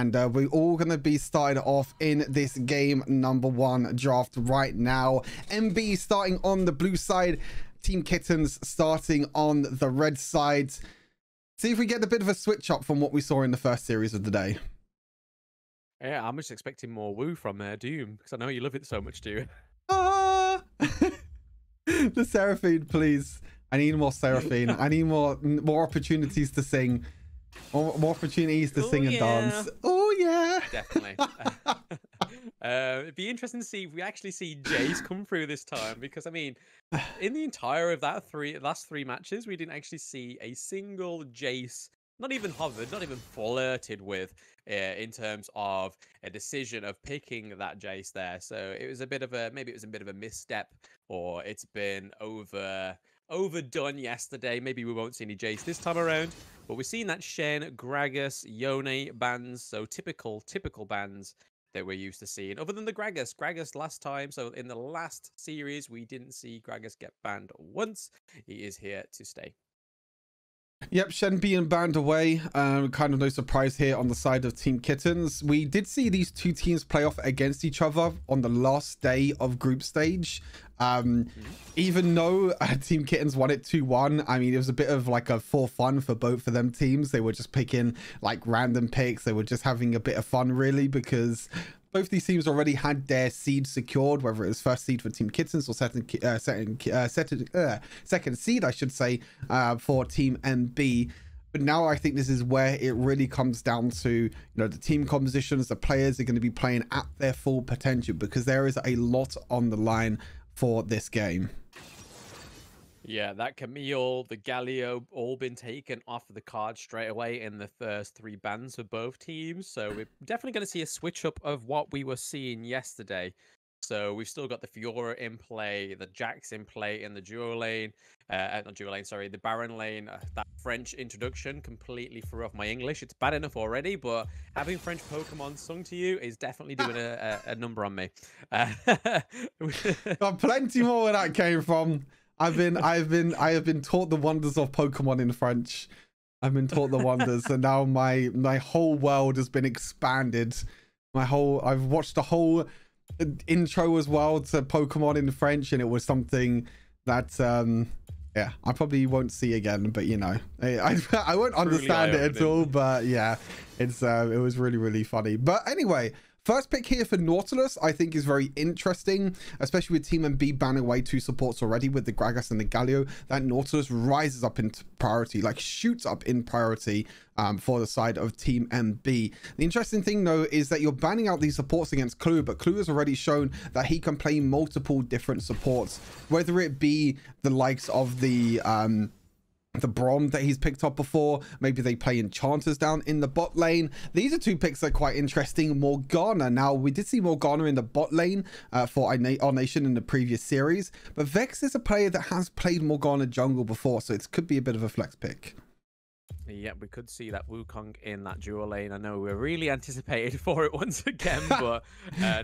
And we're all going to be starting off in this game number one draft right now. MB starting on the blue side, Team Kittens starting on the red side. See if we get a bit of a switch up from what we saw in the first series of the day. Yeah, I'm just expecting more woo from Doom, because I know you love it so much, Doom. Ah! The Seraphine, please. I need more Seraphine. I need more opportunities to sing. More opportunities to sing and dance. Oh, yeah. Definitely. It'd be interesting to see if we actually see Jace come through this time, because, I mean, in the entire of that last three matches, we didn't actually see a single Jace. Not even hovered, not even flirted with in terms of a decision of picking that Jace there. So it was a bit of a, maybe it was a bit of a misstep, or it's been overdone yesterday. Maybe we won't see any Jace this time around, but we've seen that Shen, Gragas, Yone bans. So typical bans that we're used to seeing, other than the Gragas last time. So in the last series, we didn't see Gragas get banned once. He is here to stay. Yep, Shen being banned away. Kind of no surprise here on the side of Team Kittens. We did see these two teams play off against each other on the last day of group stage. Even though Team Kittens won it 2-1, I mean, it was a bit of like a for fun for both of them teams. They were just picking like random picks. They were just having a bit of fun, really, because both these teams already had their seed secured, whether it was first seed for Team Kittens or second seed, I should say, for Team MB. But now I think this is where it really comes down to, you know, the team compositions. The players are going to be playing at their full potential, because there is a lot on the line for this game. Yeah, that Camille, the Galio, all been taken off the card straight away in the first three bans for both teams. So we're definitely going to see a switch up of what we were seeing yesterday. So we've still got the Fiora in play, the Jax in play in the duo lane, not duo lane, sorry, the Baron lane. That French introduction completely threw off my English. It's bad enough already, but having French Pokemon sung to you is definitely doing a number on me. Got plenty more where that came from. I have been taught the wonders of Pokemon in French. I've been taught the wonders, and now my whole world has been expanded. I've watched the whole intro as well to Pokemon in French, and it was something that yeah, I probably won't see again. But you know, I won't understand it at all. But yeah, it's it was really funny. But anyway. First pick here for Nautilus, I think, is very interesting, especially with Team MB banning away two supports already with the Gragas and the Galio. That Nautilus rises up into priority, like shoots up in priority for the side of Team MB. The interesting thing, though, is that you're banning out these supports against Clue, but Clue has already shown that he can play multiple different supports, whether it be the likes of the Braum that he's picked up before. Maybe they play enchanters down in the bot lane. These are two picks that are quite interesting. Morgana, now we did see Morgana in the bot lane for Our Nation in the previous series, but Vex is a player that has played Morgana jungle before, so it could be a bit of a flex pick. Yeah, we could see that Wukong in that dual lane. I know we're really anticipated for it once again, but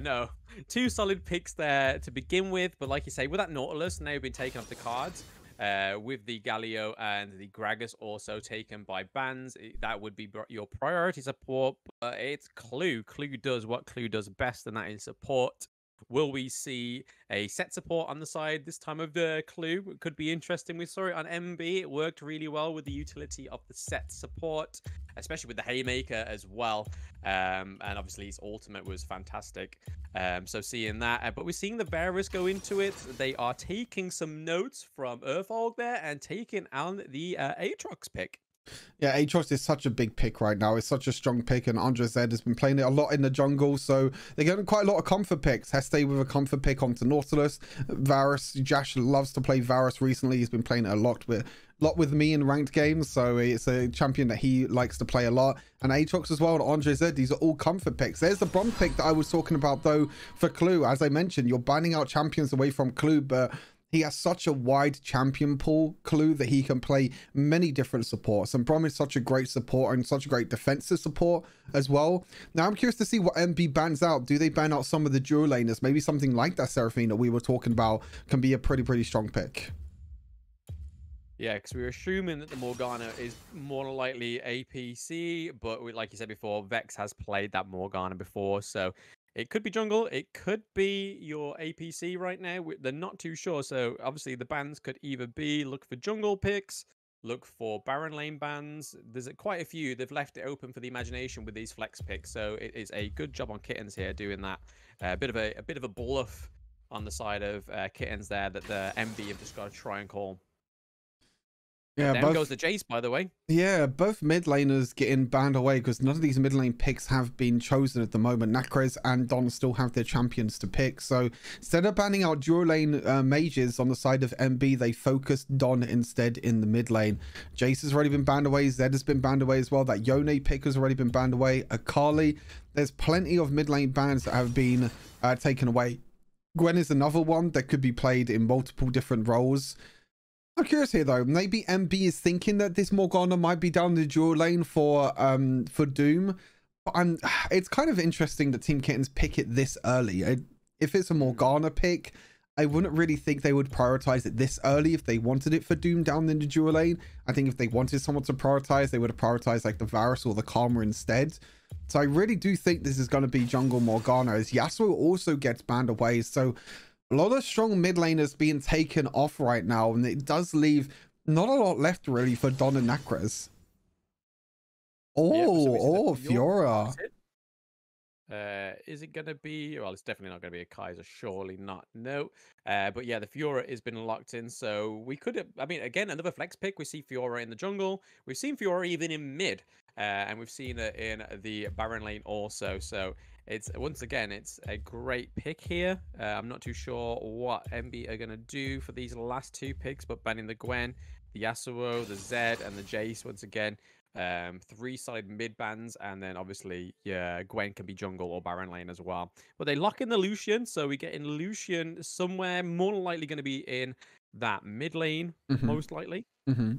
no, two solid picks there to begin with. But like you say, with that Nautilus now being taken off the cards, with the Galio and the Gragas also taken by bans, that would be your priority support. But it's Clue. Clue does what Clue does best, and that is support. Will we see a set support on the side this time of the Clue? It could be interesting. We saw it on MB. It worked really well with the utility of the set support, especially with the Haymaker as well. And obviously his ultimate was fantastic. So seeing that, but we're seeing the Bearers go into it. They are taking some notes from Urfolk there and taking on the Aatrox pick. Yeah, Aatrox is such a big pick right now. It's such a strong pick, and Andrezed has been playing it a lot in the jungle, so they're getting quite a lot of comfort picks. Hestay with a comfort pick onto Nautilus. Varus, Josh loves to play Varus recently. He's been playing it a lot with me in ranked games, so it's a champion that he likes to play a lot. And Aatrox as well, and Andrezed, these are all comfort picks. There's the Braum pick that I was talking about, though, for Clue. As I mentioned, you're banning out champions away from Clue, but he has such a wide champion pool, Clue, that he can play many different supports. And Braum is such a great support and such a great defensive support as well. Now, I'm curious to see what MB bans out. Do they ban out some of the dual laners? Maybe something like that Seraphine that we were talking about can be a pretty strong pick. Yeah, because we were assuming that the Morgana is more likely APC, but like you said before, Vex has played that Morgana before, so it could be jungle, it could be your APC right now. They're not too sure, so obviously the bans could either be look for jungle picks, look for Baron lane bans. There's quite a few. They've left it open for the imagination with these flex picks, so it is a good job on Kittens here doing that. A bit of a bluff on the side of Kittens there that the MB have just got to try and call. Yeah, down goes the Jace, by the way. Yeah, both mid laners getting banned away because none of these mid lane picks have been chosen at the moment. Nacroz and Don still have their champions to pick. So instead of banning out dual lane mages on the side of MB, they focused Don instead in the mid lane. Jace has already been banned away. Zed has been banned away as well. That Yone pick has already been banned away. Akali, there's plenty of mid lane bans that have been taken away. Gwen is another one that could be played in multiple different roles. I'm curious here though, maybe MB is thinking that this Morgana might be down the dual lane for Doom, but it's kind of interesting that Team Kittens pick it this early. If it's a Morgana pick, I wouldn't really think they would prioritize it this early if they wanted it for Doom down in the dual lane. I think if they wanted someone to prioritize, they would have prioritized like the Varus or the Karma instead. So I really do think this is going to be jungle Morgana, as Yasuo also gets banned away, so a lot of strong mid laners being taken off right now, and it does leave not a lot left really for Don and Nacroz. Oh, yeah, Fiora. Is it going to be... Well, it's definitely not going to be a Kaiser. Surely not. No. But yeah, the Fiora has been locked in. So we could... I mean, again, another flex pick. We see Fiora in the jungle. We've seen Fiora even in mid. And we've seen it in the Baron lane also. So... Once again, it's a great pick here. I'm not too sure what MB are going to do for these last two picks, but banning the Gwen, the Yasuo, the Zed, and the Jace once again. Three-sided mid-bans, and then obviously yeah, Gwen can be jungle or Baron lane as well. But they lock in the Lucian, so we get in Lucian somewhere, more likely going to be in that mid lane, most likely.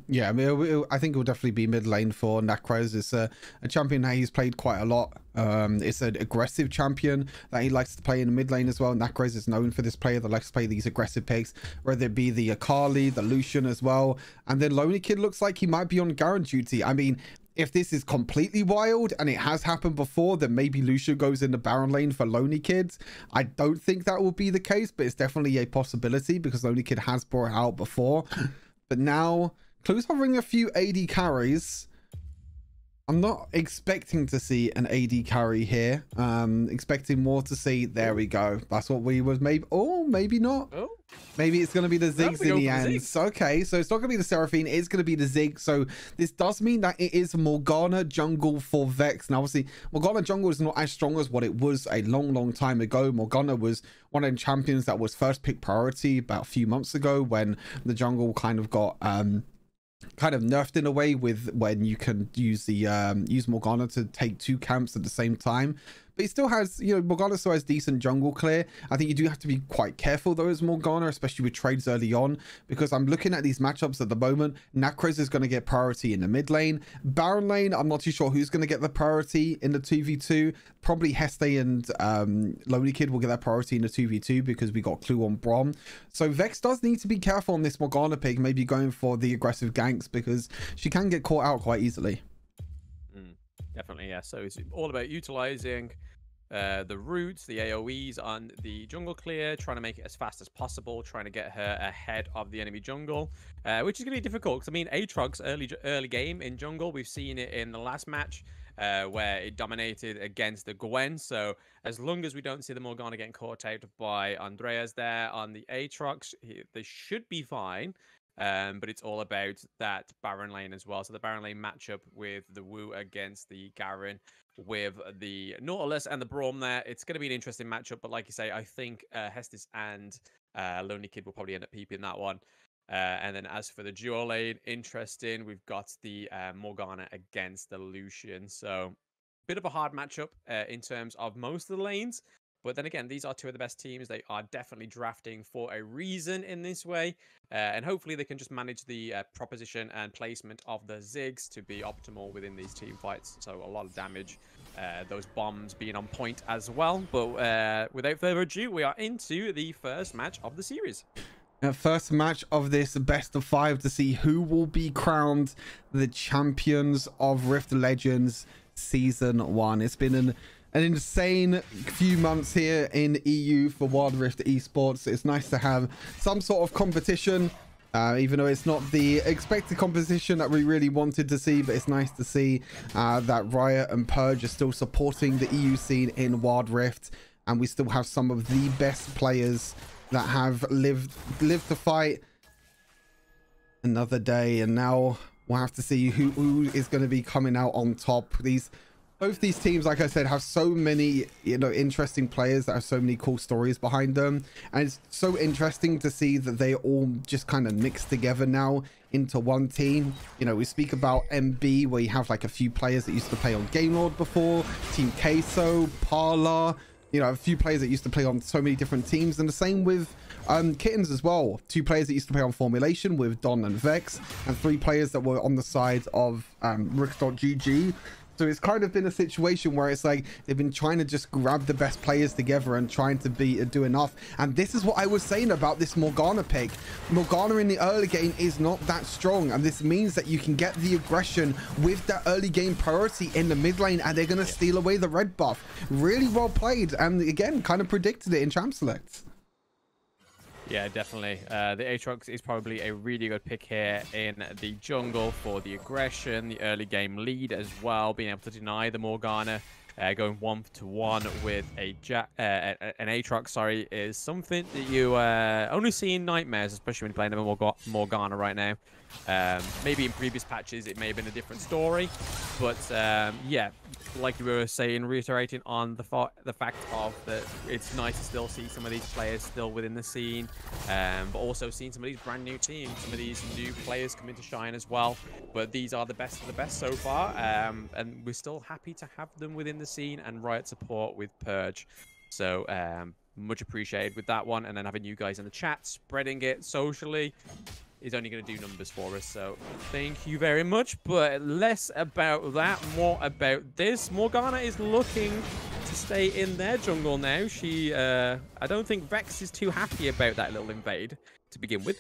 Yeah, I mean, I think it'll definitely be mid lane for Nacroz. It's a champion that he's played quite a lot. It's an aggressive champion that he likes to play in the mid lane as well. Nacroz is known for this player that likes to play these aggressive picks, whether it be the Akali, the Lucian as well. And then Lonely Kid looks like he might be on Garen duty. I mean, if this is completely wild and it has happened before, then maybe Lucian goes in the Baron lane for Lonely Kid. I don't think that will be the case, but it's definitely a possibility because Lonely Kid has brought it out before. But now, Clue's hovering a few AD carries. I'm not expecting to see an AD carry here. Expecting more to see. There we go. That's what we was maybe. Oh, maybe not. Oh. Maybe it's going to be the Ziggs in the end. Okay, so it's not going to be the Seraphine. It's going to be the Ziggs. So this does mean that it is Morgana jungle for Vex. Now, obviously, Morgana jungle is not as strong as what it was a long, long time ago. Morgana was one of the champions that was first pick priority about a few months ago when the jungle kind of got... kind of nerfed in a way with when you can use the use Morgana to take two camps at the same time. But it still has, you know, Morgana still has decent jungle clear. I think you do have to be quite careful though as Morgana, especially with trades early on, because I'm looking at these matchups at the moment. Nacroz is going to get priority in the mid lane. Baron lane, I'm not too sure who's going to get the priority in the 2v2. Probably Hestay and Lonely Kid will get that priority in the 2v2 because we got Clue on Braum. So Vex does need to be careful on this Morgana pick, maybe going for the aggressive ganks because she can get caught out quite easily. Definitely, yeah. So it's all about utilizing the roots, the AoEs on the jungle clear, trying to make it as fast as possible, trying to get her ahead of the enemy jungle, which is going to be difficult. Because, I mean, Aatrox early game in jungle, we've seen it in the last match where it dominated against the Gwen. So as long as we don't see the Morgana getting caught out by Andrezed there on the Aatrox, they should be fine. But it's all about that Baron lane as well. So the Baron lane matchup with the Wu against the Garen with the Nautilus and the Braum there. It's going to be an interesting matchup. But like you say, I think Hestis and Lonely Kid will probably end up peeping that one. And then as for the duo lane, interesting. We've got the Morgana against the Lucian. So bit of a hard matchup in terms of most of the lanes. But then again, these are two of the best teams. They are definitely drafting for a reason in this way. And hopefully they can just manage the proposition and placement of the Ziggs to be optimal within these team fights. So a lot of damage. Those bombs being on point as well. But without further ado, we are into the first match of the series. first match of this best of five to see who will be crowned the champions of Rift Legends Season 1. It's been an insane few months here in EU for Wild Rift Esports. It's nice to have some sort of competition, even though it's not the expected competition that we really wanted to see, but it's nice to see that Riot and Purge are still supporting the EU scene in Wild Rift, and we still have some of the best players that have lived to fight another day. And now we'll have to see who is going to be coming out on top. Both these teams, like I said, have so many, interesting players that have so many cool stories behind them. And it's so interesting to see that they all just kind of mix together now into one team. We speak about MB, where you have like a few players that used to play on Game Lord before, Team Queso, Parla, a few players that used to play on so many different teams. And the same with Kittens as well. Two players that used to play on Formulation with Don and Vex, and three players that were on the side of Rook.GG. So it's kind of been a situation where it's like they've been trying to just grab the best players together and trying to do enough. And this is what I was saying about this Morgana pick. Morgana in the early game is not that strong, and this means that you can get the aggression with that early game priority in the mid lane, and they're going to steal away the red buff. Really well played, and again, kind of predicted it in Champ Select. Yeah, definitely. The Aatrox is probably a really good pick here in the jungle for the aggression, the early game lead as well, being able to deny the Morgana. Going 1-to-1 with an Aatrox, sorry, is something that you only see in Nightmares, especially when you're playing over Morgana right now. Maybe in previous patches it may have been a different story, but yeah, like we were saying, reiterating on the fact of that it's nice to still see some of these players still within the scene, but also seeing some of these brand new teams, some of these new players come into shine as well. But these are the best of the best so far, and we're still happy to have them within the scene, and Riot support with Purge. So much appreciated with that one, and then having you guys in the chat spreading it socially is only going to do numbers for us. So thank you very much, but less about that, more about this. Morgana is looking to stay in their jungle now. She I don't think Vex is too happy about that little invade to begin with.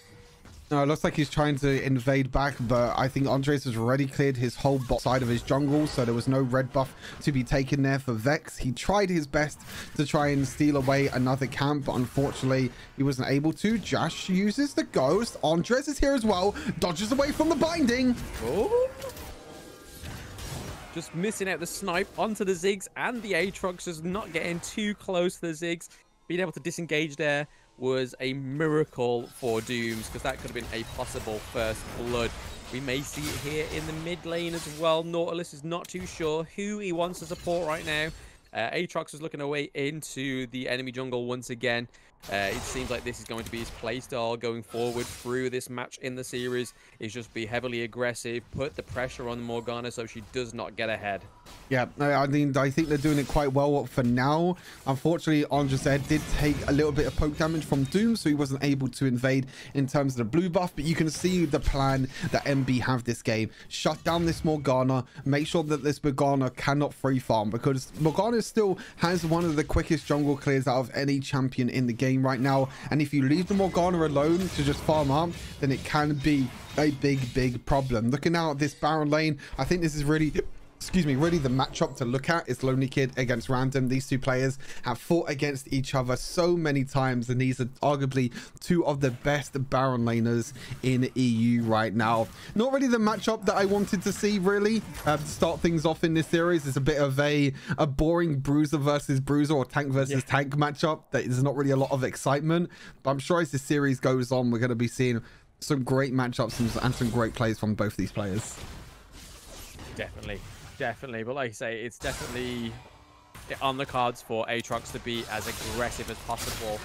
No, it looks like he's trying to invade back, but I think Andrezed has already cleared his whole bot side of his jungle, so there was no red buff to be taken there for Vex. He tried his best to try and steal away another camp, but unfortunately, he wasn't able to. Josh uses the ghost. Andrezed is here as well. Dodges away from the binding. Oh. Just missing out the snipe onto the Ziggs, and the Aatrox just not getting too close to the Ziggs. Being able to disengage there was a miracle for Dooms, because that could have been a possible first blood. We may see it here in the mid lane as well. Nautilus is not too sure who he wants to support right now. Aatrox is looking away into the enemy jungle once again. It seems like this is going to be his playstyle going forward through this match in the series, is just be heavily aggressive, put the pressure on Morgana so she does not get ahead. Yeah, I mean, I think they're doing it quite well for now. Unfortunately, Andrezed did take a little bit of poke damage from Doom, so he wasn't able to invade in terms of the blue buff. But you can see the plan that MB have this game. Shut down this Morgana, make sure that this Morgana cannot free farm, because Morgana still has one of the quickest jungle clears out of any champion in the game right now. And if you leave the Morgana alone to just farm up, then it can be a big problem. Looking out at this Baron lane, I think this is really... excuse me, really the matchup to look at is Lonely Kid against Random. These two players have fought against each other so many times, and these are arguably two of the best Baron laners in EU right now. Not really the matchup that I wanted to see, really, to start things off in this series. It's a bit of a boring bruiser versus bruiser, or tank versus tank matchup. There's not really a lot of excitement, but I'm sure as this series goes on, we're going to be seeing some great matchups and some great plays from both these players. Definitely. Definitely, but like I say, it's definitely on the cards for Aatrox to be as aggressive as possible.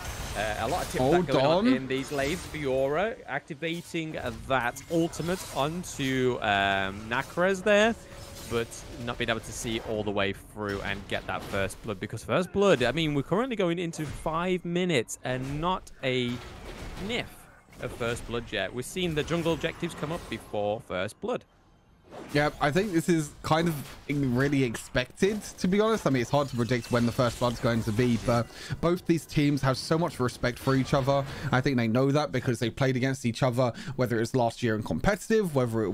A lot of tip-back going on in these lanes. Fiora activating that ultimate onto Nacroz there, but not being able to see all the way through and get that first blood, because first blood, I mean, we're currently going into 5 minutes and not a whiff of first blood yet. We've seen the jungle objectives come up before first blood. Yeah, I think this is kind of really expected, to be honest. I mean, it's hard to predict when the first blood's going to be, but both these teams have so much respect for each other. I think they know that because they played against each other, whether it's last year in competitive, whether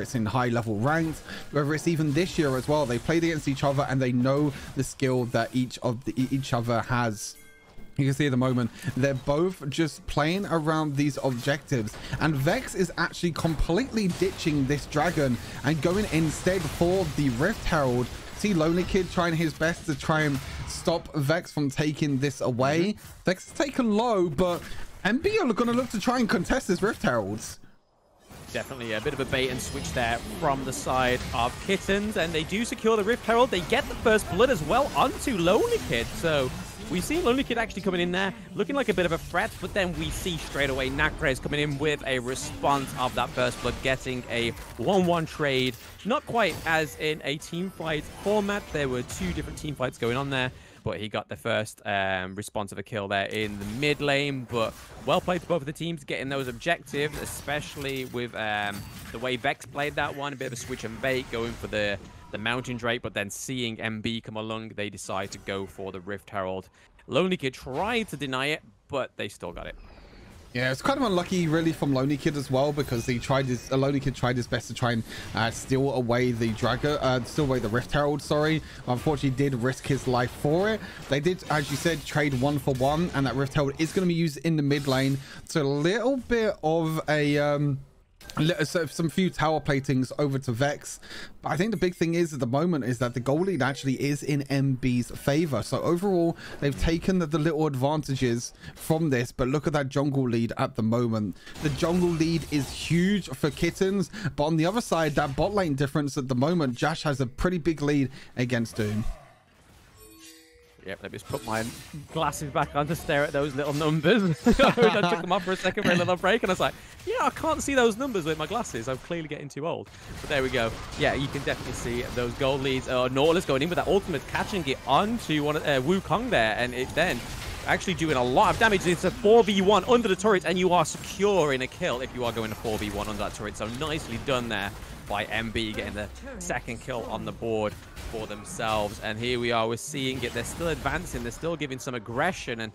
it's in high level ranked, whether it's even this year as well. They played against each other and they know the skill that each other has. You can see at the moment, they're both just playing around these objectives. And Vex is actually completely ditching this dragon and going instead for the Rift Herald. See Lonely Kid trying his best to try and stop Vex from taking this away. Vex has taken low, but MB are going to look to try and contest this Rift Herald. Definitely a bit of a bait and switch there from the side of Kittens. And they do secure the Rift Herald. They get the first blood as well onto Lonely Kid. So we see Lonely Kid actually coming in there, looking like a bit of a threat, but then we see straight away Nacroz coming in with a response of that first blood, getting a 1-1 trade. Not quite as in a team fight format. There were two different team fights going on there, but he got the first response of a kill there in the mid lane. But well played to both of the teams getting those objectives, especially with the way Vex played that one, a bit of a switch and bait, going for the Mountain Drake, but then seeing MB come along, they decide to go for the Rift Herald. Lonely Kid tried to deny it, but they still got it. Yeah, it's kind of unlucky really from Lonely Kid as well, because he tried his Lonely Kid tried his best to try and steal away the Rift Herald, sorry. Unfortunately did risk his life for it. They did, as you said, trade 1 for 1, and that Rift Herald is going to be used in the mid lane. So a little bit of a some few tower platings over to Vex, but I think the big thing is at the moment is that the goal lead actually is in MB's favor. So overall they've taken the little advantages from this, but look at that jungle lead at the moment. The jungle lead is huge for Kittens, but on the other side, that bot lane difference at the moment, Josh has a pretty big lead against Doom. Yep, let me just put my glasses back on to stare at those little numbers. I took them off for a second for a little break, and I was like, yeah, I can't see those numbers with my glasses. I'm clearly getting too old. But there we go. Yeah, you can definitely see those gold leads. Nautilus going in with that ultimate, catching it onto one of, Wukong there, and it then actually doing a lot of damage. It's a 4v1 under the turret, and you are securing a kill if you are going to 4v1 under that turret. So nicely done there by MB, getting the second kill on the board for themselves. And here we are, we're seeing it. They're still advancing, they're still giving some aggression, and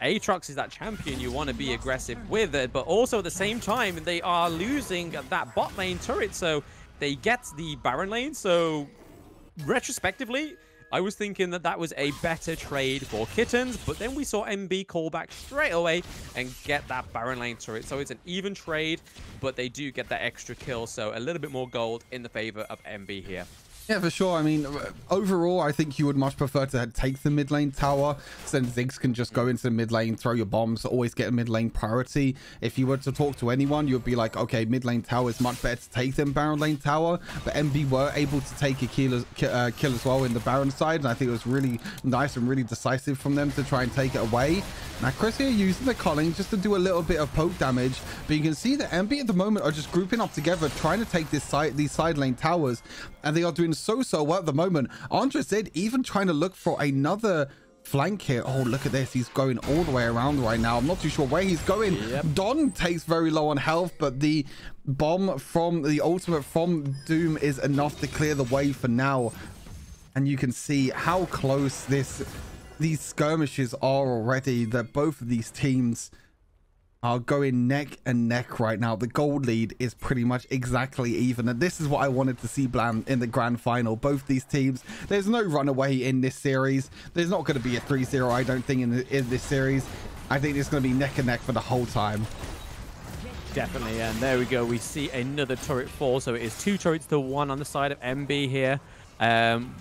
Aatrox is that champion you want to be aggressive with it, but also at the same time they are losing that bot lane turret, so they get the Baron lane. So retrospectively, I was thinking that that was a better trade for Kittens, but then we saw MB call back straight away and get that Baron lane turret. So it's an even trade, but they do get that extra kill. So a little bit more gold in the favor of MB here. Yeah, for sure. I mean, overall, I think you would much prefer to take the mid lane tower, so then Ziggs can just go into the mid lane, throw your bombs, always get a mid lane priority. If you were to talk to anyone, you'd be like, okay, mid lane tower is much better to take than Baron lane tower. But MB were able to take a kill as well in the Baron side, and I think it was really nice and really decisive from them to try and take it away. Now, Chris here using the culling just to do a little bit of poke damage, but you can see that MB at the moment are just grouping up together, trying to take this these side lane towers, and they are doing so well at the moment. Andrezed even trying to look for another flank here. Oh, look at this, he's going all the way around right now. I'm not too sure where he's going. Yep. Don takes very low on health, but the bomb from the ultimate from Doom is enough to clear the way for now. And you can see how close these skirmishes are already, that both of these teams are going neck and neck right now. The gold lead is pretty much exactly even, and this is what I wanted to see, Bland, in the grand final. Both these teams, there's no runaway in this series. There's not going to be a 3-0, I don't think, in this series. I think it's going to be neck and neck for the whole time. Definitely, and there we go. We see another turret fall, so it is 2 turrets to 1 on the side of MB here.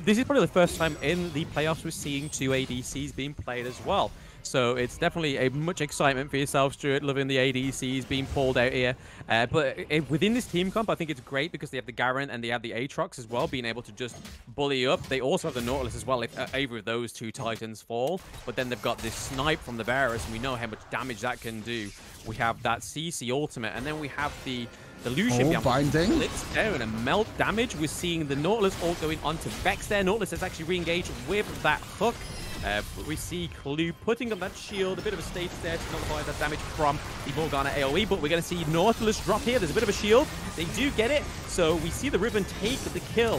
This is probably the first time in the playoffs we're seeing 2 ADCs being played as well. So it's definitely a much excitement for yourself, Stuart, loving the ADCs being pulled out here. But within this team comp, I think it's great because they have the Garen and they have the Aatrox as well, being able to just bully up. They also have the Nautilus as well if either of those two Titans fall. But then they've got this snipe from the Varus, and we know how much damage that can do. We have that CC ultimate, and then we have the Lucian binding blitz down and melt damage. We're seeing the Nautilus ult going onto Vex there. Nautilus has actually re-engaged with that hook. But we see Clue putting up that shield, a bit of a stage there to nullify that damage from the Morgana AoE, but we're going to see Nautilus drop here. There's a bit of a shield. They do get it, so we see the Ribbon take the kill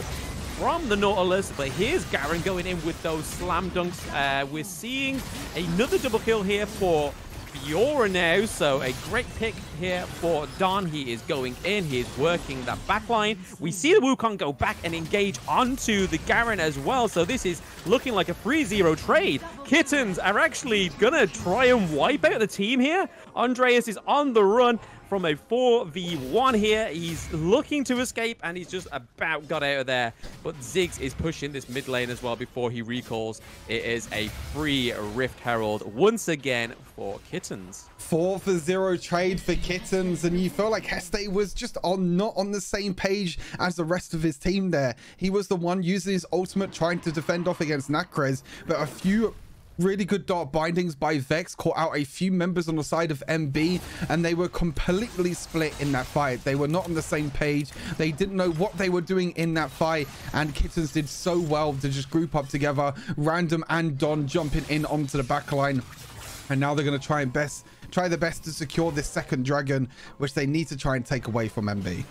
from the Nautilus, but here's Garen going in with those slam dunks. We're seeing another double kill here for Fiora now, so a great pick here for Don. He is going in, he is working that backline. We see the Wukong go back and engage onto the Garen as well, so this is looking like a 3-0 trade. Kittens are actually gonna try and wipe out the team here. Andrezed is on the run from a 4v1 here. He's looking to escape, and he's just about got out of there. But Ziggs is pushing this mid lane as well before he recalls. It is a free Rift Herald once again for Kittens. 4-0 trade for Kittens, and you felt like Hestay was just not on the same page as the rest of his team there. He was the one using his ultimate trying to defend off against Nacroz, but a few really good dart bindings by Vex caught out a few members on the side of MB, and they were completely split in that fight. They were not on the same page. They didn't know what they were doing in that fight, and Kittens did so well to just group up together. Random and Don jumping in onto the backline, and now they're going to try their best to secure this second dragon, which they need to try and take away from MB.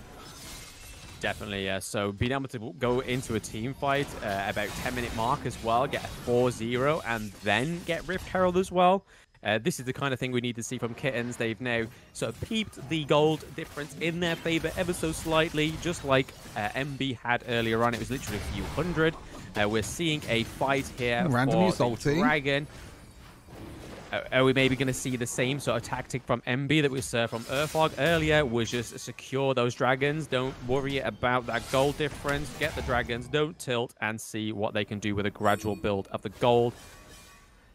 Definitely, yeah. So being able to go into a team fight about 10-minute mark as well, get a 4-0, and then get Rift Herald as well. This is the kind of thing we need to see from Kittens. They've now sort of peeped the gold difference in their favor ever so slightly, just like MB had earlier on. It was literally a few hundred. We're seeing a fight here for the dragon. Are we maybe going to see the same sort of tactic from MB that we saw from Urfog earlier? Was just secure those dragons. Don't worry about that gold difference. Get the dragons. Don't tilt, and see what they can do with a gradual build of the gold.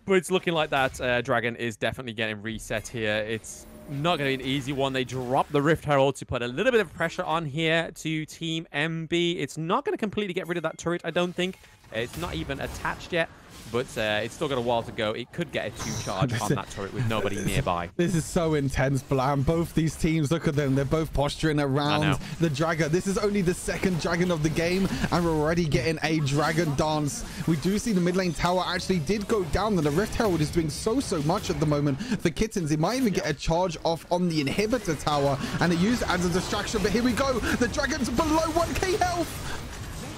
But it's looking like that dragon is definitely getting reset here. It's not going to be an easy one. They drop the Rift Herald to put a little bit of pressure on here to Team MB. It's not going to completely get rid of that turret, I don't think. It's not even attached yet. But it's still got a while to go. It could get a 2-charge on that turret with nobody nearby. This is so intense, Blam. Both these teams, look at them. They're both posturing around the dragon. This is only the second dragon of the game, and we're already getting a dragon dance. We do see the mid lane tower actually did go down, and the Rift Herald is doing so much at the moment for Kittens. He might even get a charge off on the inhibitor tower, and it used as a distraction. But here we go. The dragon's below 1k health.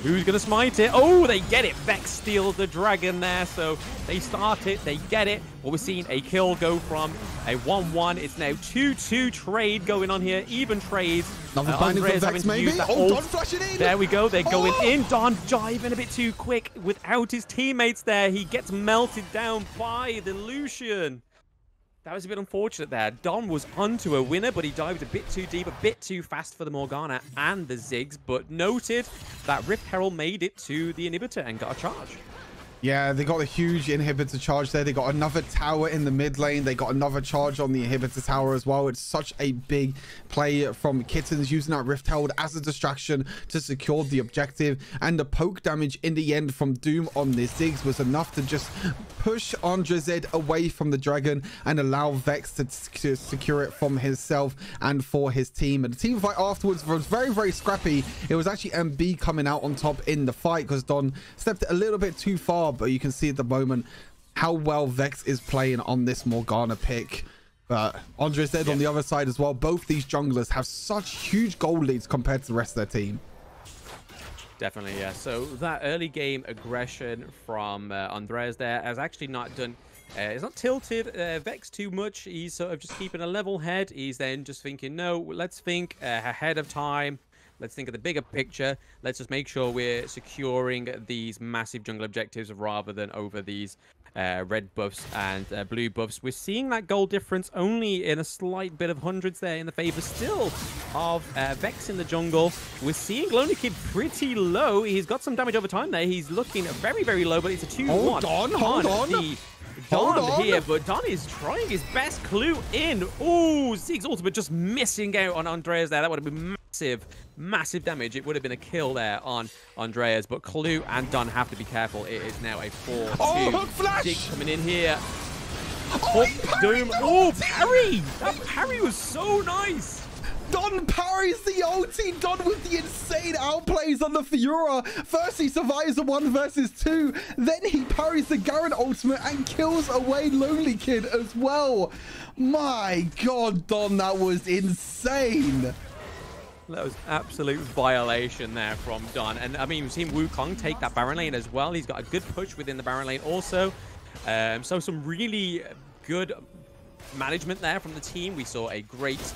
Who's going to smite it? Oh, they get it. Vex steals the dragon there. So they start it. They get it. Well, we're seeing a kill go from a 1-1. It's now 2-2 trade going on here. Even trades. Another binding for Vex, maybe? Oh, Don flashing in. There we go. They're going in. Don diving a bit too quick without his teammates there. He gets melted down by the Lucian. That was a bit unfortunate there. Don was onto a winner, but he dived a bit too deep, a bit too fast for the Morgana and the Ziggs, but noted that Rift Herald made it to the inhibitor and got a charge. Yeah, they got a huge inhibitor charge there. They got another tower in the mid lane. They got another charge on the inhibitor tower as well. It's such a big play from Kittens, using that Rift Herald as a distraction to secure the objective. And the poke damage in the end from Doom on this Ziggs was enough to just push Andrezed away from the dragon and allow Vex to secure it from himself and for his team. And the team fight afterwards was very scrappy. It was actually MB coming out on top in the fight because Don stepped a little bit too far. But you can see at the moment how well Vex is playing on this Morgana pick. But Andrezed on the other side as well. Both these junglers have such huge gold leads compared to the rest of their team. Definitely, yeah. So that early game aggression from Andrezed there has actually not done... It's not tilted Vex too much. He's sort of just keeping a level head. He's then just thinking, no, let's think ahead of time. Let's think of the bigger picture. Let's just make sure we're securing these massive jungle objectives rather than over these red buffs and blue buffs. We're seeing that gold difference only in a slight bit of hundreds there in the favor still of Vex in the jungle. We're seeing Lonely Kid pretty low. He's got some damage over time there. He's looking very low, but it's a 2-1. Hold on here, but Don is trying his best. Clue in. Oh, Ziggs ultimate just missing out on Andrezed there. That would have been massive damage. It would have been a kill there on Andrezed, but Clue and Don have to be careful. It is now a 4-2. Oh, hook flash! Ziggs coming in here. Oh, Doom. Oh, parry! That parry was so nice. Don parries the ulti. Don with the insane outplays on the Fiora. First he survives the 1v2. Then he parries the Garen ultimate and kills away Lonely Kid as well. My God, Don, that was insane. That was absolute violation there from Don. And I mean, we've seen Wukong take that Baron lane as well. He's got a good push within the Baron lane also. So some really good management there from the team. We saw a great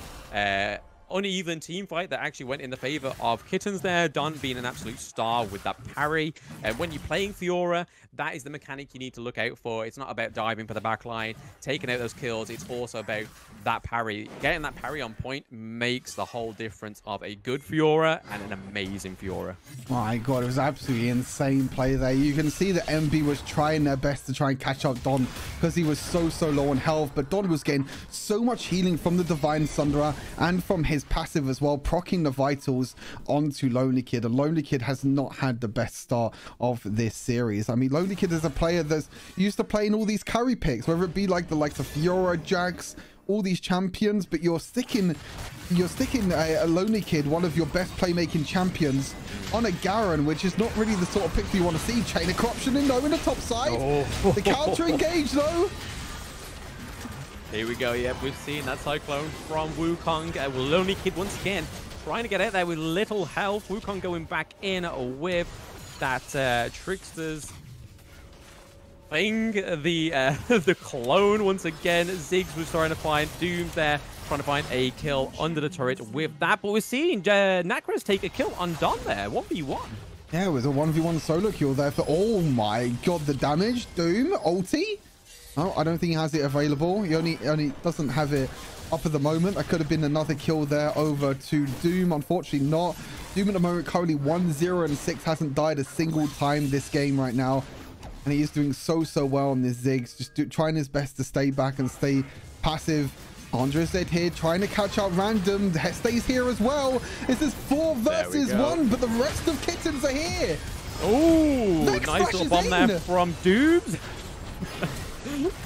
uneven team fight that actually went in the favor of Kittens there. Don being an absolute star with that parry. And when you're playing Fiora, that is the mechanic you need to look out for. It's not about diving for the back line, taking out those kills. It's also about that parry. Getting that parry on point makes the whole difference of a good Fiora and an amazing Fiora. My God, it was absolutely insane play there. You can see that MB was trying their best to try and catch up Don because he was so low on health. But Don was getting so much healing from the Divine Sunderer and from his passive as well, proccing the vitals onto Lonely Kid. And Lonely Kid has not had the best start of this series. I mean, Lonely Kid is a player that's used to playing all these carry picks, whether it be like the likes of Fiora, Jax, all these champions, but you're sticking a Lonely Kid, one of your best playmaking champions, on a Garen, which is not really the sort of pick that you want to see. Chain of Corruption in the top side. Oh. The counter engage though. Here we go. Yep, we've seen that Cyclone from Wukong. Lonely Kid once again trying to get out there with little health. Wukong going back in with that Trickster's thing. The clone once again. Ziggs was trying to find Doom there, trying to find a kill under the turret with that. But we're seeing Nacroz take a kill on Don there, 1v1. Yeah, it was a 1v1 solo kill there for, oh my God, the damage. Doom, ulti. Oh, I don't think he has it available. He only doesn't have it up at the moment. That could have been another kill there over to Doom. Unfortunately not. Doom at the moment currently 1-0-6, hasn't died a single time this game right now. And he is doing so well on this Ziggs, just trying his best to stay back and stay passive. Andrezed here trying to catch out Random. Hestay's here as well. This is 4 versus 1, but the rest of Kittens are here. Oh, nice little bomb there from Doom.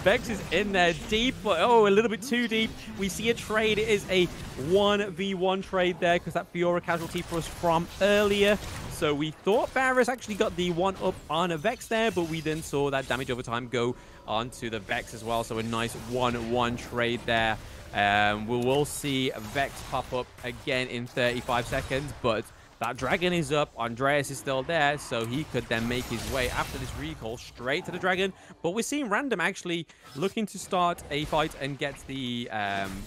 Vex is in there deep, but oh, a little bit too deep. We see a trade. It is a 1v1 trade there because that Fiora casualty for us from earlier. So we thought Varus actually got the one up on a Vex there, but we then saw that damage over time go onto the Vex as well. So a nice 1-1 trade there. We will see Vex pop up again in 35 seconds, but that dragon is up. Andreas is still there, so he could then make his way after this recall straight to the dragon. But we're seeing Random actually looking to start a fight and get the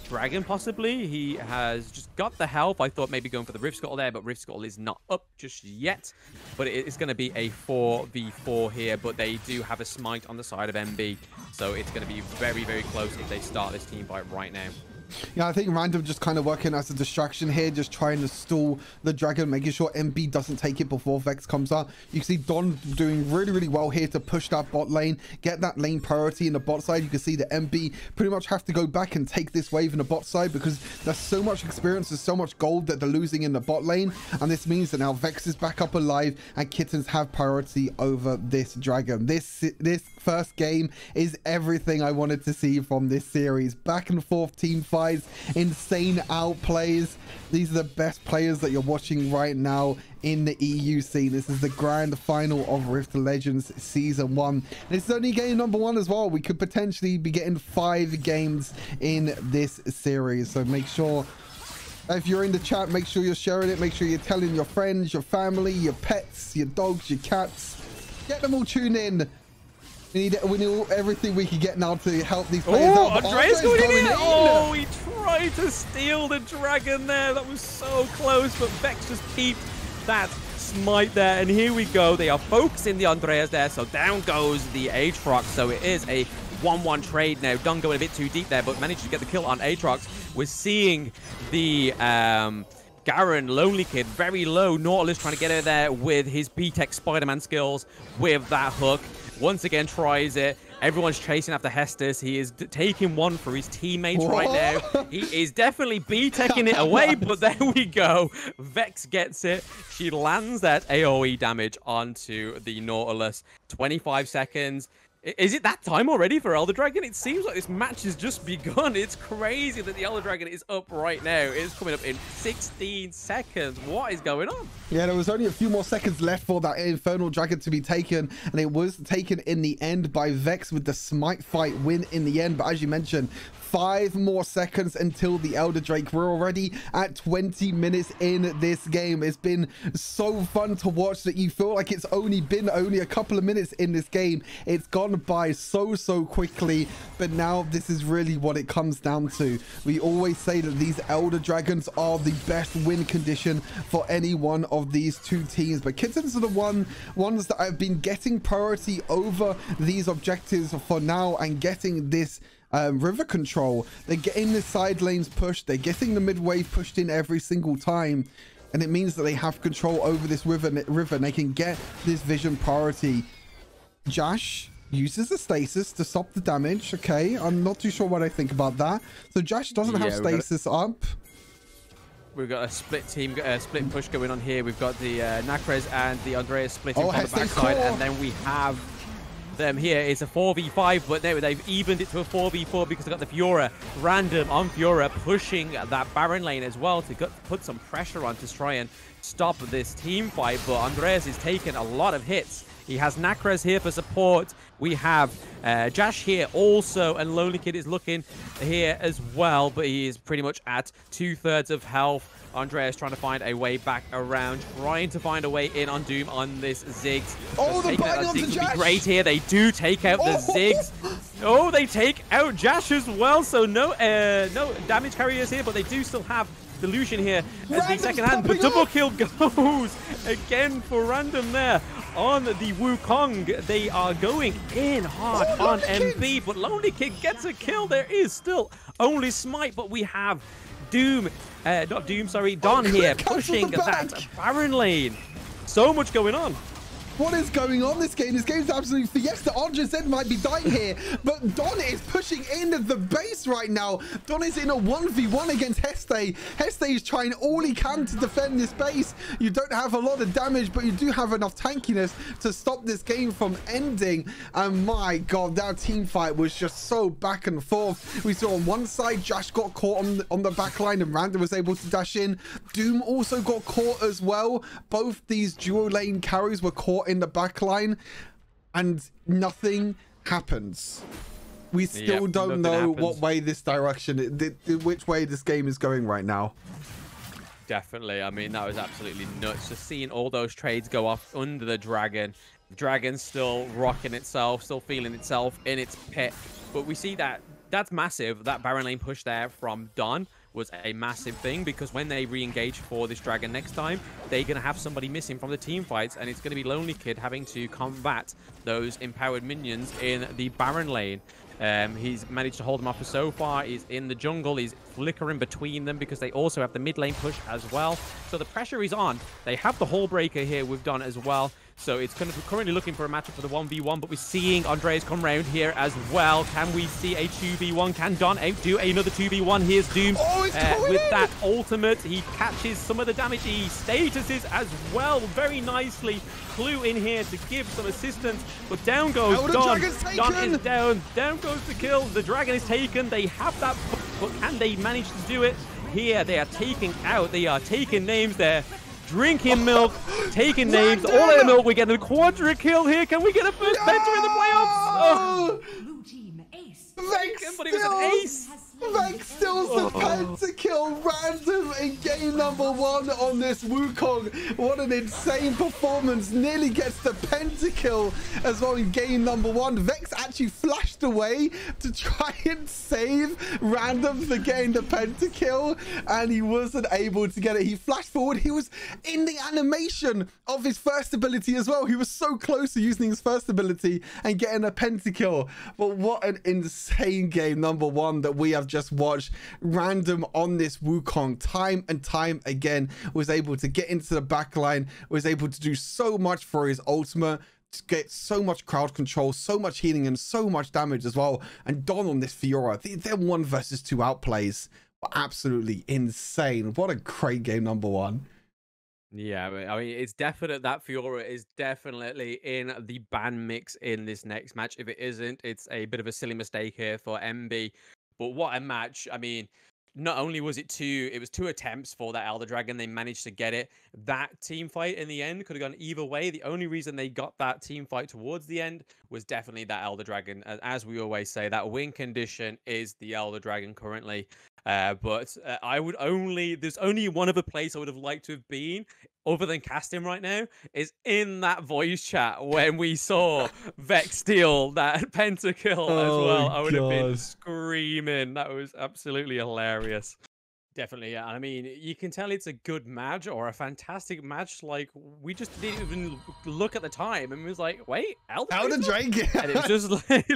dragon possibly. He has just got the health. I thought maybe going for the Rift Scuttle there, but Rift Scuttle is not up just yet. But it's going to be a 4v4 here, but they do have a smite on the side of MB. So it's going to be very close if they start this team fight right now. Yeah, I think Random just kind of working as a distraction here, just trying to stall the dragon, making sure MB doesn't take it before Vex comes up. You can see Don doing really well here to push that bot lane, get that lane priority in the bot side. You can see that MB pretty much have to go back and take this wave in the bot side because there's so much experience, there's so much gold that they're losing in the bot lane. And this means that now Vex is back up alive and Kittens have priority over this dragon. This first game is everything I wanted to see from this series. Back and forth team fight. Insane outplays. These are the best players that you're watching right now in the EU scene. This is the grand final of Rift Legends Season 1. This is only game number 1 as well. We could potentially be getting 5 games in this series. So make sure, if you're in the chat, make sure you're sharing it. Make sure you're telling your friends, your family, your pets, your dogs, your cats. Get them all tuned in. We need everything we can get now to help these players out. Oh, Andreas going in! Oh, he tried to steal the dragon there. That was so close, but Vex just keeps that smite there. And here we go. They are focusing the Andreas there. So down goes the Aatrox. So it is a 1-1 trade now. Don going a bit too deep there, but managed to get the kill on Aatrox. We're seeing the Garen, Lonely Kid, very low. Nautilus trying to get out there with his B-Tech Spider-Man skills with that hook. Once again tries it. Everyone's chasing after Hestus. He is taking one for his teammates right now. He is definitely B-teching it away, nice. But there we go. Vex gets it. She lands that AoE damage onto the Nautilus. 25 seconds. Is it that time already for Elder Dragon? It seems like this match has just begun. It's crazy that the Elder Dragon is up right now. It's coming up in 16 seconds. What is going on? Yeah, there was only a few more seconds left for that Infernal Dragon to be taken, and it was taken in the end by Vex with the Smite fight win in the end. But as you mentioned, 5 more seconds until the Elder Drake. We're already at 20 minutes in this game. It's been so fun to watch that you feel like it's only been a couple of minutes in this game. It's gone by so quickly, but now this is really what it comes down to. We always say that these Elder Dragons are the best win condition for any one of these two teams, but Kittens are the ones that have been getting priority over these objectives for now and getting this river control. They're getting the side lanes pushed, they're getting the mid wave pushed in every single time, and it means that they have control over this river and they can get this vision priority. Josh uses the stasis to stop the damage. Okay, I'm not too sure what I think about that. So Josh doesn't have stasis up. We've got a split team, a split push going on here. We've got the Nacroz and the Andrezed splitting on the backside, and then we have them here. It's a 4v5, but no, they've evened it to a 4v4 because they've got the Fiora, Random on Fiora, pushing that Baron lane as well to put some pressure on to try and stop this team fight. But Andrezed is taking a lot of hits. He has Nacroz here for support. We have Josh here also, and Lonely Kid is looking here as well, but he is pretty much at 2/3 of health. Andrezed trying to find a way back around, trying to find a way in on Doom on this Ziggs. Oh, the bang onto Josh! Be great here. They do take out the Ziggs. Oh, they take out Josh as well, so no damage carriers here, but they do still have the Lucian here as the second hand. But double kill goes again for Random there on the Wukong. They are going in hard on MB, but Lonely Kid gets a kill. There is still only Smite, but we have Doom, not Doom, sorry, Don here pushing that Baron lane. So much going on. What is going on this game? This game's absolute fiesta. Andrezed might be dying here, but Don is pushing into the base right now. Don is in a 1v1 against Hestay. Hestay is trying all he can to defend this base. You don't have a lot of damage, but you do have enough tankiness to stop this game from ending. And my God, that team fight was just so back and forth. We saw on one side, Josh got caught on the back line and Random was able to dash in. Doom also got caught as well. Both these dual lane carries were caught in the back line, and nothing happens. We still don't know what way this direction, which way this game is going right now. Definitely. I mean, that was absolutely nuts. Just seeing all those trades go off under the dragon. The dragon's still rocking itself, still feeling itself in its pit. But we see that that's massive. That Baron lane push there from Don was a massive thing, because when they re-engage for this dragon next time, they're going to have somebody missing from the team fights, and it's going to be Lonely Kid having to combat those empowered minions in the Baron lane. He's managed to hold them off for so far. He's in the jungle. He's flickering between them because they also have the mid lane push as well. So the pressure is on. They have the Hull Breaker here with Don as well. So it's kind of currently looking for a matchup for the 1v1, but we're seeing Andrezed come round here as well. Can we see a 2v1? Can Don outdo another 2v1? Here's Doom with that ultimate. He catches some of the damage. He statuses as well very nicely. Clue in here to give some assistance, but down goes Don. Don is down. Down goes the kill. The dragon is taken. They have that, but can they manage to do it? Here they are taking out. They are taking names there. Drinking milk, taking names, all out of milk. We're getting a quadra kill here. Can we get a first venture in the playoffs? Oh. Blue team ace. Vex stills the pentakill Random in game number 1 on this Wukong. What an insane performance. Nearly gets the pentakill as well in game number 1. Vex actually flashed away to try and save Random for getting the pentakill, and he wasn't able to get it. He flashed forward. He was in the animation of his first ability as well. He was so close to using his first ability and getting a pentakill. But what an insane game number 1 that we have just watched. Random on this Wukong time and time again was able to get into the back line, was able to do so much for his ultimate, to get so much crowd control, so much healing, and so much damage as well. And Don on this Fiora, their 1v2 outplays were absolutely insane. What a great game number 1. Yeah, I mean, it's definite that Fiora is definitely in the ban mix in this next match. If it isn't, it's a bit of a silly mistake here for MB. But what a match. I mean, not only was it two attempts for that Elder Dragon. They managed to get it. That team fight in the end could have gone either way. The only reason they got that team fight towards the end was definitely that Elder Dragon. As we always say, that win condition is the Elder Dragon currently. But there's only one other place I would have liked to have been, other than casting right now, is in that voice chat when we saw Vex steal that pentakill as well. I would have been screaming. That was absolutely hilarious. Definitely, yeah. I mean, you can tell it's a good match or a fantastic match. Like, we just didn't even look at the time, and we was like, "Wait, Elder Dragon!" And it was just like,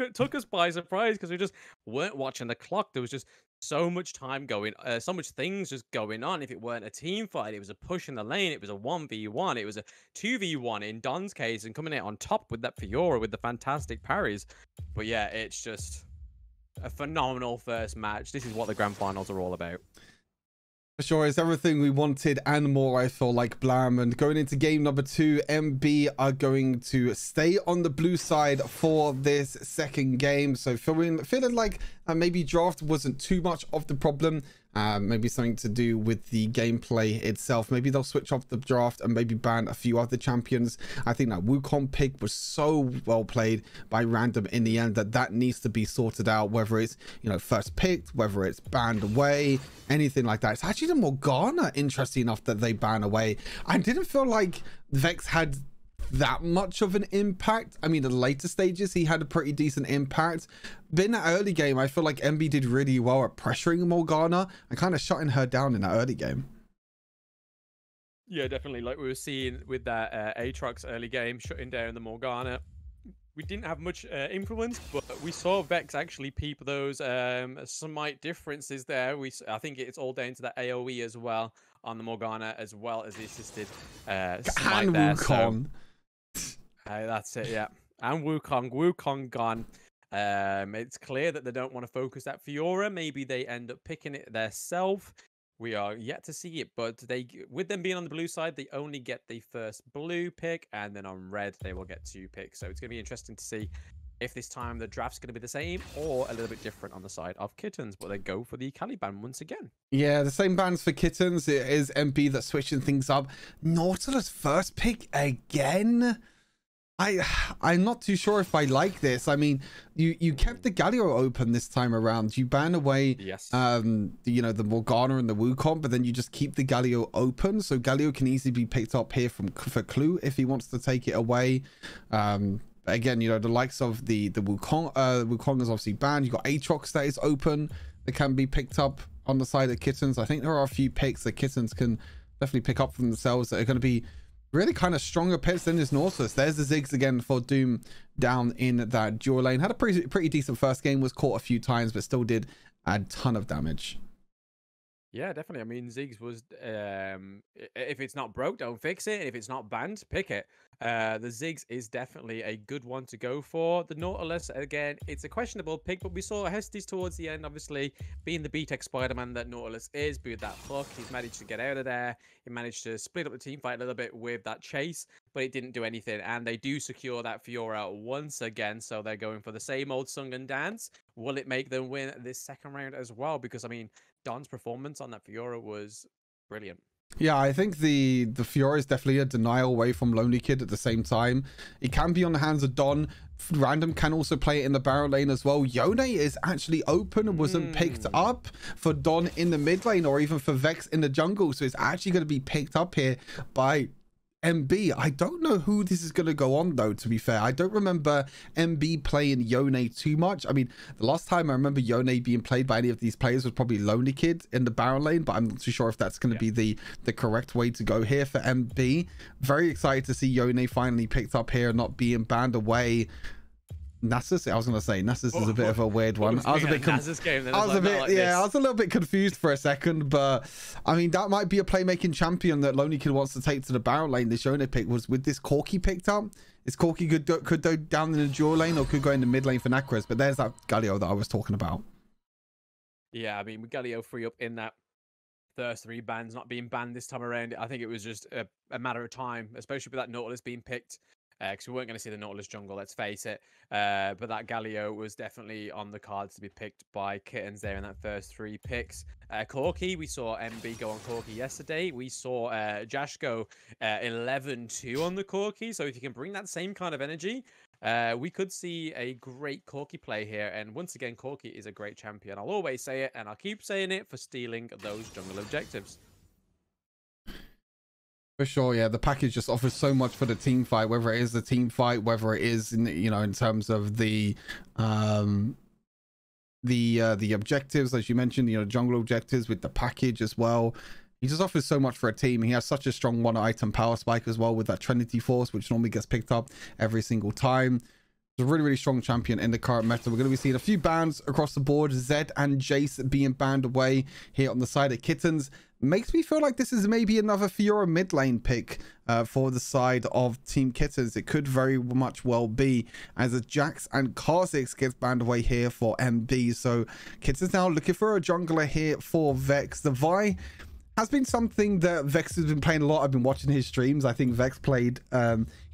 it took us by surprise because we just weren't watching the clock. There was just so much time going, so much things just going on. If it weren't a team fight, it was a push in the lane. It was a 1v1. It was a 2v1 in Don's case, and coming out on top with that Fiora with the fantastic parries. But yeah, it's just a phenomenal first match. This is what the grand finals are all about. For sure, it's everything we wanted and more, I feel like, Blam. And going into game number 2, MB are going to stay on the blue side for this second game. So feeling like maybe draft wasn't too much of the problem. Maybe something to do with the gameplay itself. Maybe they'll switch off the draft and maybe ban a few other champions. I think that Wukong pick was so well played by Random in the end that needs to be sorted out, whether it's, you know, first picked, whether it's banned away, anything like that. It's actually the Morgana, interesting enough, that they ban away. I didn't feel like Vex had that much of an impact. I mean, the later stages he had a pretty decent impact, but in that early game I feel like MB did really well at pressuring Morgana and kind of shutting her down in that early game. Yeah, definitely, like we were seeing with that Aatrox early game, shutting down the Morgana. We didn't have much influence, but we saw Vex actually peep those smite differences there. I think it's all down to that AoE as well on the Morgana, as well as the assisted smite there. Wukong. That's it, yeah. And Wukong gone. It's clear that they don't want to focus that Fiora. Maybe they end up picking it themselves. We are yet to see it, but with them being on the blue side, they only get the first blue pick, and then on red they will get 2 picks. So it's going to be interesting to see if this time the draft's going to be the same or a little bit different on the side of Kittens, but they go for the Cali ban once again. Yeah, the same bans for Kittens. It is MB that's switching things up. Nautilus first pick again. I'm not too sure if I like this. I mean, you kept the Galio open this time around. You ban away, yes, you know, the Morgana and the Wukong, but then you just keep the Galio open, so Galio can easily be picked up here for Clue if he wants to take it away. Again, you know, the likes of the Wukong. Wukong is obviously banned. You got Aatrox that is open that can be picked up on the side of Kittens. I think there are a few picks that Kittens can definitely pick up for themselves that are going to be really kind of stronger picks than this Nautilus. There's the Ziggs again for Doom down in that dual lane. Had a pretty decent first game, was caught a few times, but still did a ton of damage. Yeah, definitely. I mean, Ziggs was, if it's not broke, don't fix it. If it's not banned, pick it. The Ziggs is definitely a good one to go for. The Nautilus, again, it's a questionable pick, but we saw Hestay's towards the end, obviously, being the B-Tech Spider-Man that Nautilus is, being that hook. He's managed to get out of there. He managed to split up the team fight a little bit with that chase, but it didn't do anything, and they do secure that Fiora once again, so they're going for the same old song and dance. Will it make them win this second round as well? Because, I mean, Don's performance on that Fiora was brilliant. Yeah, I think the Fiora is definitely a denial away from Lonely Kid at the same time. It can be on the hands of Don. Random can also play it in the barrel lane as well. Yone is actually open and wasn't picked up for Don in the mid lane or even for Vex in the jungle. So it's actually going to be picked up here by MB. I don't know who this is going to go on, though, to be fair. I don't remember MB playing Yone too much. I mean, the last time I remember Yone being played by any of these players was probably Lonely Kid in the barrel lane, but I'm not too sure if that's going to be the correct way to go here for MB. Very excited to see Yone finally picked up here and not being banned away. Nasus, I was going to say, Nasus is a bit of a weird one. I was a little bit confused for a second, but I mean, that might be a playmaking champion that Lonely Kid wants to take to the barrel lane. This Yone pick was with this Corki picked up. This Corki could go down in the dual lane or could go in the mid lane for Nacroz, but there's that Galio that I was talking about. Yeah, I mean, Galio free up in that Thirst 3 bans not being banned this time around. I think it was just a matter of time, especially with that Nautilus being picked, because we weren't going to see the Nautilus jungle, let's face it. But that Galio was definitely on the cards to be picked by Kittens there in that first 3 picks. Corki, we saw MB go on Corki yesterday. We saw Jash go 11-2 on the Corki. So if you can bring that same kind of energy, we could see a great Corki play here. And once again, Corki is a great champion. I'll always say it, and I'll keep saying it, for stealing those jungle objectives. For sure, yeah. The package just offers so much for the team fight, whether it is the team fight, whether it is, you know, in terms of the objectives, as you mentioned, you know, jungle objectives with the package as well. He just offers so much for a team. He has such a strong one-item power spike as well with that Trinity Force, which normally gets picked up every single time. It's a really, really strong champion in the current meta. We're going to be seeing a few bans across the board. Zed and Jace being banned away here on the side of Kittens. Makes me feel like this is maybe another Fiora mid lane pick for the side of Team Kittens. It could very much well be, as a Jax and Kha'Zix gets banned away here for MB. So Kittens now looking for a jungler here for Vex. The Vi has been something that Vex has been playing a lot. I've been watching his streams. I think Vex played,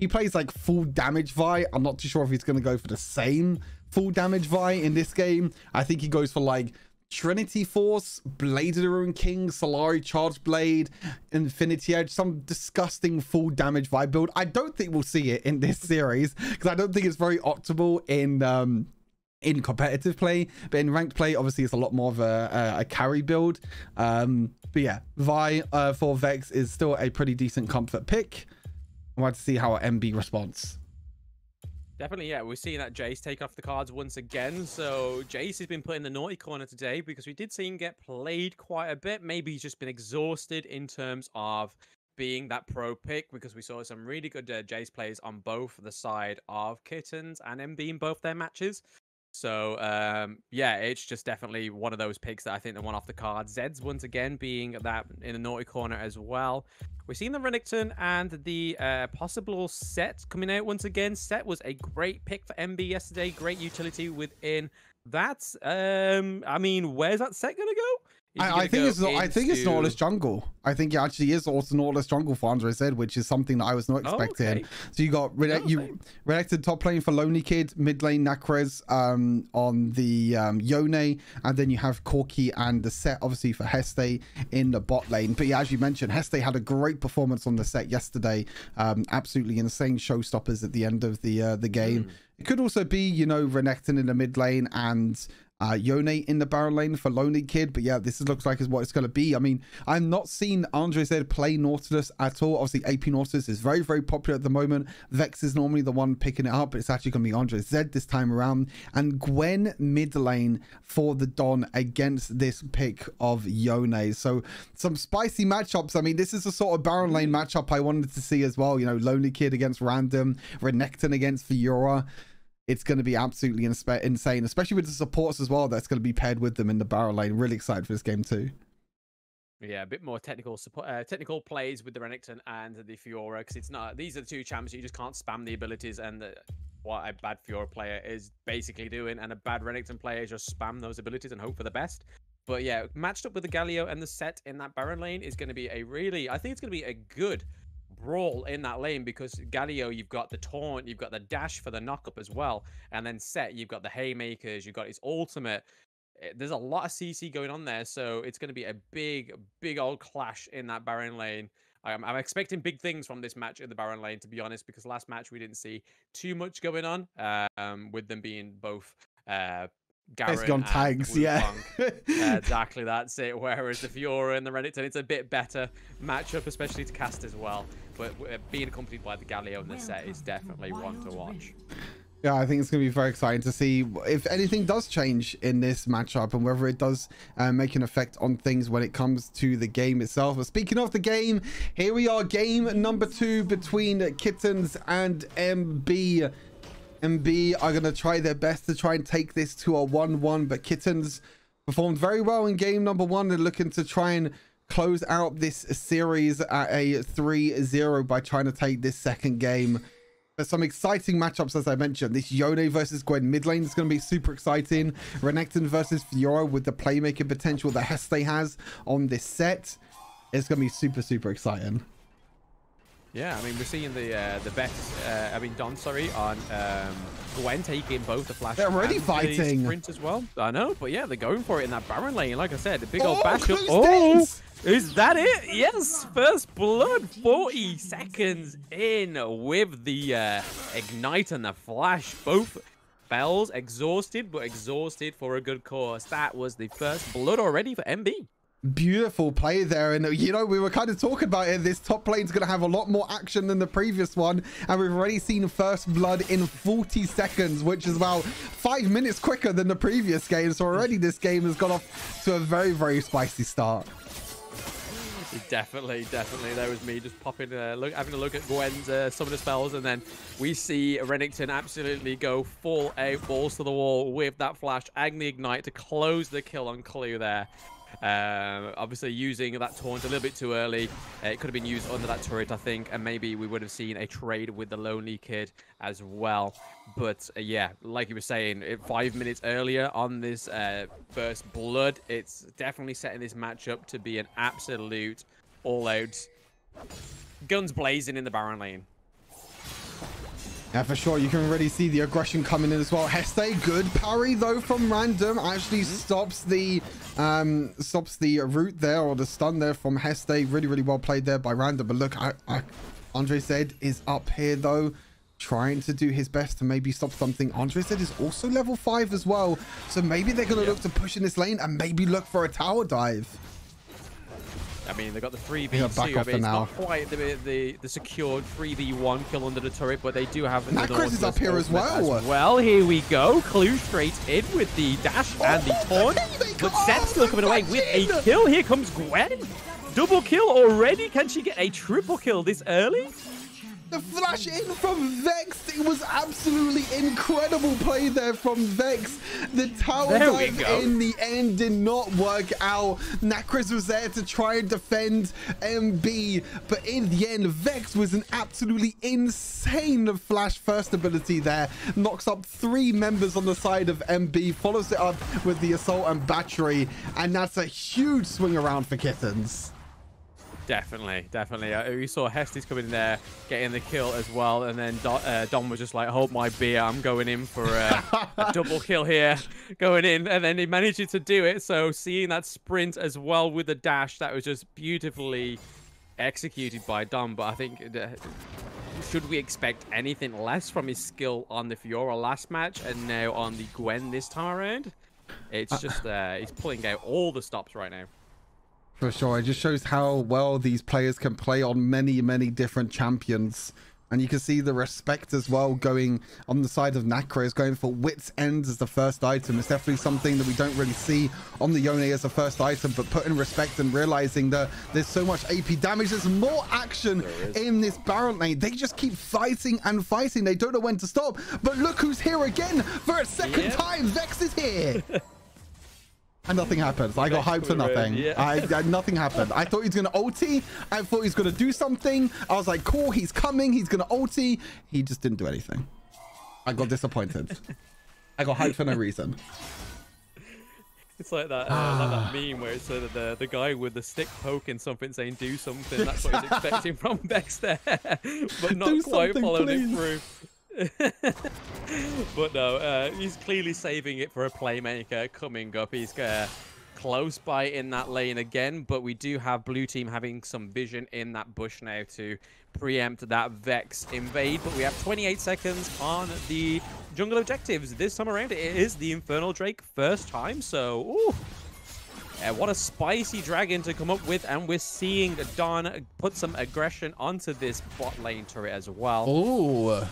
he plays like full damage Vi. I'm not too sure if he's going to go for the same full damage Vi in this game. I think he goes for like Trinity Force, Blade of the Ruined King, Solari Charge Blade, Infinity Edge, some disgusting full damage vibe build. I don't think we'll see it in this series because I don't think it's very optimal in competitive play, but in ranked play, obviously it's a lot more of a carry build. But yeah, Vi for Vex is still a pretty decent comfort pick. I'd like to see how our MB responds. Definitely, yeah. We're seeing that Jace take off the cards once again. So Jace has been put in the naughty corner today because we did see him get played quite a bit. Maybe he's just been exhausted in terms of being that pro pick, because we saw some really good Jace plays on both the side of Kittens and MB in both their matches. So, yeah, it's just definitely one of those picks that I think they want off the card. Zed's once again being that in the naughty corner as well. We've seen the Renekton and the possible Set coming out once again. Set was a great pick for MB yesterday. Great utility within that. I mean, where's that Set going to go? I think it's Nautilus jungle. I think it actually is also Nautilus jungle for Andrezed, which is something that I was not expecting. Okay. So you got Renekton top lane for Lonely Kid, mid lane Nacroz on the Yone, and then you have Corki and the Set obviously for Hestay in the bot lane. But yeah, as you mentioned, Hestay had a great performance on the Set yesterday. Absolutely insane showstoppers at the end of the game. Mm. It could also be, you know, Renekton in the mid lane and Yone in the barrel lane for Lonely Kid. But yeah, this looks like is what it's going to be. I mean, I've not seen Andrezed play Nautilus at all. Obviously, AP Nautilus is very, very popular at the moment. Vex is normally the one picking it up, but it's actually going to be Andrezed this time around. And Gwen mid lane for the Don against this pick of Yone. So some spicy matchups. I mean, this is the sort of barrel lane matchup I wanted to see as well. You know, Lonely Kid against Random, Renekton against Fiora. It's going to be absolutely insane, especially with the supports as well. That's going to be paired with them in the barrel lane. Really excited for this game too. Yeah, a bit more technical support, technical plays with the Renekton and the Fiora, because it's not. These are the two champs. You just can't spam the abilities, and what a bad Fiora player is basically doing, and a bad Renekton player is just spam those abilities and hope for the best. But yeah, matched up with the Galio and the Set in that barrel lane is going to be a really. I think it's going to be a good brawl in that lane, because Galio, you've got the taunt, you've got the dash for the knockup as well, and then Set, you've got the haymakers, you've got his ultimate. There's a lot of CC going on there, so it's going to be a big old clash in that Baron lane. I'm expecting big things from this match in the Baron lane, to be honest, because last match we didn't see too much going on with them being both Garen on tags, yeah. Exactly, that's it. Whereas the Fiora and the Renekton, it's a bit better matchup, especially to cast as well. But being accompanied by the Galio and the Set is definitely one to watch. Yeah, I think it's going to be very exciting to see if anything does change in this matchup and whether it does make an effect on things when it comes to the game itself. But speaking of the game, here we are, game number 2 between Kittens and MB. MB are going to try their best to try and take this to a 1-1, but Kittens performed very well in game number 1. They're looking to try and close out this series at a 3-0 by trying to take this second game. There's some exciting matchups, as I mentioned. This Yone versus Gwen mid lane is going to be super exciting. Renekton versus Fiora with the playmaking potential that Hestay has on this set. It's going to be super, super exciting. Yeah, I mean, we're seeing the best, Don, on Gwen taking both the flash. They're already fighting. The sprint as well. I know, but yeah, they're going for it in that Baron lane. Like I said, the big old bash up. Oh, is that it? Yes, first blood, 40 seconds in with the Ignite and the flash. Both bells exhausted, but exhausted for a good cause. That was the first blood already for MB. Beautiful play there, and you know, we were kind of talking about it. This top lane's gonna have a lot more action than the previous one, and we've already seen first blood in 40 seconds, which is about 5 minutes quicker than the previous game. So already this game has got off to a very, very spicy start. Definitely. There was me just popping, having a look at Gwen's summoner spells, and then we see Renekton absolutely go full out, balls to the wall with that flash and the ignite to close the kill on Clue there. Obviously using that taunt a little bit too early. It could have been used under that turret, I think, and maybe we would have seen a trade with the Lonely Kid as well. But yeah, like you were saying, 5 minutes earlier on this first blood, it's definitely setting this matchup to be an absolute all-out guns blazing in the Baron lane. Yeah, for sure. You can already see the aggression coming in as well. Hestay, good parry though from Random. Actually stops the root there, or the stun there from Hestay. Really well played there by Random. But look, Andrezed is up here though, trying to do his best to maybe stop something. Andrezed is also level 5 as well, so maybe they're gonna look to push in this lane and maybe look for a tower dive. I mean, they got the 3v2. I mean, it's not quite the secured 3v1 kill under the turret, but they do have another one. Nacroz is up here as well. Here we go. Clue straight in with the dash and the taunt. But Seth's still coming away with a kill. Here comes Gwen. Double kill already. Can she get a triple kill this early? The flash in from Vex, it was absolutely incredible play there from Vex. The tower dive in the end did not work out. Nacroz was there to try and defend MB, but in the end, Vex was an absolutely insane flash first ability there. Knocks up 3 members on the side of MB, follows it up with the assault and battery, and that's a huge swing around for Kittens. Definitely. We saw Hestay's coming in there, getting the kill as well, and then Don was just like, hold my beer, I'm going in for a double kill here, going in, and then he managed to do it. So seeing that sprint as well with the dash, that was just beautifully executed by Don. But I think, should we expect anything less from his skill on the Fiora last match and now on the Gwen this time around? It's just, he's pulling out all the stops right now. For sure. It just shows how well these players can play on many different champions. And you can see the respect as well going on the side of Nacroz, going for Wit's End as the first item. It's definitely something that we don't really see on the Yone as the first item, but putting respect and realizing that there's so much AP damage. There's more action in this Baron lane. They just keep fighting and fighting. They don't know when to stop. But look who's here again for a second time. Vex is here. And nothing happens. I got hyped for nothing. Nothing happened. I thought he's going to ulti. I thought he's going to do something. I was like, cool, he's coming. He's going to ulti. He just didn't do anything. I got disappointed. I got hyped for no reason. It's like that meme where it's the guy with the stick poking something, saying do something. That's what he's expecting from Vex there. But not quite following it through. But no, he's clearly saving it for a playmaker coming up. He's close by in that lane again, but we do have blue team having some vision in that bush now to preempt that Vex invade. But we have 28 seconds on the jungle objectives. This time around, it is the Infernal Drake first time, so ooh. What a spicy dragon to come up with, and we're seeing Don put some aggression onto this bot lane turret as well. Ooh.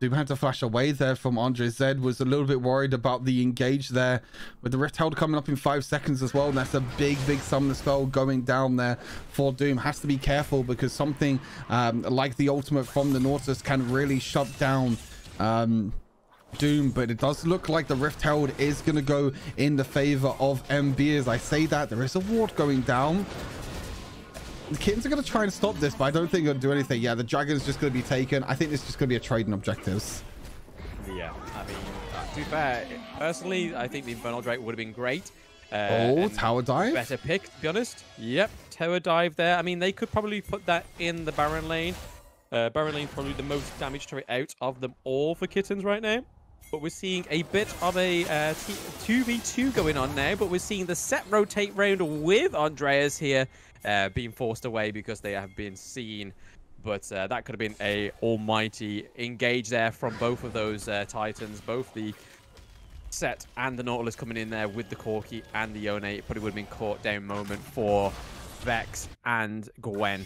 Doom had to flash away there from Andrezed. Was a little bit worried about the engage there. With the Rift Held coming up in 5 seconds as well. And that's a big summoner spell going down there for Doom. Has to be careful because something like the ultimate from the Nautilus can really shut down Doom. But it does look like the Rift Held is going to go in the favor of MB. As I say that, there is a ward going down. The kittens are going to try and stop this, but I don't think they're going to do anything. Yeah, the dragon is just going to be taken. I think this is just going to be a trade in objectives. Yeah, I mean, to be fair, personally, I think the Infernal Drake would have been great. Oh, tower dive? Better pick, to be honest. Yep, tower dive there. I mean, they could probably put that in the Baron lane. Baron lane's probably the most damage turret out of them all for kittens right now. But we're seeing a bit of a 2v2 going on now. But we're seeing the set rotate round with Andrezed here being forced away because they have been seen. But that could have been a almighty engage there from both of those Titans. Both the set and the Nautilus coming in there with the Corki and the Yone. But it would have been caught down moment for Vex and Gwen.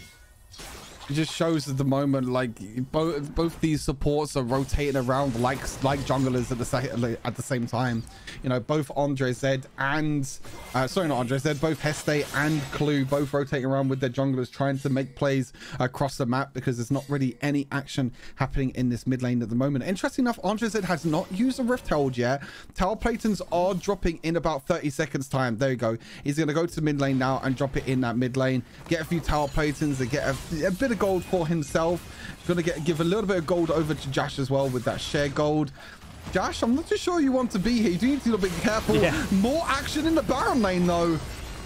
It just shows at the moment, like both these supports are rotating around like junglers at the same time. You know, both Andrezed and sorry, not Andrezed, both Hestay and Clue both rotating around with their junglers, trying to make plays across the map because there's not really any action happening in this mid lane at the moment. Interesting enough, Andrezed has not used a Rift Herald yet. Tower Platons are dropping in about 30 seconds time. There you go. He's going to go to mid lane now and drop it in that mid lane. Get a few Tower Platons and get a bit of gold for himself. Gonna give a little bit of gold over to Josh as well with that share gold. Josh, I'm not too sure you want to be here. You do need to be careful. Yeah. More action in the Baron lane though.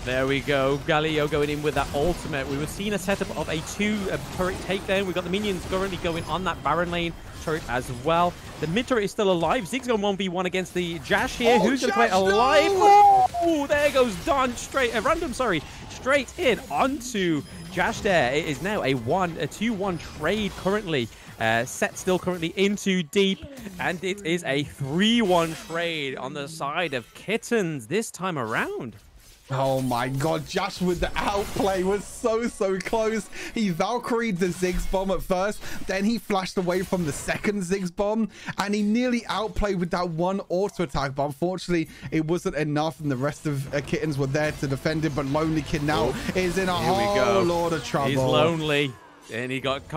There we go. Galio going in with that ultimate. We were seeing a setup of a two turret takedown. We've got the minions currently going on that Baron lane turret as well. The mid turret is still alive. Ziggs going 1v1 against the Josh here. Oh, who's going to play alive? No! Oh, there goes Don straight, Random, sorry, straight in onto Josh there. It is now a 2-1 trade currently. Set still currently into deep, and it is a 3-1 trade on the side of kittens this time around. Oh my god, Josh with the outplay was so close. He Valkyried the Ziggs bomb at first, then he flashed away from the second Ziggs bomb, and he nearly outplayed with that one auto attack, but unfortunately it wasn't enough and the rest of kittens were there to defend him. But Lonely Kid now is in a whole lot of trouble. He's lonely, and he got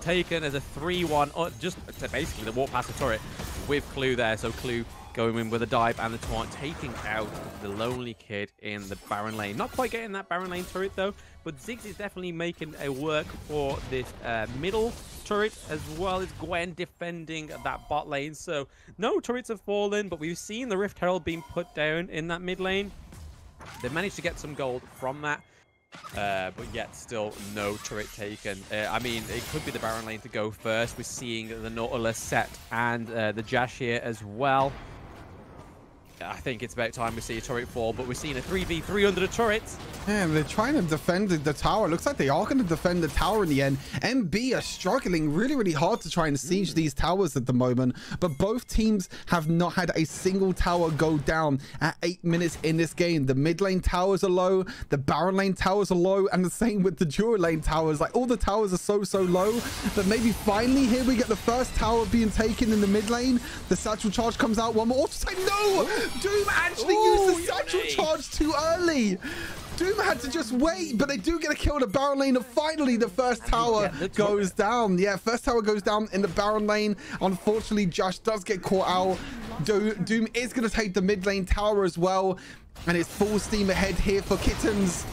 taken as a 3-1, just basically the walk past the turret with Clue there. So Clue going in with a dive and the taunt, taking out the Lonely Kid in the Baron lane. Not quite getting that Baron lane turret though, but Ziggs is definitely making a work for this middle turret, as well as Gwen defending that bot lane. So no turrets have fallen, but we've seen the Rift Herald being put down in that mid lane. They managed to get some gold from that, but yet still no turret taken. I mean, it could be the Baron lane to go first. We're seeing the Nautilus, Set and the Jash here as well. I think it's about time we see a turret fall, but we're seeing a 3v3 under the turrets. Yeah, they're trying to defend the tower. Looks like they are going to defend the tower in the end. MB are struggling really hard to try and siege these towers at the moment, but both teams have not had a single tower go down at 8 minutes in this game. The mid lane towers are low, the Baron lane towers are low, and the same with the dual lane towers. Like, all the towers are so low, but maybe finally here we get the first tower being taken in the mid lane. The satchel charge comes out, one more auto attack. No! Doom actually used the satchel charge too early. Doom had to just wait, but they do get a kill in the Baron lane, and finally the first tower goes down. Yeah, first tower goes down in the Baron lane. Unfortunately, Josh does get caught out. Doom is going to take the mid lane tower as well, and it's full steam ahead here for kittens.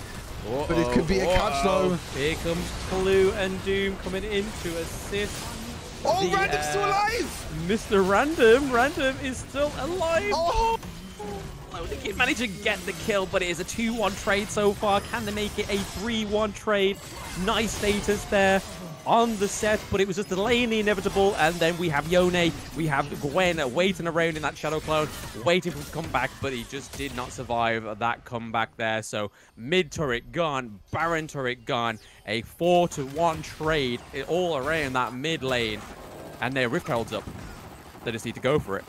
But it could be a catch though. Here comes Clue and Doom coming in to assist. Oh, Random's still alive! Mr. Random is still alive! Oh! Lonely Kid managed to get the kill, but it is a 2-1 trade so far. Can they make it a 3-1 trade? Nice status there on the set, but it was just delaying the inevitable. And then we have Yone, we have Gwen waiting around in that Shadow Clone, waiting for him to come back, but he just did not survive that comeback there. So mid turret gone, Baron turret gone, a 4-1 trade all around that mid lane, and their Rift Herald's up. They just need to go for it.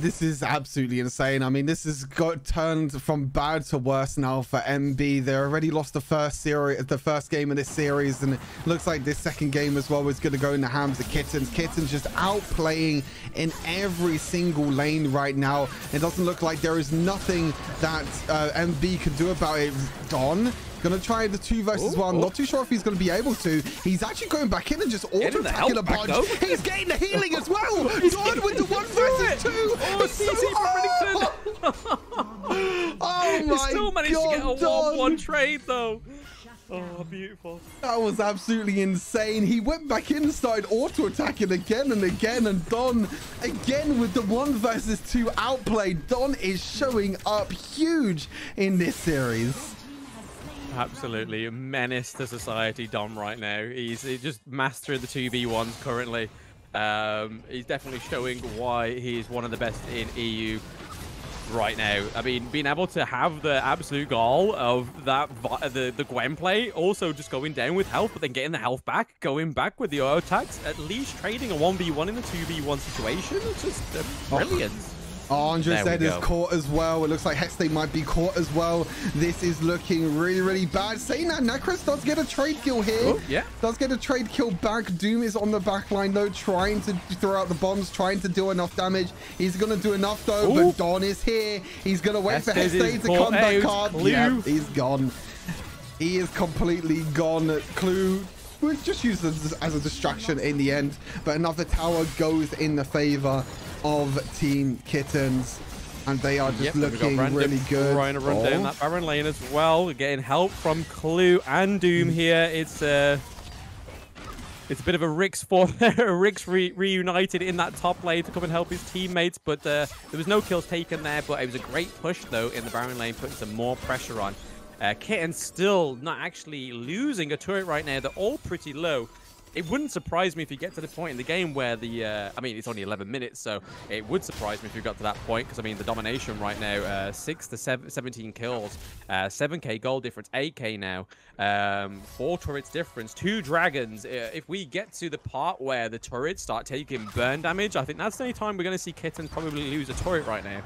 This is absolutely insane. I mean, this has got turned from bad to worse now for MB. They already lost the first game of this series, and it looks like this second game as well is going to go in the hands of kittens. Kittens just outplaying in every single lane right now. It doesn't look like there is nothing that MB can do about it. Don gonna try the 2v1. Not too sure if he's gonna be able to. He's actually going back in and just auto-attacking a bunch. He's getting the healing as well. Don with the 1v2. Oh my god. He still managed to get a 1-1 trade though. Oh, beautiful. That was absolutely insane. He went back inside, auto-attacking again, and Don, again with the 1 versus 2 outplay. Don is showing up huge in this series. Absolutely a menace to society, Don, right now. He's just mastering the 2v1s currently. He's definitely showing why he's one of the best in EU right now. I mean, being able to have the absolute goal of that the Gwen play, also just going down with health, but then getting the health back, going back with the auto attacks, at least trading a 1v1 in the 2v1 situation. It's just brilliant. Oh, Andrezed is caught as well. It looks like Hestay might be caught as well. This is looking really, really bad. Saying that, Nacroz does get a trade kill here. Oh, yeah. Does get a trade kill back. Doom is on the back line, though, trying to throw out the bombs, trying to do enough damage. He's going to do enough, though, but Don is here. He's going to wait for Hestay to come back up. Yeah, he's gone. He is completely gone. Clue was just used as a distraction in the end, but another tower goes in the favor of Team Kittens, and they are just looking really good. Trying to run down that Baron lane as well. We're getting help from Clue and Doom here. It's a bit of a Rix for Rix reunited in that top lane to come and help his teammates, but there was no kills taken there. But it was a great push though in the Baron lane, putting some more pressure on. Kittens still not actually losing a turret right now. They're all pretty low. It wouldn't surprise me if you get to the point in the game where the, I mean, it's only 11 minutes, so it would surprise me if you got to that point, because, I mean, the domination right now, 6 to 17 kills, 7k goal difference, 8k now, 4 turrets difference, 2 dragons. If we get to the part where the turrets start taking burn damage, I think that's the only time we're going to see Kittens probably lose a turret right now.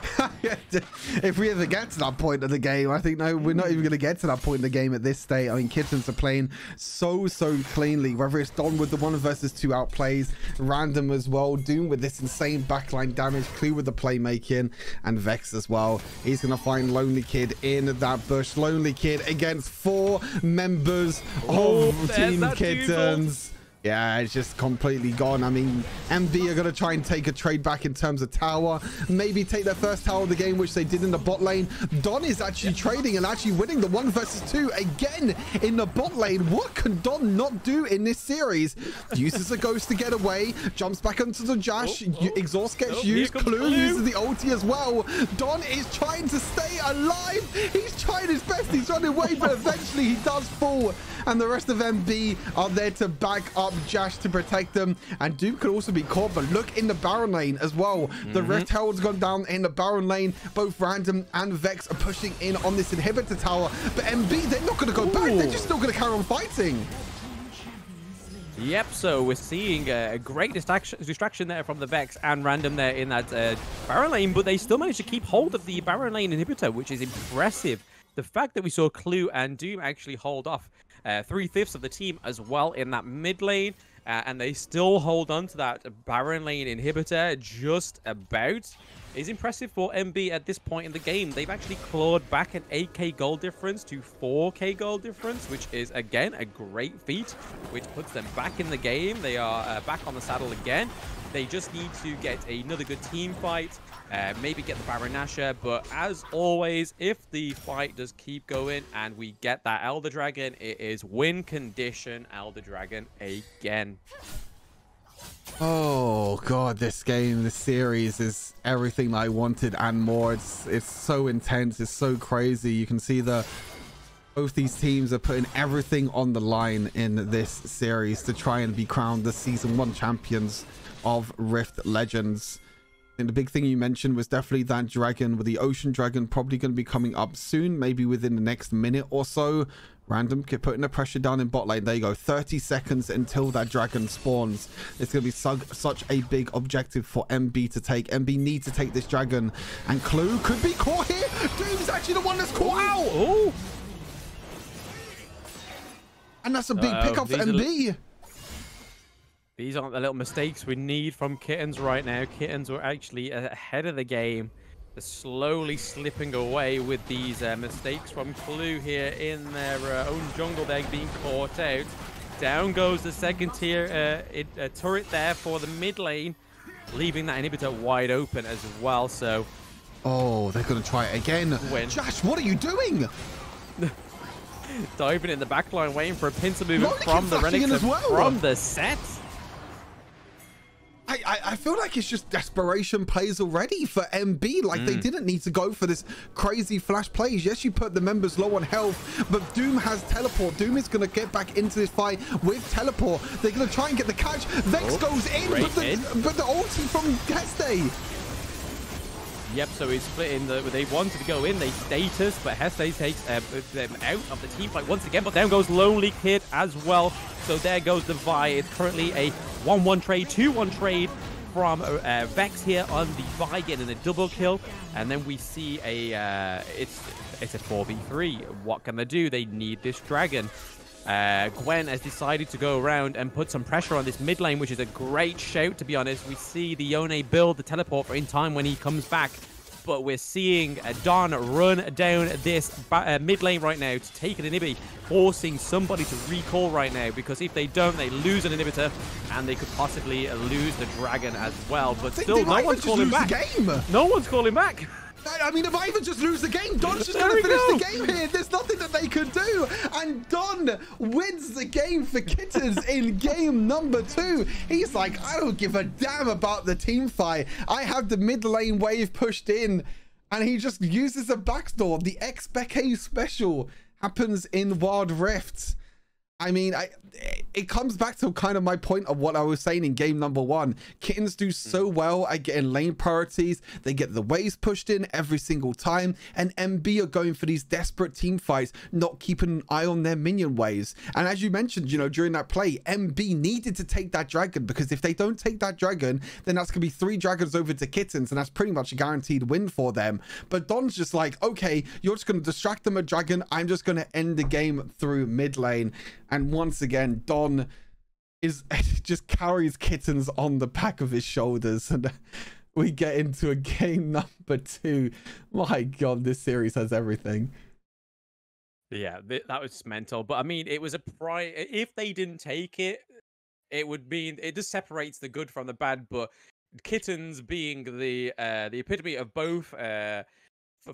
If we ever get to that point of the game, I think, no, we're not even going to get to that point in the game at this stage. I mean, Kittens are playing so, so cleanly, whether it's Don with the 1 versus 2 outplays, Random as well, Doom with this insane backline damage, Clue with the playmaking, and Vex as well. He's going to find Lonely Kid in that bush. Lonely Kid against 4 members of Team Kittens. Yeah, it's just completely gone. I mean, MB are going to try and take a trade back in terms of tower, maybe take their first tower of the game, which they did in the bot lane. Don is actually trading and actually winning the 1 versus 2 again in the bot lane. What can Don not do in this series? Uses a ghost to get away, jumps back onto the Josh, exhaust gets used, Clue uses the ulti as well. Don is trying to stay alive. He's trying his best. He's running away, but eventually he does fall. And the rest of MB are there to back up Jace to protect them, and Doom could also be caught, but look in the Baron lane as well. The red tower's gone down in the Baron lane. Both Random and Vex are pushing in on this inhibitor tower, but MB, they're not going to go back. They're just still going to carry on fighting. Yep, so we're seeing a great distraction there from the Vex and Random there in that Baron lane, but they still managed to keep hold of the Baron lane inhibitor, which is impressive. The fact that we saw Clue and Doom actually hold off 3/5 of the team as well in that mid lane, and they still hold on to that Baron lane inhibitor just about. It's impressive for MB at this point in the game. They've actually clawed back an 8k goal difference to 4k goal difference, which is, again, a great feat, which puts them back in the game. They are back on the saddle again. They just need to get another good team fight, maybe get the Baron Nashor, but as always, if the fight does keep going and we get that Elder Dragon, it is win condition Elder Dragon again. Oh god, this game, this series is everything I wanted and more. It's so intense, it's so crazy. You can see the both these teams are putting everything on the line in this series to try and be crowned the Season 1 champions of Rift Legends. And the big thing you mentioned was definitely that dragon, with the Ocean Dragon probably going to be coming up soon, maybe within the next minute or so. Random putting the pressure down in bot lane. There you go, 30 seconds until that dragon spawns. It's going to be such a big objective for MB to take. MB need to take this dragon, and Clue could be caught here. Doom's actually the one that's caught out. Ooh. And that's a big pickup for MB. These aren't the little mistakes we need from Kittens right now. Kittens were actually ahead of the game. They're slowly slipping away with these mistakes from Clue here in their own jungle. They're being caught out. Down goes the second tier turret there for the mid lane, leaving that inhibitor wide open as well. So, oh, they're going to try it again. Josh, what are you doing? Diving in the back line, waiting for a pin to move from the Renekton as well. From the set. I feel like it's just desperation plays already for MB. Like, they didn't need to go for this crazy flash plays. Yes, you put the members low on health, but Doom has teleport. Doom is going to get back into this fight with teleport. They're going to try and get the catch. Vex goes in, but the ulti from Hestay. Yep, so he's splitting. They wanted to go in. They status, but Hestay takes them out of the team fight once again. But down goes Lonely Kid as well. So there goes the Vi. It's currently a 1-1 trade, 2-1 trade from Vex here on the Vi, getting a double kill. And then we see a, it's a 4v3. What can they do? They need this dragon. Gwen has decided to go around and put some pressure on this mid lane, which is a great shout, to be honest. We see the Yone build the teleport in time when he comes back. But we're seeing Don run down this mid lane right now to take an inhibitor, forcing somebody to recall right now, because if they don't, they lose an inhibitor and they could possibly lose the dragon as well. But still, no one's calling back. No one's calling back. I mean, if I even just lose the game, Don's just going to finish the game here. There's nothing that they can do. And Don wins the game for Kittens in game number 2. He's like, I don't give a damn about the team fight. I have the mid lane wave pushed in. And he just uses a backdoor. The XBK special happens in Wild Rift. I mean, it comes back to kind of my point of what I was saying in game number 1. Kittens do so well at getting lane priorities. They get the waves pushed in every single time. And MB are going for these desperate team fights, not keeping an eye on their minion waves. And as you mentioned, you know, during that play, MB needed to take that dragon, because if they don't take that dragon, then that's going to be 3 dragons over to Kittens. And that's pretty much a guaranteed win for them. But Don's just like, okay, you're just going to distract them with dragon. I'm just going to end the game through mid lane. And once again, Don is just carries Kittens on the back of his shoulders. And we get into a game number 2. My God, this series has everything. Yeah, that was mental. But I mean, it was a pride. If they didn't take it, it would mean it just separates the good from the bad. But Kittens being the epitome of both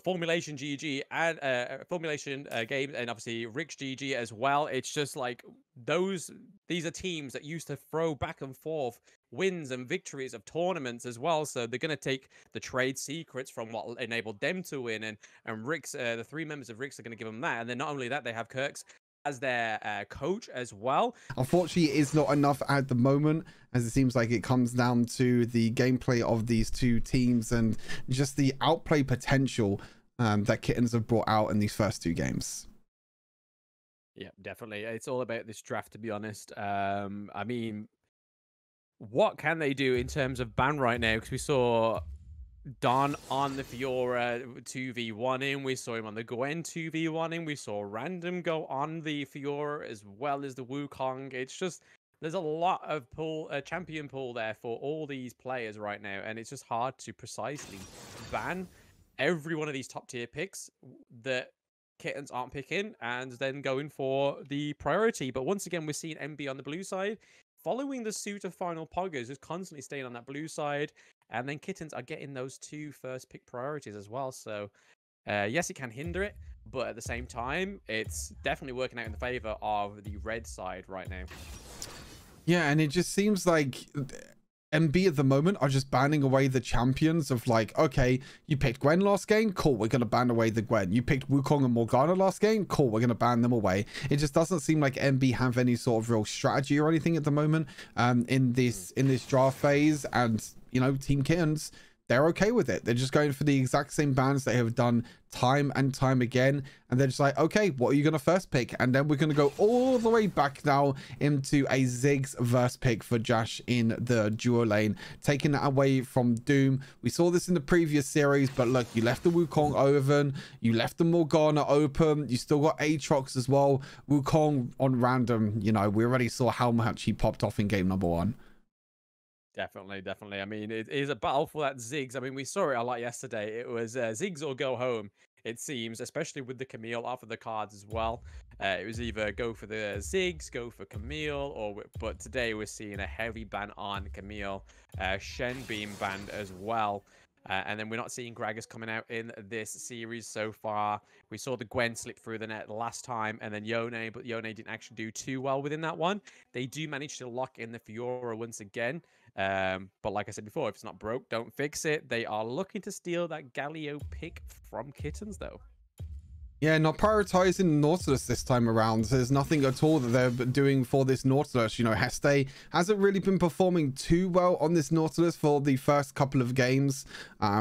Formulation GG and Formulation games, and obviously Rick's GG as well. It's just like these are teams that used to throw back and forth wins and victories of tournaments as well. So they're going to take the trade secrets from what enabled them to win, and Rick's the 3 members of Rick's are going to give them that. And then not only that, they have Kirk's as their coach as well. Unfortunately, it's not enough at the moment, as it seems like it comes down to the gameplay of these 2 teams and just the outplay potential that Kittens have brought out in these first 2 games. Yeah, definitely. It's all about this draft, to be honest. I mean, what can they do in terms of ban right now? Because we saw Don on the Fiora 2v1 in. We saw him on the Gwen 2v1 in. We saw Random go on the Fiora as well as the Wukong. It's just, there's a lot of pool, champion pool there for all these players right now. And it's just hard to precisely ban every one of these top tier picks that Kittens aren't picking and then going for the priority. But once again, we're seeing MB on the blue side, following the suit of Final Poggers, just constantly staying on that blue side. And then Kittens are getting those 2 first pick priorities as well. So, yes, it can hinder it. But at the same time, it's definitely working out in the favor of the red side right now. Yeah, and it just seems like MB at the moment are just banning away the champions of like, okay, you picked Gwen last game, cool, we're going to ban away the Gwen. You picked Wukong and Morgana last game, cool, we're going to ban them away. It just doesn't seem like MB have any sort of real strategy or anything at the moment in this draft phase. And, you know, Team Kittens, they're okay with it. They're just going for the exact same bans they have done time and time again. And they're just like, okay, what are you going to first pick? And then we're going to go all the way back now into a Ziggs verse pick for Josh in the duo lane, taking that away from Doom. We saw this in the previous series, but look, you left the Wukong open, you left the Morgana open, you still got Aatrox as well. Wukong on Random, you know, we already saw how much he popped off in game number 1. Definitely, definitely. I mean, it is a battle for that Ziggs. I mean, we saw it a lot yesterday. It was Ziggs or go home, it seems, especially with the Camille off of the cards as well. It was either go for the Ziggs, go for Camille, or but today we're seeing a heavy ban on Camille. Shen being banned as well. And then we're not seeing Gragas coming out in this series so far. We saw the Gwen slip through the net last time, and then Yone, but Yone didn't actually do too well within that one. They do manage to lock in the Fiora once again. But like I said before, if it's not broke, don't fix it. They are looking to steal that Galio pick from Kittens, though. Yeah, not prioritizing Nautilus this time around. There's nothing at all that they're doing for this Nautilus. You know, Hestay hasn't really been performing too well on this Nautilus for the first couple of games.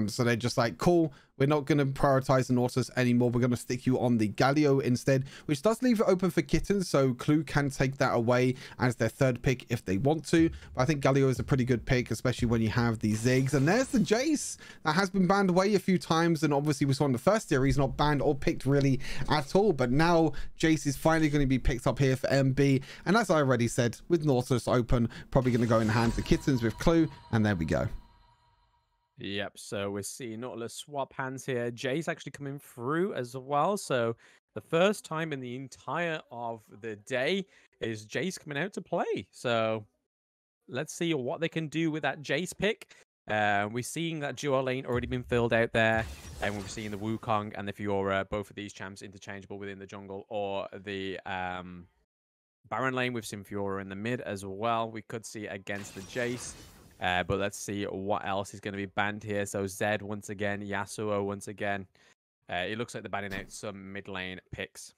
So they're just like, cool, we're not going to prioritize the Nautilus anymore. We're going to stick you on the Galio instead, which does leave it open for Kittens. So Clue can take that away as their third pick if they want to. But I think Galio is a pretty good pick, especially when you have the Ziggs. And there's the Jace that has been banned away a few times. And obviously we saw in the first series, not banned or picked really at all. But now Jace is finally going to be picked up here for MB. And as I already said, with Nautilus open, probably going to go in hand to Kittens with Clue. And there we go. Yep, so we're seeing Nautilus swap hands here. Jace actually coming through as well. So the first time in the entire of the day is Jace coming out to play. So let's see what they can do with that Jace pick. We're seeing that dual lane already been filled out there. And we're seeing the Wukong and the Fiora, both of these champs interchangeable within the jungle or the Baron lane. We've seen Fiora in the mid as well. We could see it against the Jace. But let's see what else is going to be banned here. So Zed once again, Yasuo once again. It looks like they're banning out some mid lane picks.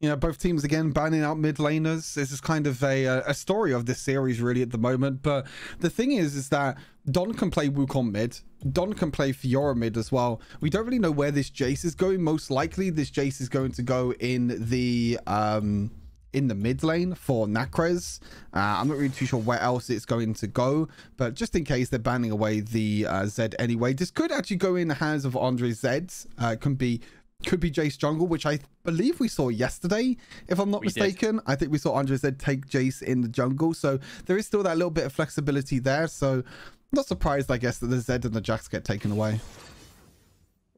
You know, both teams again banning out mid laners. This is kind of a story of this series really at the moment. But the thing is that Don can play Wukong mid. Don can play Fiora mid as well. We don't really know where this Jace is going. Most likely this Jace is going to go in the mid lane for Nacroz. I'm not really too sure where else it's going to go, but just in case they're banning away the Zed anyway. This could actually go in the hands of Andrezed. It could be Jace jungle, which I believe we saw yesterday, if I'm not mistaken. I think we saw Andrezed take Jace in the jungle, so there is still that little bit of flexibility there. So not surprised, I guess, that the Zed and the Jax get taken away.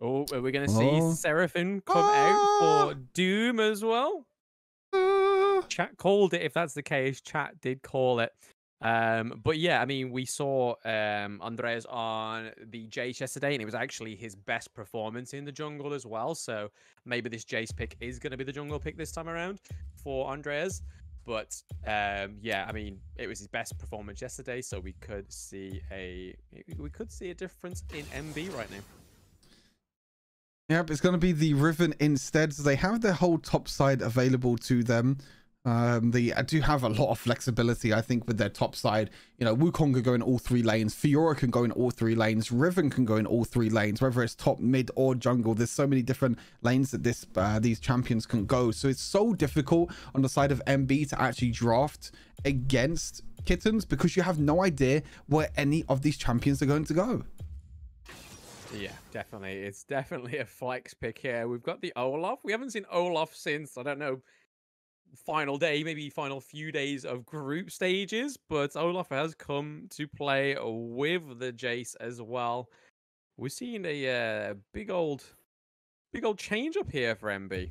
Oh, are we going to see Seraphine come out for Doom as well? Chat called it. If that's the case, chat did call it. But yeah, I mean, we saw Andres on the Jace yesterday, and it was actually his best performance in the jungle as well. So maybe this Jace pick is going to be the jungle pick this time around for Andres. But yeah, I mean, it was his best performance yesterday, so we could see a difference in MB right now. Yep, it's going to be the Riven instead. So they have their whole top side available to them. They do have a lot of flexibility, I think, with their top side. You know, Wukong can go in all three lanes. Fiora can go in all three lanes. Riven can go in all three lanes, whether it's top, mid, or jungle. There's so many different lanes that this these champions can go. So it's so difficult on the side of MB to actually draft against Kittens because you have no idea where any of these champions are going to go. Yeah, definitely. It's definitely a flex pick here. We've got the Olaf. We haven't seen Olaf since, I don't know, final day, maybe final few days of group stages, but Olaf has come to play with the Jace as well. We're seeing a big old change up here for MB.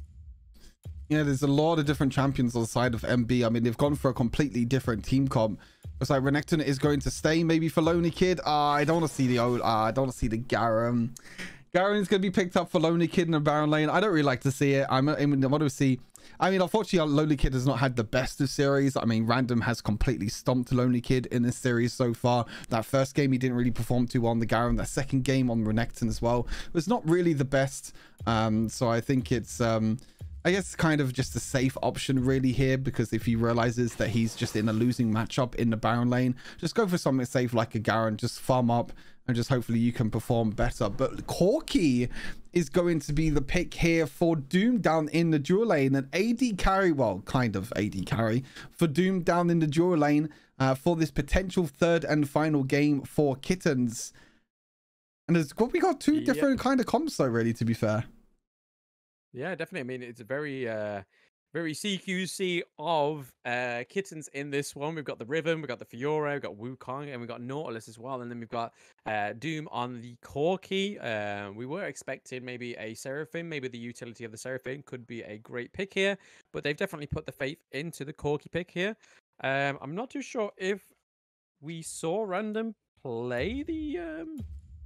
Yeah, there's a lot of different champions on the side of MB. I mean, they've gone for a completely different team comp. Looks like Renekton is going to stay maybe for Lonely Kid. I don't want to see the Garen. Garen's going to be picked up for Lonely Kid in the Baron lane. I don't really like to see it. I want to see. I mean, unfortunately, Lonely Kid has not had the best of series. I mean, Random has completely stomped Lonely Kid in this series so far. That first game, he didn't really perform too well on the Garen. That second game on Renekton as well was not really the best. So I think it's I guess kind of just a safe option really here, because if he realizes that he's just in a losing matchup in the Baron lane, just go for something safe like a Garen, just farm up and just hopefully you can perform better. But Corki is going to be the pick here for Doom down in the dual lane, an AD carry, well, kind of AD carry for Doom down in the dual lane for this potential third and final game for Kittens. And we got two different kind of comps though, really, to be fair. Yeah, definitely. I mean, it's a very, very CQC of Kittens in this one. We've got the Riven, we've got the Fiora, we've got Wukong, and we've got Nautilus as well. And then we've got Doom on the Corki. We were expecting maybe a Seraphine. Maybe the utility of the Seraphine could be a great pick here. But they've definitely put the faith into the Corki pick here. I'm not too sure if we saw Random play the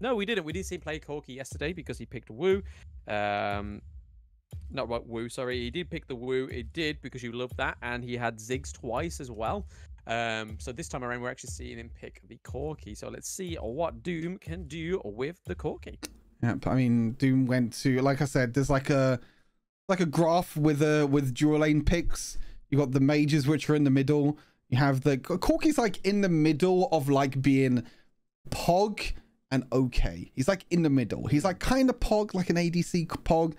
No, we didn't. We didn't see him play Corki yesterday because he picked Wu. Not right, Wu, sorry. He did pick the Wu. It did because you love that. And he had Ziggs twice as well. So this time around, we're actually seeing him pick the Corki. So let's see what Doom can do with the Corki. Yeah, I mean, Doom went to, like I said, there's like a graph with dual lane picks. You got the mages which are in the middle. You have the Corki's like in the middle of like being Pog and okay. He's like in the middle. He's like kind of Pog, like an ADC Pog.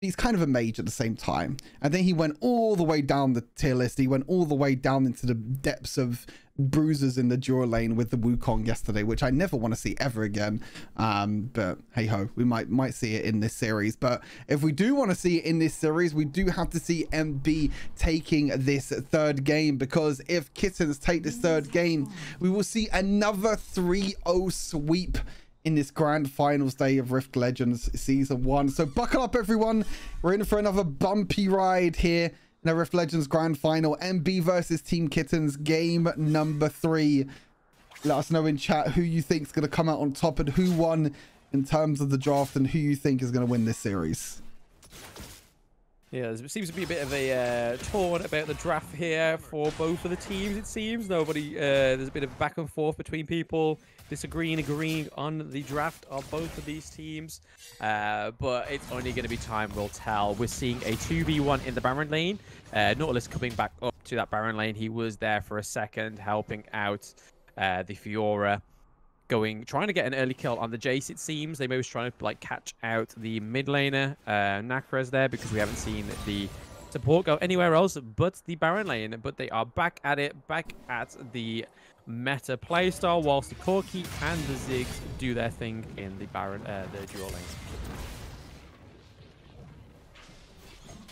He's kind of a mage at the same time. And then he went all the way down the tier list. He went all the way down into the depths of bruisers in the dual lane with the Wukong yesterday, which I never want to see ever again. But hey ho, we might see it in this series. But if we do want to see it in this series, we do have to see MB taking this third game, because if Kittens take this third game, we will see another 3-0 sweep in this grand finals day of Rift Legends Season 1. So buckle up, everyone. We're in for another bumpy ride here in the Rift Legends grand final. MB versus Team Kittens, game number 3. Let us know in chat who you think is going to come out on top and who won in terms of the draft and who you think is going to win this series. Yeah, there seems to be a bit of a torn about the draft here for both of the teams, it seems. There's a bit of back and forth between people agreeing on the draft of both of these teams. But it's only going to be time will tell. We're seeing a 2v1 in the Baron lane. Nautilus coming back up to that Baron lane. He was there for a second, helping out the Fiora. Trying to get an early kill on the Jace, it seems. They may be trying to like catch out the mid laner, Nacroz there, because we haven't seen the support go anywhere else but the Baron lane. But they are back at it, back at the meta playstyle, whilst the Corki and the Ziggs do their thing in the Baron, the dual lane.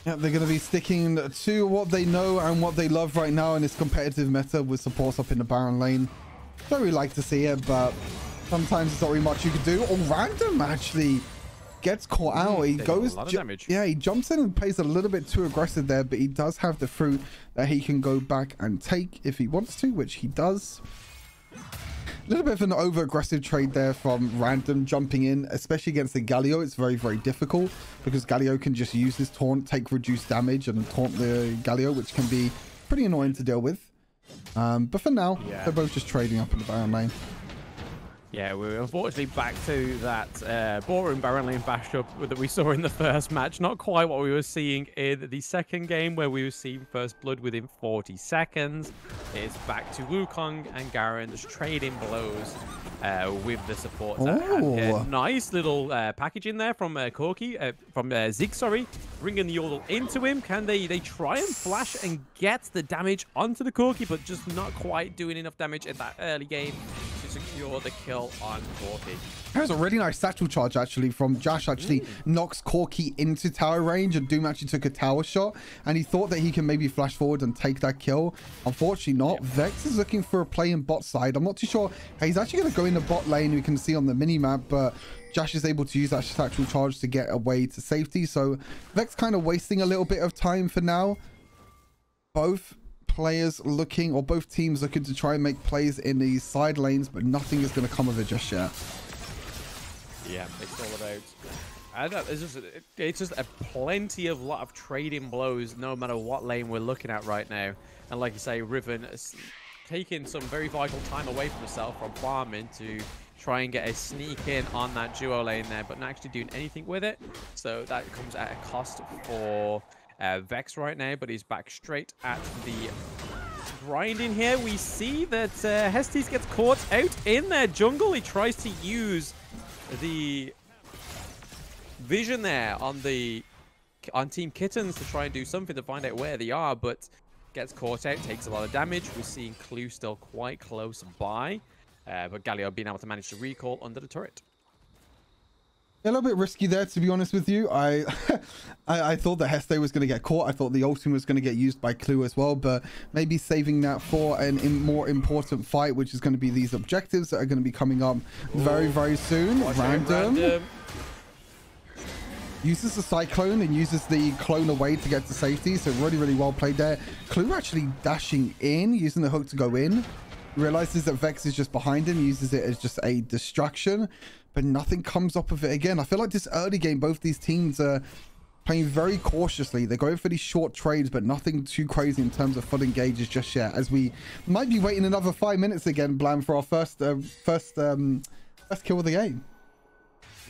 Yeah, they're going to be sticking to what they know and what they love right now in this competitive meta with support up in the Baron lane. Don't really like to see it, but sometimes there's not really much you can do. Or Random actually gets caught out. He goes, yeah, he jumps in and plays a little bit too aggressive there, but he does have the fruit that he can go back and take if he wants to, which he does. A little bit of an over aggressive trade there from Random, jumping in, especially against the Galio. It's very, very difficult because Galio can just use his taunt, take reduced damage, and taunt the Galio, which can be pretty annoying to deal with. But for now, yeah, they're both just trading up in the Baron lane. Yeah, we're unfortunately back to that boring Baron lane bash-up that we saw in the first match. Not quite what we were seeing in the second game, where we were seeing first blood within 40 seconds. It's back to Wukong and Garen just trading blows with the support. Nice little package in there from Corki, from Ziggs, sorry. Bringing the Yordle into him. Can they try and flash and get the damage onto the Corki, but just not quite doing enough damage in that early game to secure the kill on Corki. That was a really nice satchel charge actually from Josh. Actually knocks Corki into tower range, and Doom actually took a tower shot and he thought that he can maybe flash forward and take that kill. Unfortunately not. Yep. Vex is looking for a play in bot side. I'm not too sure. He's actually going to go in the bot lane, we can see on the minimap, but Josh is able to use that satchel charge to get away to safety. So Vex kind of wasting a little bit of time for now. Both players looking, or both teams looking to try and make plays in these side lanes, but nothing is going to come of it just yet. Yeah, it's all about, I don't know, it's just a lot of trading blows no matter what lane we're looking at right now. And like you say, Riven is taking some very vital time away from himself from farming to try and get a sneak in on that duo lane there, but not actually doing anything with it. So that comes at a cost for Vex right now, but he's back straight at the grinding here. We see that Hestay gets caught out in their jungle. He tries to use the vision there on Team Kittens to try and do something to find out where they are, but gets caught out, takes a lot of damage. We're seeing Clue still quite close by, but Galio being able to manage to recall under the turret. A little bit risky there, to be honest with you. I thought that Hestay was going to get caught. I thought the ultimate was going to get used by Clue as well, but maybe saving that for a more important fight, which is going to be these objectives that are going to be coming up very, very soon. Random uses the cyclone and uses the clone away to get to safety. So really, really well played there. Clue actually dashing in, using the hook to go in. Realizes that Vex is just behind him, uses it as just a distraction. but nothing comes up of it again. I feel like this early game, both these teams are playing very cautiously. They're going for these short trades, but nothing too crazy in terms of full engages just yet, as we might be waiting another 5 minutes again, Blam, for our first kill of the game.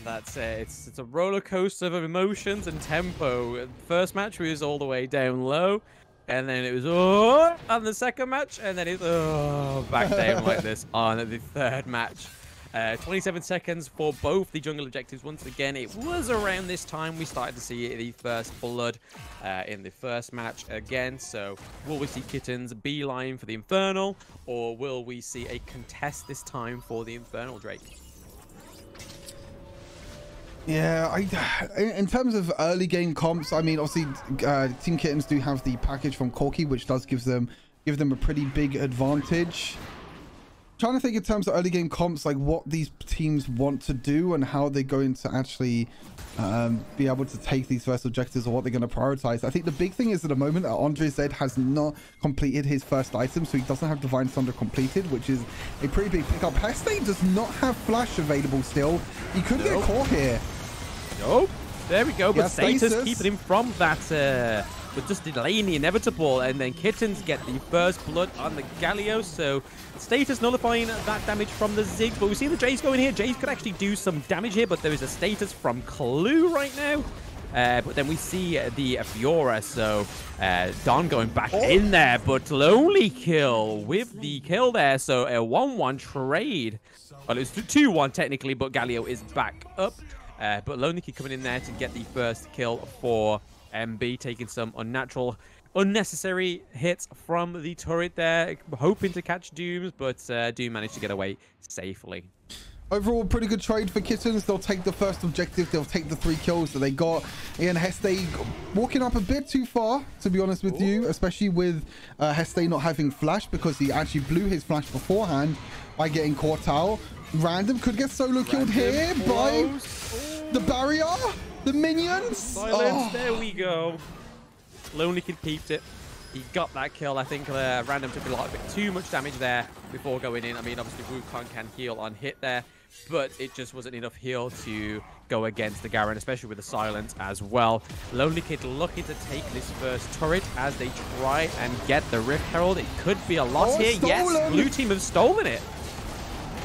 That's it. It's a roller coaster of emotions and tempo. First match we was all the way down low, and then it was oh, and the second match, and then it's oh, back down like this on the third match. 27 seconds for both the jungle objectives. Once again, it was around this time we started to see the first blood in the first match again. So will we see Kittens beeline for the Infernal, or will we see a contest this time for the Infernal, Drake? Yeah, in terms of early game comps, I mean, obviously, Team Kittens do have the package from Corki, which does give them a pretty big advantage. I'm trying to think in terms of early game comps, like what these teams want to do and how they're going to actually be able to take these first objectives, or what they're going to prioritize. I think the big thing is at the moment that Andrezed has not completed his first item, so he doesn't have Divine Thunder completed, which is a pretty big pickup. Hestay does not have Flash available still. He could get caught here. Nope. There we go. But yeah, Status keeping him from that, but just delaying the inevitable. And then Kittens get the first blood on the Galio. So Status nullifying that damage from the Ziggs. But we see the Jace going here. Jace could actually do some damage here, but there is a Status from Clue right now. But then we see the Fiora, so Don going back in there, but Lonely kill with the kill there, so a 1-1 trade. Well, it's 2-1 technically, but Galio is back up. But Lonely Kid coming in there to get the first kill for MB, taking some unnatural, unnecessary hits from the turret there, hoping to catch Dooms, but Doom managed to get away safely. Overall, pretty good trade for Kittens. They'll take the first objective. They'll take the 3 kills that they got. Ian Hestay walking up a bit too far, to be honest with you, especially with Hestay not having Flash, because he actually blew his Flash beforehand by getting caught out. Random could get solo killed here by the barrier, the minions. Silence, there we go. Lonely Kid peeped it. He got that kill. I think Random took a bit too much damage there before going in. I mean, obviously Wukong can heal on hit there, but it just wasn't enough heal to go against the Garen, especially with the silence as well. Lonely Kid lucky to take this first turret as they try and get the Rift Herald. It could be a loss here. Yes, Blue Team have stolen it.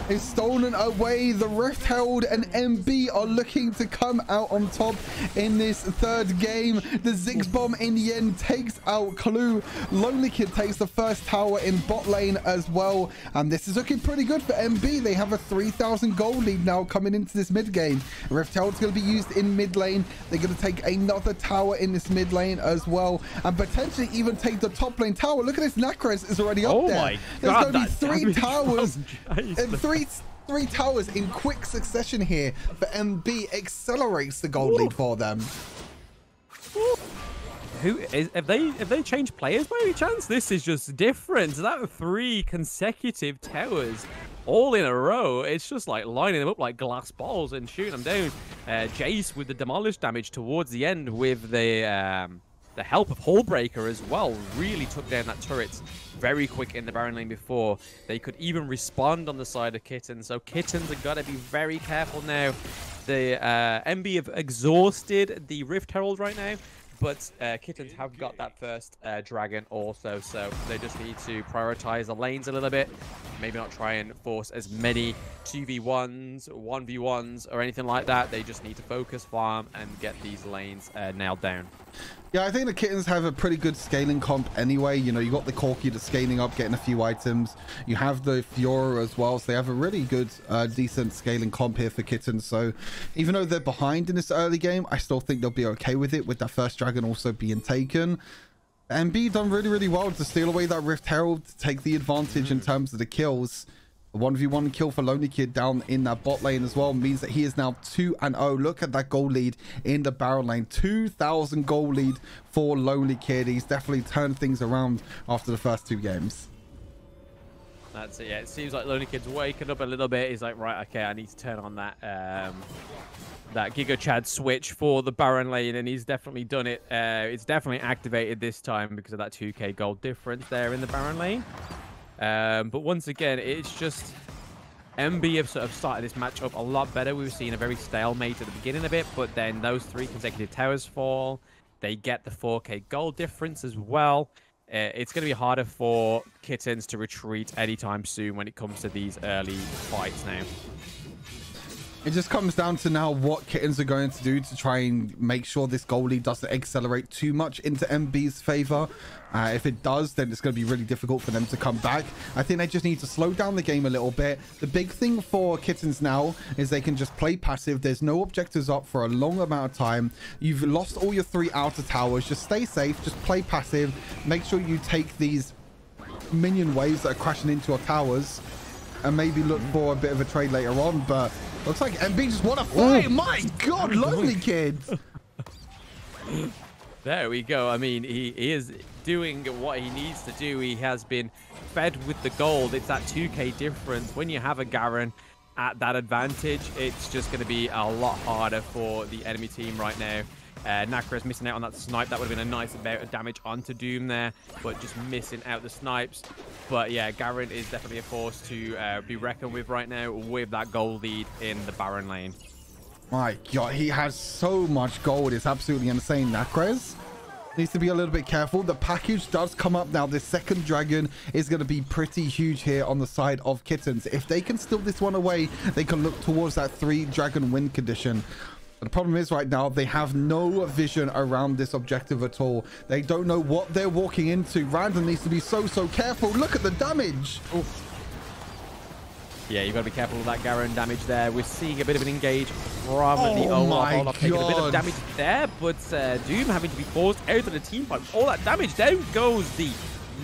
Is stolen away. The Rift Herald and MB are looking to come out on top in this third game. The Ziggs bomb in the end takes out Clue. Lonely Kid takes the first tower in bot lane as well, and this is looking pretty good for MB. They have a 3,000 gold lead now coming into this mid game. Rift Herald's going to be used in mid lane. They're going to take another tower in this mid lane as well, and potentially even take the top lane tower. Look at this, Nacroz is already up there. Oh my God, there's going to be 3 towers and three towers in quick succession here, but MB accelerates the gold lead for them. Have they changed players by any chance? This is just different. That 3 consecutive towers all in a row. It's just like lining them up like glass balls and shooting them down. Jace with the demolish damage towards the end with the help of Hullbreaker as well, really took down that turret very quick in the Baron lane before they could even respond on the side of Kittens. So Kittens have got to be very careful now. The MB have exhausted the Rift Herald right now, but Kittens have got that first dragon also, so they just need to prioritize the lanes a little bit, maybe not try and force as many 2v1s, 1v1s or anything like that. They just need to focus, farm, and get these lanes nailed down. Yeah, I think the Kittens have a pretty good scaling comp anyway. You know, you got the Corki that's scaling up, getting a few items. You have the Fiora as well, so they have a really good, decent scaling comp here for Kittens. So even though they're behind in this early game, I still think they'll be okay with it, with that first dragon also being taken. MB done really, really well to steal away that Rift Herald, to take the advantage in terms of the kills. A 1v1 kill for Lonely Kid down in that bot lane as well means that he is now 2-0. Look at that gold lead in the Baron lane. 2,000 gold lead for Lonely Kid. He's definitely turned things around after the first 2 games. That's it, yeah. It seems like Lonely Kid's waking up a little bit. He's like, right, okay, I need to turn on that that GigaChad switch for the Baron lane, and he's definitely done it. It's definitely activated this time because of that 2k gold difference there in the Baron lane. But once again, it's just MB have sort of started this matchup a lot better. We were seeing a very stalemate at the beginning of it, but then those 3 consecutive towers fall. They get the 4K goal difference as well. It's going to be harder for Kittens to retreat anytime soon when it comes to these early fights now. It just comes down to now what Kittens are going to do to try and make sure this goalie doesn't accelerate too much into MB's favor. If it does, then it's going to be really difficult for them to come back. I think they just need to slow down the game a little bit. The big thing for Kittens now is they can just play passive. There's no objectives up for a long amount of time. You've lost all your 3 outer towers. Just stay safe. Just play passive. Make sure you take these minion waves that are crashing into your towers and maybe look for a bit of a trade later on. But looks like MB just want to fight. Ooh. My God, Lonely Kid. There we go. I mean, he is doing what he needs to do. He has been fed with the gold. It's that 2K difference. When you have a Garen at that advantage, it's just going to be a lot harder for the enemy team right now. Nacroz missing out on that snipe. That would have been a nice amount of damage onto Doom there, but just missing out the snipes. But yeah, Garen is definitely a force to be reckoned with right now with that gold lead in the Baron lane. My God, he has so much gold. It's absolutely insane. Nacroz needs to be a little bit careful. The package does come up now. This second dragon is going to be pretty huge here on the side of Kittens. If they can steal this one away, they can look towards that 3 dragon win condition. The problem is right now, they have no vision around this objective at all. They don't know what they're walking into. Random needs to be so careful. Look at the damage. Oof. Yeah, you've got to be careful with that Garen damage there. We're seeing a bit of an engage from the Olaf. Taking a bit of damage there, but Doom having to be forced out of the team fight. All that damage. There goes the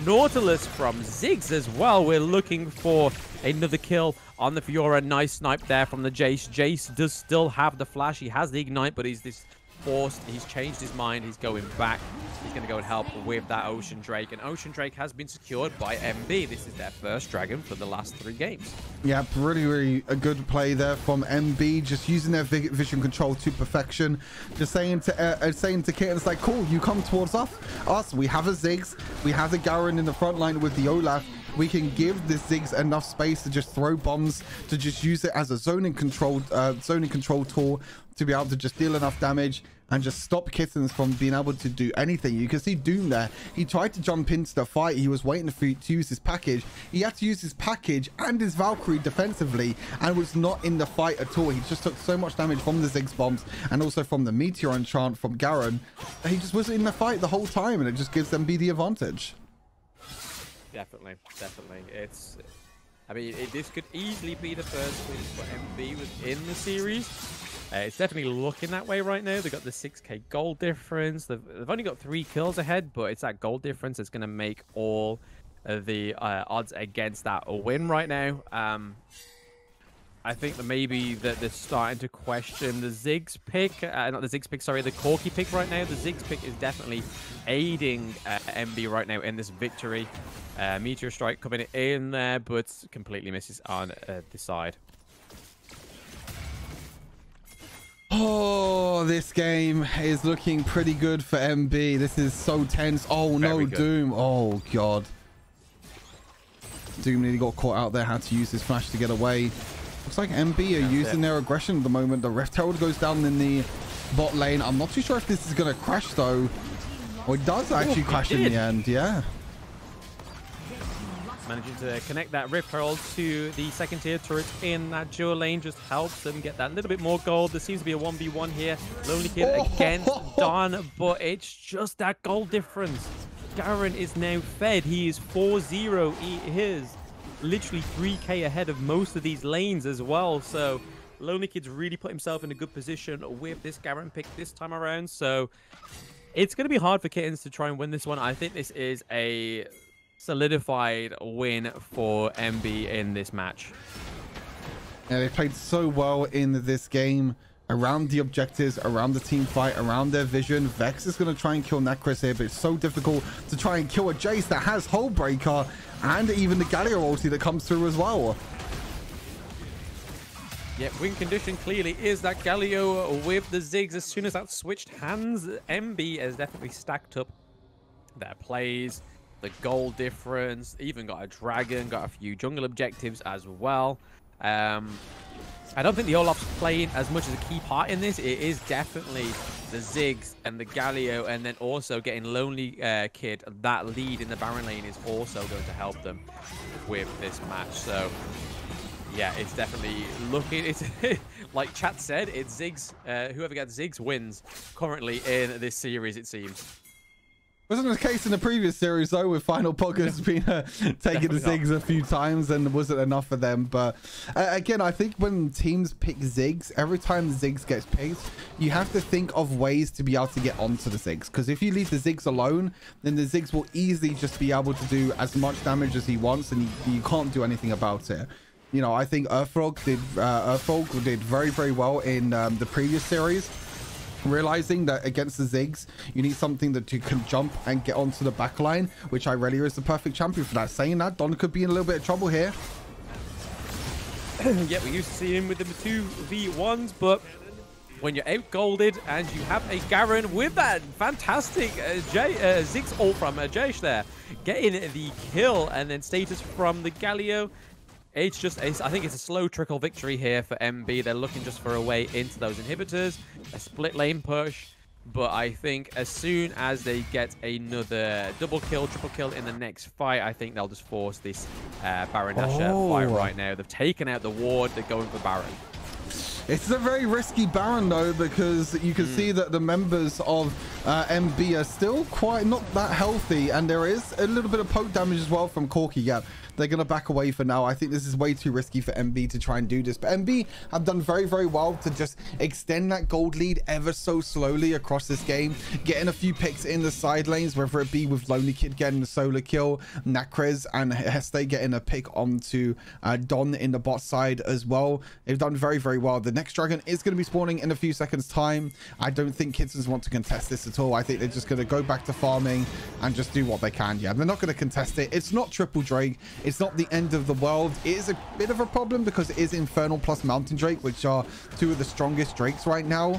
Nautilus from Ziggs as well. We're looking for another kill on the Fiora. Nice snipe there from the Jace. Jace does still have the flash. He has the ignite, but he's this forced. He's changed his mind. He's going back. He's going to go and help with that Ocean Drake. And Ocean Drake has been secured by MB. This is their first dragon for the last 3 games. Yeah, really a good play there from MB. Just using their vision control to perfection. Just saying to Kittens, like, cool, you come towards us. We have a Ziggs. We have a Garen in the front line with the Olaf. We can give this Ziggs enough space to just throw bombs, to just use it as a zoning control tool to be able to just deal enough damage and just stop Kittens from being able to do anything. You can see Doom there. He tried to jump into the fight. He was waiting to use his package. He had to use his package and his Valkyrie defensively and was not in the fight at all. He just took so much damage from the Ziggs bombs and also from the Meteor enchant from Garen. He just wasn't in the fight the whole time, and it just gives MB the advantage. Definitely. It's... I mean, this could easily be the first win for MB within the series. It's definitely looking that way right now. They've got the 6K goal difference. They've only got 3 kills ahead, but it's that goal difference that's going to make all the odds against that a win right now. I think that maybe that they're starting to question the Ziggs pick. Not the Ziggs pick, sorry, the Corki pick right now. The Ziggs pick is definitely aiding MB right now in this victory. Meteor Strike coming in there, but completely misses on the side. Oh, this game is looking pretty good for MB. This is so tense. Oh, no, Doom. Oh, God. Doom nearly got caught out there. Had to use his flash to get away. Looks like MB are using their aggression at the moment. The Rift Herald goes down in the bot lane. I'm not too sure if this is going to crash, though. Or it does actually crash in the end, yeah. Managing to connect that Rift Herald to the second tier turret in that dual lane just helps them get that little bit more gold. There seems to be a 1v1 here. Lonely Kid against Don, but it's just that gold difference. Garen is now fed. He is 4-0. He is literally 3K ahead of most of these lanes as well, so Lonely Kid's really put himself in a good position with this Garen pick this time around. So it's going to be hard for Kittens to try and win this one. I think this is a solidified win for MB in this match. Yeah, they played so well in this game around the objectives, around the team fight, around their vision. Vex is going to try and kill Nacroz here, but it's so difficult to try and kill a Jace that has Hullbreaker and even the Galio ulti that comes through as well. Yeah, win condition clearly is that Galio with the Ziggs. As soon as that switched hands, MB has definitely stacked up their plays, the goal difference, even got a dragon, got a few jungle objectives as well. I don't think the Olaf's playing as much as a key part in this. It is definitely the Ziggs and the Galio, and then also getting Lonely Kid. That lead in the Baron lane is also going to help them with this match. So, yeah, it's definitely looking... It's like chat said, it's Ziggs. Whoever gets Ziggs wins currently in this series, it seems. Wasn't the case in the previous series, though, with Final Poggers being taking the Ziggs a few times and wasn't enough for them. But again, I think when teams pick Ziggs, every time Ziggs gets picked, you have to think of ways to be able to get onto the Ziggs. Because if you leave the Ziggs alone, then the Ziggs will easily just be able to do as much damage as he wants, and you can't do anything about it. You know, I think Urfrog did very, very well in the previous series. Realizing that against the Ziggs, you need something that you can jump and get onto the back line, which Irelia is the perfect champion for that. Saying that, Don could be in a little bit of trouble here. Yeah, we used to see him with the 2v1s, but when you're out-golded and you have a Garen with that fantastic Ziggs ult from Jace there, getting the kill and then status from the Galio. It's just, I think it's a slow trickle victory here for MB. They're looking just for a way into those inhibitors, a split lane push. But I think as soon as they get another double kill, triple kill in the next fight, I think they'll just force this Baron Dasher fight right now. They've taken out the ward, they're going for Baron. It's a very risky Baron, though, because you can see that the members of MB are still quite not that healthy, and there is a little bit of poke damage as well from Corki. Yeah, they're going to back away for now. I think this is way too risky for MB to try and do this. But MB have done very, very well to just extend that gold lead ever so slowly across this game, getting a few picks in the side lanes, whether it be with Lonely Kid getting the solo kill, Nacroz and Hestay getting a pick onto Don in the bot side as well. They've done very, very well. The next dragon is going to be spawning in a few seconds time. I don't think Kittens want to contest this at all. I think they're just going to go back to farming and just do what they can. Yeah, they're not going to contest it. It's not triple Drake. It's not the end of the world. It is a bit of a problem because it is Infernal plus Mountain Drake, which are two of the strongest Drakes right now.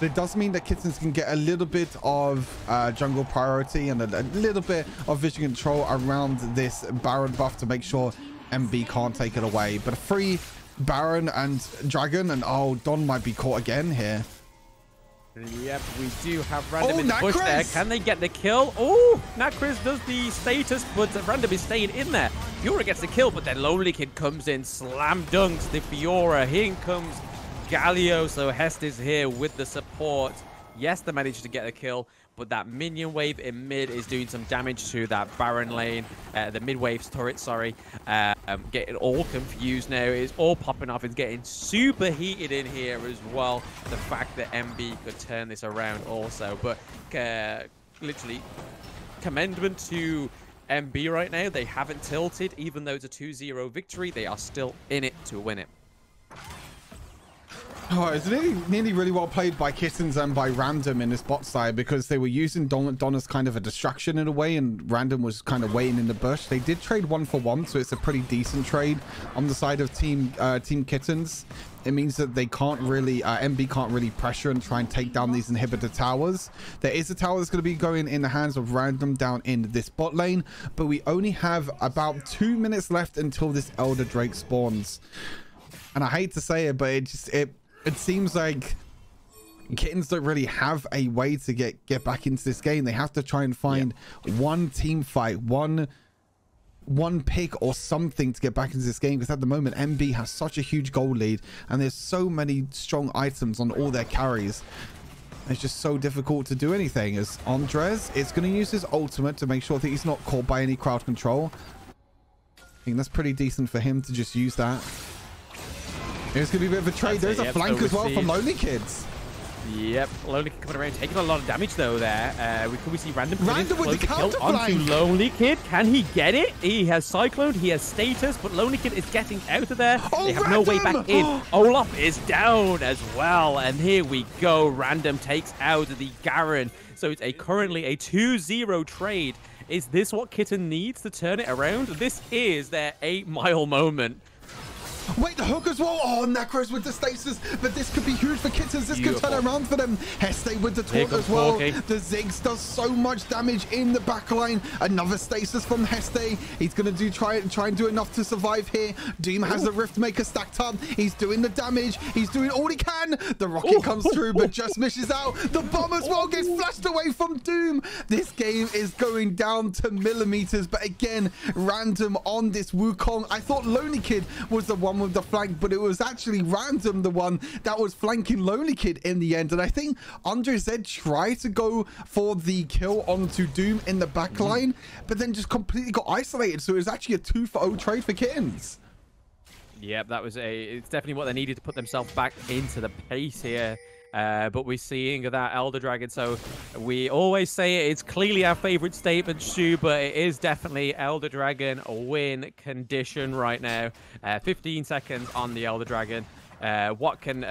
But it does mean that Kittens can get a little bit of jungle priority and a little bit of vision control around this Baron buff to make sure MB can't take it away. But a free Baron and Dragon, and oh, Don might be caught again here. Yep, we do have Random in the bush there. Can they get the kill? Oh, Nacroz does the status, but Random is staying in there. Fiora gets the kill, but then Lonely Kid comes in, slam dunks the Fiora. Here comes Galio, so Hest is here with the support. Yes, they managed to get a kill, but that minion wave in mid is doing some damage to that Baron lane, the mid-wave's turret, sorry. Getting all confused now. It's all popping off. It's getting super heated in here as well. The fact that MB could turn this around also. But literally, commendment to MB right now. They haven't tilted. Even though it's a 2-0 victory, they are still in it to win it. Oh, it's nearly really well played by Kittens and by Random in this bot side, because they were using Don as kind of a distraction in a way, and Random was kind of waiting in the bush. They did trade 1-for-1, so it's a pretty decent trade on the side of Team Kittens. It means that they can't really, MB can't really pressure and try and take down these inhibitor towers. There is a tower that's going to be going in the hands of Random down in this bot lane, but we only have about 2 minutes left until this Elder Drake spawns. And I hate to say it, but it seems like Kittens don't really have a way to get back into this game. They have to try and find one team fight, one pick or something to get back into this game, because at the moment MB has such a huge gold lead and there's so many strong items on all their carries. It's just so difficult to do anything. As Andrezed is going to use his ultimate to make sure that he's not caught by any crowd control. I think that's pretty decent for him to just use that. It's going to be a bit of a trade. There's a flank as well from Lonely Kids. Yep, Lonely Kid coming around, taking a lot of damage though there. We see Random with the counter flank onto Lonely Kid. Can he get it? He has cycloned, he has status, but Lonely Kid is getting out of there. Oh, they have no way back in. Olaf is down as well, and here we go. Random takes out the Garen. So it's currently a 2-0 trade. Is this what Kitten needs to turn it around? This is their 8-mile moment. Wait, the hooker's wall. Oh, Nacroz with the stasis, but this could be huge for Kittens. This could turn around for them. Hestay with the taunt as well. The Ziggs does so much damage in the back line. Another stasis from Hestay. He's going to try and do enough to survive here. Doom has the Riftmaker stacked up. He's doing the damage. He's doing all he can. The rocket comes through, but just misses out. The bomb as well gets flashed away from Doom. This game is going down to millimeters, but again, Random on this Wukong. I thought Lonely Kid was the one with the flank, but it was actually Random, the one that was flanking Lonely Kid in the end. And I think Andrezed tried to go for the kill onto Doom in the back line, but then just completely got isolated. So it was actually a 2-for-0 trade for Kittens. Yep, that was it's definitely what they needed to put themselves back into the pace here. But we're seeing that Elder Dragon, so we always say it's clearly our favorite statement, Stu, but it is definitely Elder Dragon win condition right now. 15 seconds on the Elder Dragon. What can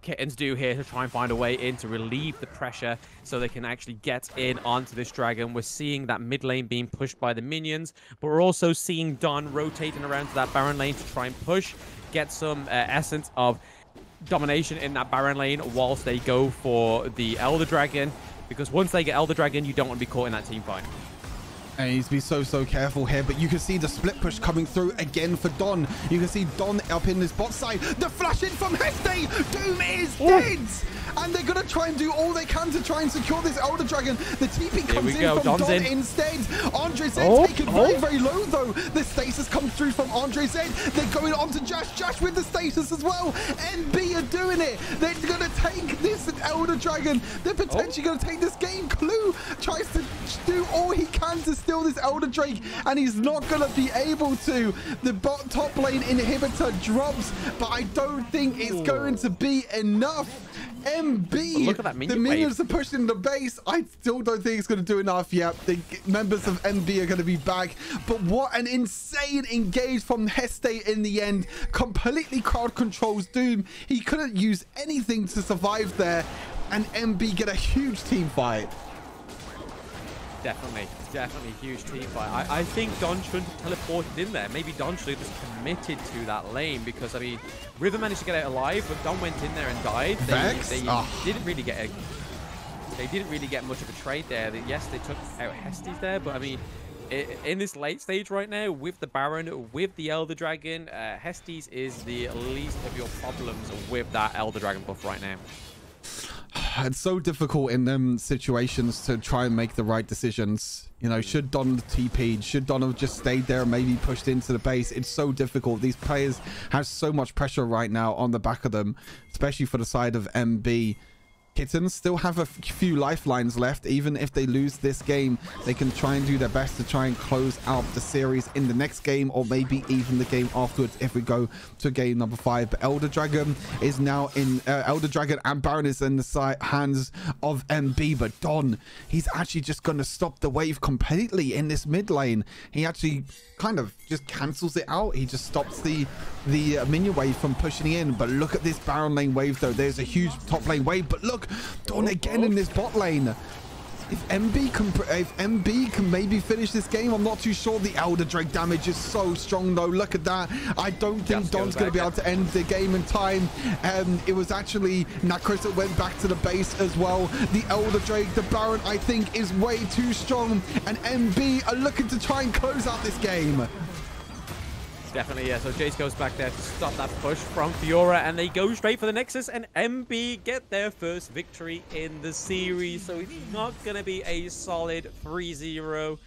Kittens do here to try and find a way in to relieve the pressure so they can actually get in onto this dragon? We're seeing that mid lane being pushed by the minions, but we're also seeing Don rotating around to that Baron lane to try and push, get some essence of domination in that Baron lane whilst they go for the Elder Dragon, because once they get Elder Dragon, you don't want to be caught in that team fight. And he needs to be so careful here, but you can see the split push coming through again for Don. You can see Don up in this bot side. The flash in from Hestay. Doom is dead! And they're going to try and do all they can to try and secure this Elder Dragon. The TP comes in from Don instead. Andrezed taken very low though. The stasis comes through from Andrezed. They're going on to Josh. Josh with the stasis as well. MB are doing it. They're going to take this Elder Dragon. They're potentially going to take this game. Clue tries to do all he can to steal this Elder Drake, and he's not gonna be able to. The top lane inhibitor drops, but I don't think it's going to be enough. MB, look at that minion minions are pushing the base. I still don't think it's going to do enough yet. The members of MB are going to be back, but what an insane engage from Hestay in the end. Completely crowd controls Doom. He couldn't use anything to survive there, and MB get a huge team fight. Definitely huge team fight. I think Don shouldn't have teleported in there. Maybe Don should have just committed to that lane, because, I mean, River managed to get out alive, but Don went in there and died. Vex? They didn't really get much of a trade there. Yes, they took out Hesties there, but, I mean, in this late stage right now, with the Baron, with the Elder Dragon, Hesties is the least of your problems with that Elder Dragon buff right now. It's so difficult in them situations to try and make the right decisions. You know, should Don TP'd? Should Don have just stayed there and maybe pushed into the base? It's so difficult. These players have so much pressure right now on the back of them, especially for the side of MB. Kittens still have a few lifelines left. Even if they lose this game, they can try and do their best to try and close out the series in the next game, or maybe even the game afterwards if we go to game number 5. But Elder Dragon is now in Elder Dragon and Baron is in the hands of MB, but Don, he's actually just going to stop the wave completely in this mid lane. He actually kind of just cancels it out. He just stops the minion wave from pushing in. But look at this Baron lane wave though. There's a huge top lane wave, but look, Don again in this bot lane. If MB can maybe finish this game, I'm not too sure. The Elder Drake damage is so strong though. Look at that. I don't think Don's going to be able to end the game in time. It was actually Nacroz that went back to the base as well. The Elder Drake, the Baron, I think is way too strong, and MB are looking to try and close out this game. Definitely, yeah. So Jace goes back there to stop that push from Fiora, and they go straight for the Nexus, and MB get their first victory in the series. So it's not going to be a solid 3-0,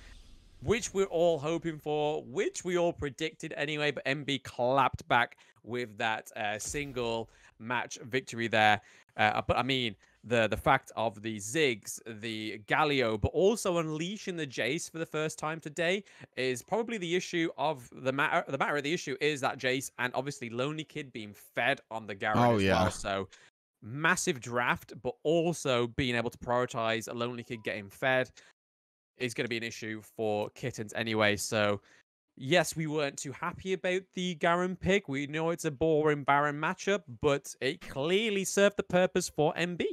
which we're all hoping for, which we all predicted anyway, but MB clapped back with that single match victory there. But I mean, the fact of the Ziggs, the Galio, but also unleashing the Jace for the first time today is probably the issue of the matter. The matter of the issue is that Jace and obviously Lonely Kid being fed on the Garen as well. So massive draft, but also being able to prioritize a Lonely Kid getting fed is going to be an issue for Kittens anyway. So yes, we weren't too happy about the Garen pick. We know it's a boring Baron matchup, but it clearly served the purpose for MB.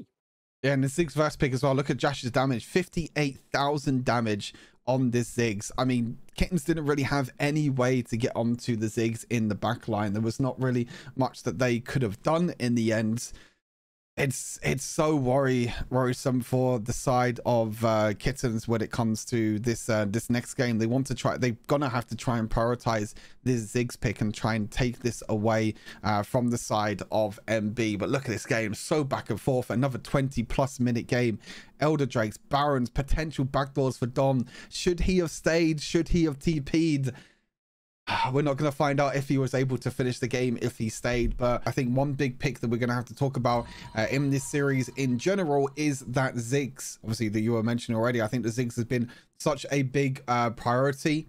Yeah, and the 6th verse pick as well. Look at Josh's damage, 58,000 damage on this Ziggs. I mean, Kittens didn't really have any way to get onto the Ziggs in the back line. There was not really much that they could have done in the end. It's so worrisome for the side of Kittens when it comes to this this next game. They want to try. They're gonna have to try and prioritize this Ziggs pick and try and take this away from the side of MB. But look at this game, so back and forth. Another 20-plus minute game. Elder Drakes, Barons, potential backdoors for Don. Should he have stayed? Should he have TP'd? We're not going to find out if he was able to finish the game, if he stayed. But I think one big pick that we're going to have to talk about in this series in general is that Ziggs, obviously, that you were mentioning already. I think the Ziggs has been such a big priority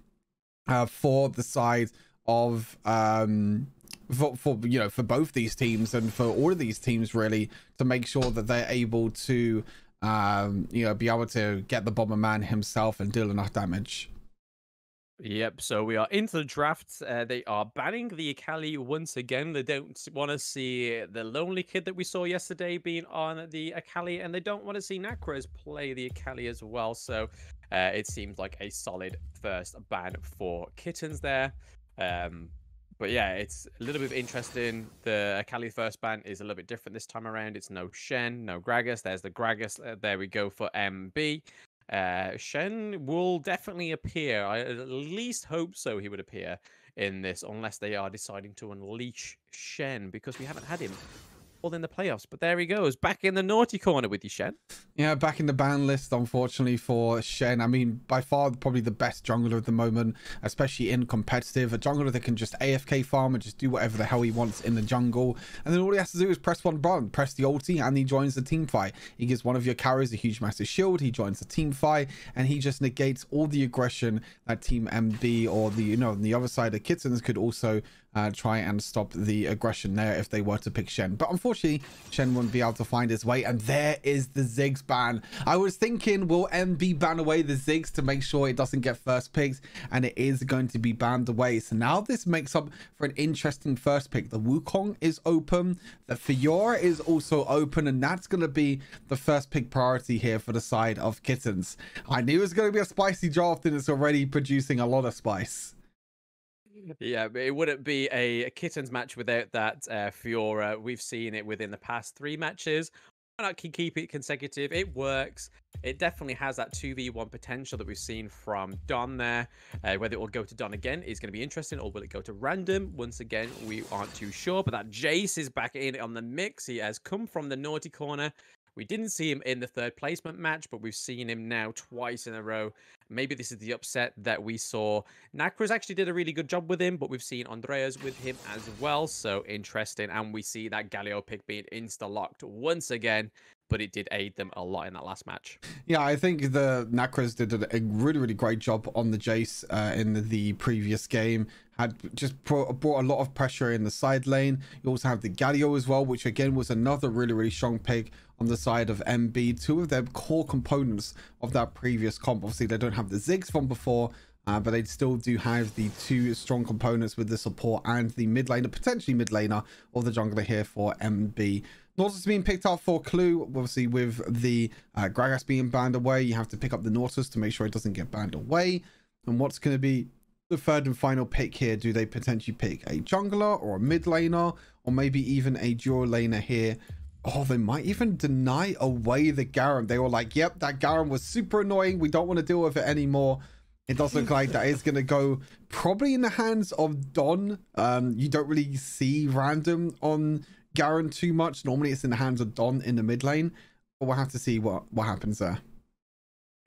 for the side of for both these teams and for all of these teams, really, to make sure that they're able to, be able to get the Bomberman himself and deal enough damage. Yep, so we are into the draft. They are banning the Akali once again. They don't want to see the Lonely Kid that we saw yesterday being on the Akali, and they don't want to see Nacroz play the Akali as well. So it seems like a solid first ban for Kittens there. But yeah, it's a little bit interesting. The Akali first ban is a little bit different this time around. It's no Shen, no Gragas. There's the Gragas. There we go for MB. Shen will definitely appear. I at least hope so he would appear in this, unless they are deciding to unleash Shen, because we haven't had him all in the playoffs. But there he goes, back in the naughty corner with you, Shen. Yeah, back in the ban list, unfortunately, for Shen. I mean, by far probably the best jungler at the moment, especially in competitive. A jungler that can just AFK farm and just do whatever the hell he wants in the jungle, and then all he has to do is press one button, press the ulti, and he joins the team fight. He gives one of your carriers a huge massive shield, he joins the team fight, and he just negates all the aggression that team MB or the the other side of Kittens could also try and stop the aggression there if they were to pick Shen. But unfortunately, Shen wouldn't be able to find his way, and there is the Ziggs ban. I was thinking, will MB ban away the Ziggs to make sure it doesn't get first picks? And it is going to be banned away. So now this makes up for an interesting first pick. The Wukong is open, the Fiora is also open, and that's going to be the first pick priority here for the side of Kittens. I knew it was going to be a spicy draft, and it's already producing a lot of spice. Yeah, it wouldn't be a Kittens match without that Fiora. We've seen it within the past 3 matches. Why not keep it consecutive? It works. It definitely has that 2v1 potential that we've seen from Don there. Whether it will go to Don again is going to be interesting, or will it go to Random? Once again, we aren't too sure. But that Jace is back in on the mix. He has come from the naughty corner. We didn't see him in the third placement match, but we've seen him now twice in a row. Maybe this is the upset that we saw. Nacroz actually did a really good job with him, but we've seen Andrezed with him as well. So interesting. And we see that Galio pick being insta-locked once again, but it did aid them a lot in that last match. Yeah, I think the Nacroz did a really, really great job on the Jace in the previous game. Had just brought a lot of pressure in the side lane. You also have the Galio as well, which again was another really, really strong pick on the side of MB. Two of their core components of that previous comp. Obviously, they don't have the Ziggs from before, but they still do have the two strong components with the support and the mid laner, potentially mid laner, or the jungler here for MB. Nautilus being picked up for Clue, obviously with the Gragas being banned away. You have to pick up the Nautilus to make sure it doesn't get banned away. And what's going to be the third and final pick here? Do they potentially pick a jungler or a mid laner, or maybe even a dual laner here? Oh, they might even deny away the Garen. They were like, yep, that Garen was super annoying. We don't want to deal with it anymore. It does look like that is going to go probably in the hands of Don. You don't really see Random on Garen too much. Normally it's in the hands of Don in the mid lane, but we'll have to see what happens there.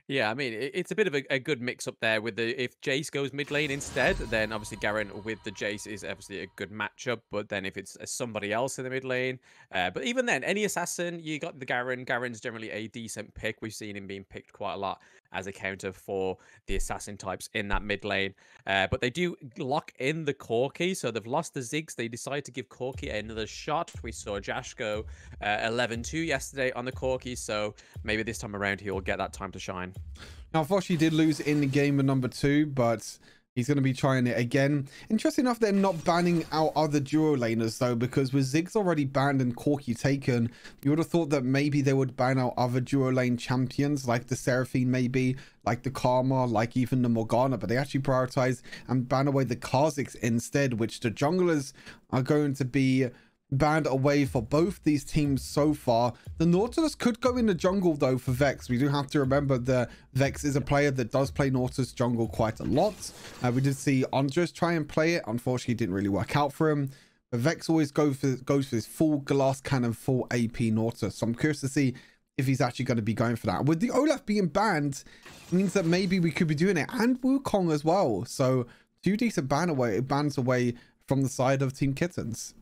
Yeah, I mean, it's a bit of a good mix-up there with the, if Jace goes mid lane instead, then obviously Garen with the Jace is obviously a good matchup, but then if it's somebody else in the mid lane, but even then, any assassin, you got the Garen. Garen's generally a decent pick. We've seen him being picked quite a lot as a counter for the assassin types in that mid lane. But they do lock in the Corki, so they've lost the Ziggs. They decide to give Corki another shot. We saw Josh go 11-2 yesterday on the Corki, so maybe this time around he will get that time to shine. Now, unfortunately, he did lose in the game of number 2, but He's going to be trying it again. Interesting enough, they're not banning out other duo laners, though, because with Ziggs already banned and Corki taken, you would have thought that maybe they would ban out other duo lane champions, like the Seraphine maybe, like the Karma, like even the Morgana, but they actually prioritize and ban away the Kha'Zix instead, which the junglers are going to be banned away for both these teams so far. The Nautilus could go in the jungle though for Vex. We do have to remember that Vex is a player that does play Nautilus jungle quite a lot. We did see Andrezed try and play it. Unfortunately, it didn't really work out for him. But Vex always goes for this full glass cannon, full AP Nautilus. So I'm curious to see if he's actually going to be going for that. With the Olaf being banned, it means that maybe we could be doing it, and Wukong as well. So two decent bans away from the side of Team Kittens.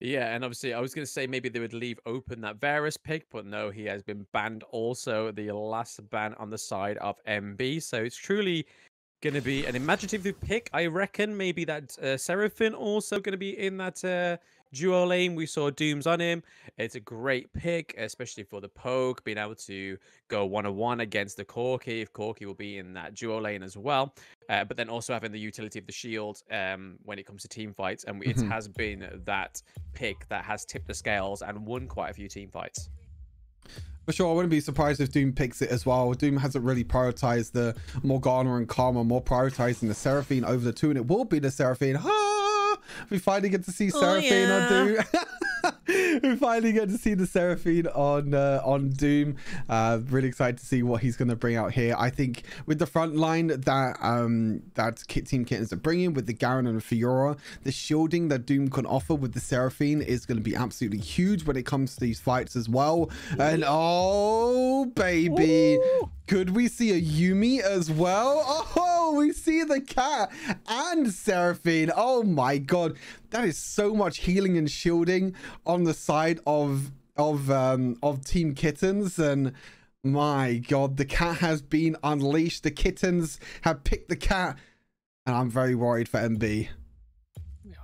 Yeah, and obviously I was going to say maybe they would leave open that Varus pick, but no, he has been banned also. The last ban on the side of MB, so it's truly going to be an imaginative pick. I reckon maybe that Seraphine also going to be in that duo lane. We saw Dooms on him. It's a great pick, especially for the poke, being able to go one-on-one against the Corki, if Corki will be in that duo lane as well. But then also having the utility of the shield when it comes to team fights. And it has been that pick that has tipped the scales and won quite a few team fights. For sure, I wouldn't be surprised if Doom picks it as well. Doom hasn't really prioritized the Morgana and Karma, more prioritizing the Seraphine over the two, and it will be the Seraphine. Ah! We finally get to see Seraphine on Doom. We finally get to see the Seraphine on Doom. Really excited to see what he's going to bring out here. I think with the front line that that Team Kittens are bringing with the Garen and Fiora, the shielding that Doom can offer with the Seraphine is going to be absolutely huge when it comes to these fights as well. And oh baby, ooh, could we see a Yuumi as well? Oh, we see the cat and Seraphine. Oh my god, that is so much healing and shielding on the side of Team Kittens. And my god, the cat has been unleashed. The Kittens have picked the cat, and I'm very worried for MB.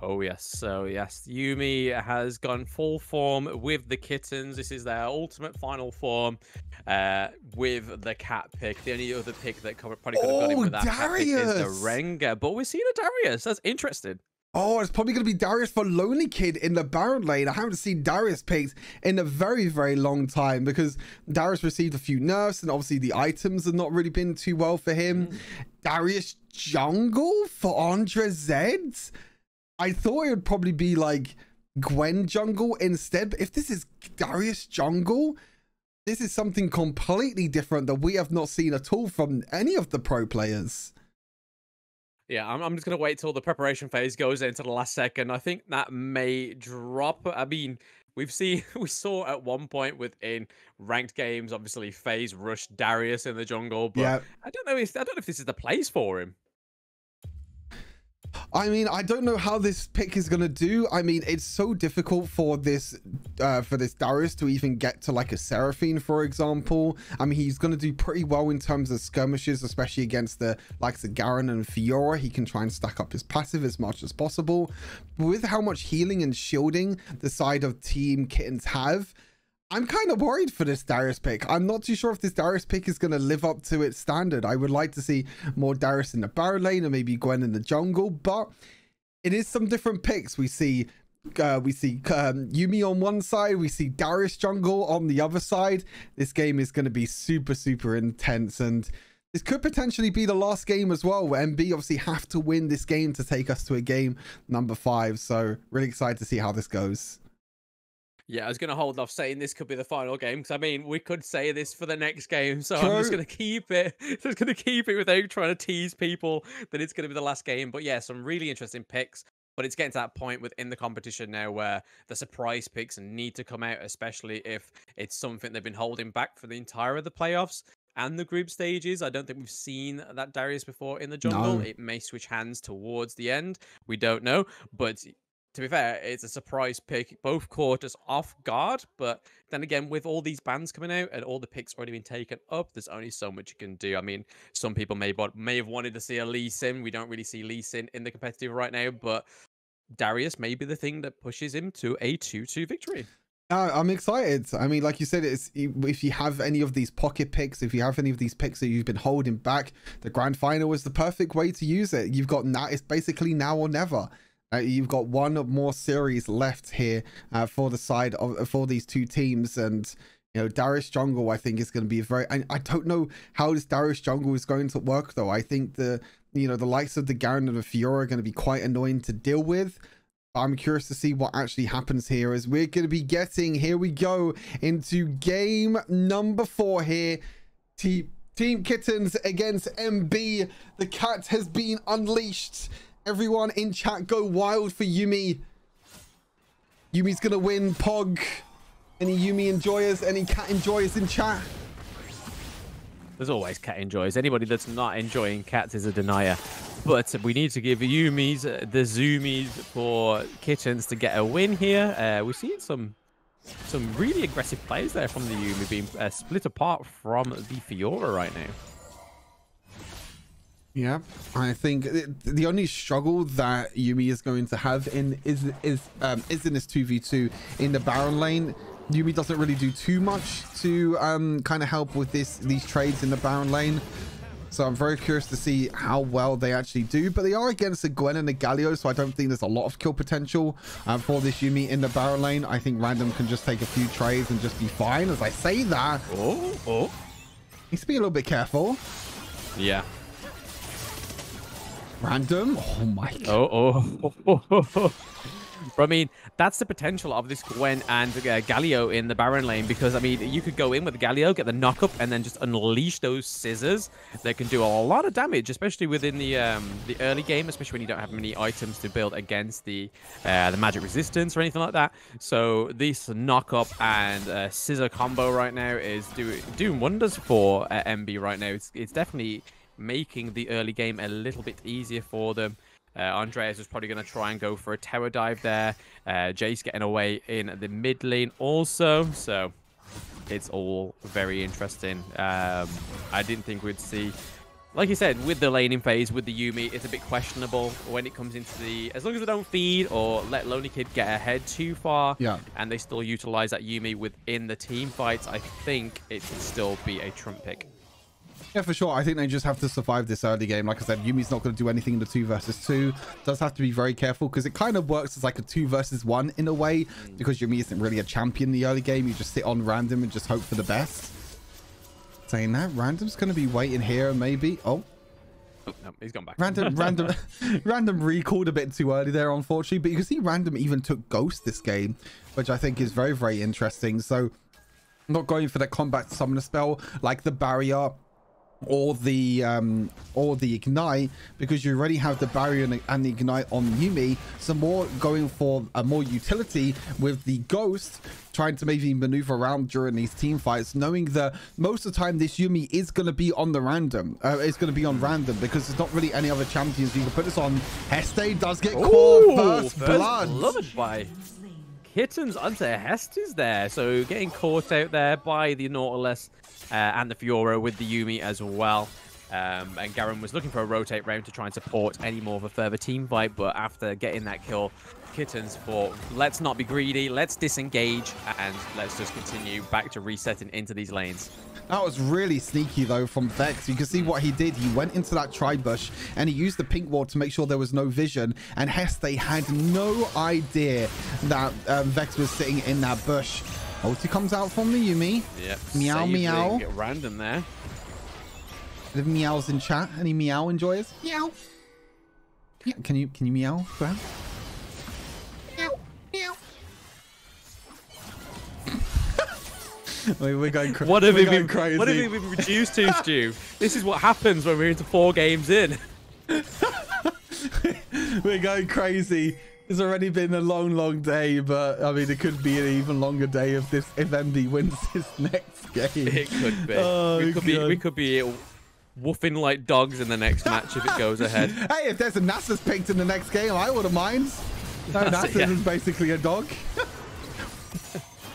Oh yes, so yes, Yuumi has gone full form with the Kittens. This is their ultimate final form with the cat pick. The only other pick that probably could have got him with that cat pick is the Rengar, but we're seeing a Darius. That's interesting. Oh, it's probably going to be Darius for Lonely Kid in the Baron lane. I haven't seen Darius picked in a very, very long time, because Darius received a few nerfs, and obviously the items have not really been too well for him. Darius jungle for Andrezed? I thought it would probably be like Gwen jungle instead, but if this is Darius jungle, this is something completely different that we have not seen at all from any of the pro players. Yeah, I'm just going to wait till the preparation phase goes into the last second. I think that may drop. I mean, we saw at one point within ranked games, obviously FaZe rushed Darius in the jungle, but yeah. I don't know if this is the place for him. I mean, I don't know how this pick is going to do. I mean, it's so difficult for this Darius to even get to like a Seraphine, for example. I mean, he's going to do pretty well in terms of skirmishes, especially against the likes of Garen and Fiora. He can try and stack up his passive as much as possible. But with how much healing and shielding the side of Team Kittens have, I'm kind of worried for this Darius pick. I'm not too sure if this Darius pick is going to live up to its standard. I would like to see more Darius in the Baron lane and maybe Gwen in the jungle, but it is some different picks. We see Yuumi on one side, we see Darius jungle on the other side. This game is going to be super, super intense, and this could potentially be the last game as well, where MB obviously have to win this game to take us to a game number 5. So really excited to see how this goes. Yeah, I was going to hold off saying this could be the final game, because I mean, we could say this for the next game, so true. I'm just going to keep it. Just going to keep it without trying to tease people that it's going to be the last game. But yeah, some really interesting picks. But it's getting to that point within the competition now where the surprise picks need to come out, especially if it's something they've been holding back for the entire of the playoffs and the group stages. I don't think we've seen that Darius before in the jungle. No. It may switch hands towards the end. We don't know, but to be fair, it's a surprise pick. Both caught us off guard, but then again, with all these bans coming out and all the picks already been taken up, there's only so much you can do. I mean, some people may have wanted to see a Lee Sin. We don't really see Lee Sin in the competitive right now, but Darius may be the thing that pushes him to a 2-2 victory. I'm excited. I mean, like you said, it's, if you have any of these pocket picks, if you have any of these picks that you've been holding back, the grand final is the perfect way to use it. You've got now, it's basically now or never. You've got one more series left here for the side of for these two teams, and you know, Darius Jungle, I think, is going to be very. I don't know how this Darius Jungle is going to work though. I think the the likes of the Garen and the Fiora are going to be quite annoying to deal with. I'm curious to see what actually happens here, as we're going to be getting, here we go, into game number 4 here. Team Kittens against MB. The cat has been unleashed. Everyone in chat, go wild for Yuumi. Yuumi's going to win, Pog. Any Yuumi enjoyers, any cat enjoyers in chat? There's always cat enjoyers. Anybody that's not enjoying cats is a denier. But we need to give Yuumi's, the zoomies for Kittens to get a win here. We've seen some really aggressive plays there from the Yuumi, being split apart from the Fiora right now. Yeah, I think the only struggle that Yuumi is going to have in is in this 2v2 in the Baron lane. Yuumi doesn't really do too much to kind of help with these trades in the Baron lane. So I'm very curious to see how well they actually do. But they are against the Gwen and the Galio, so I don't think there's a lot of kill potential for this Yuumi in the Baron lane. I think Random can just take a few trades and just be fine. As I say that, oh, needs to be a little bit careful. Yeah. Random. Oh my God. Oh. But I mean, that's the potential of this Gwen and Galio in the Baron lane, because I mean, you could go in with Galio, get the knock-up, and then just unleash those scissors. They can do a lot of damage, especially within the early game, especially when you don't have many items to build against the magic resistance or anything like that. So this knock-up and scissor combo right now is doing wonders for MB right now. It's definitely making the early game a little bit easier for them. Andrezed was probably going to try and go for a tower dive there. Jace getting away in the mid lane also. So it's all very interesting. I didn't think we'd see, like you said, with the laning phase, with the Yuumi, it's a bit questionable when it comes into the, as long as they don't feed or let Lonely Kid get ahead too far, yeah, and they still utilize that Yuumi within the team fights, I think it can still be a trump pick. Yeah, for sure. I think they just have to survive this early game. Like I said, Yuumi's not going to do anything in the 2v2. Does have to be very careful, because it kind of works as like a 2v1 in a way, because Yuumi isn't really a champion in the early game. You just sit on Random and just hope for the best. Saying that, Random's going to be waiting here, maybe. Oh, no, he's gone back. Random recalled a bit too early there, unfortunately. But you can see Random even took Ghost this game, which I think is very, very interesting. So not going for the combat summoner spell like the barrier or the ignite, because you already have the barrier and the ignite on Yuumi. So more going for a more utility with the Ghost, trying to maybe maneuver around during these team fights, knowing that most of the time this Yuumi is going to be on the Random. It's going to be on Random, because there's not really any other champions you can put this on. Hestay does get caught. First blood. Loved by Kittens onto Hestay's there. So getting caught out there by the Nautilus. And the Fiora with the Yuumi as well. And Garen was looking for a rotate round to try and support any more of a further team fight. But after getting that kill, Kittens thought, let's not be greedy. Let's disengage and let's just continue back to resetting into these lanes. That was really sneaky, though, from Vex. You can see what he did. He went into that tri bush and he used the pink ward to make sure there was no vision. And Hestay had no idea that Vex was sitting in that bush. Ulti comes out from the Yuumi. Yep. Meow, meow. Get Random there. The meows in chat. Any meow enjoyers? Meow. Yeah. Can you meow, Braum? Meow, meow. We're going crazy. What have we been reduced to, Stu? This is what happens when we're into 4 games in. We're going crazy. It's already been a long, long day, but I mean, it could be an even longer day if MD wins this next game. It could be. Oh, we could be woofing like dogs in the next match if it goes ahead. Hey, if there's a Nasus picked in the next game, I wouldn't mind. No, Nasus is basically a dog.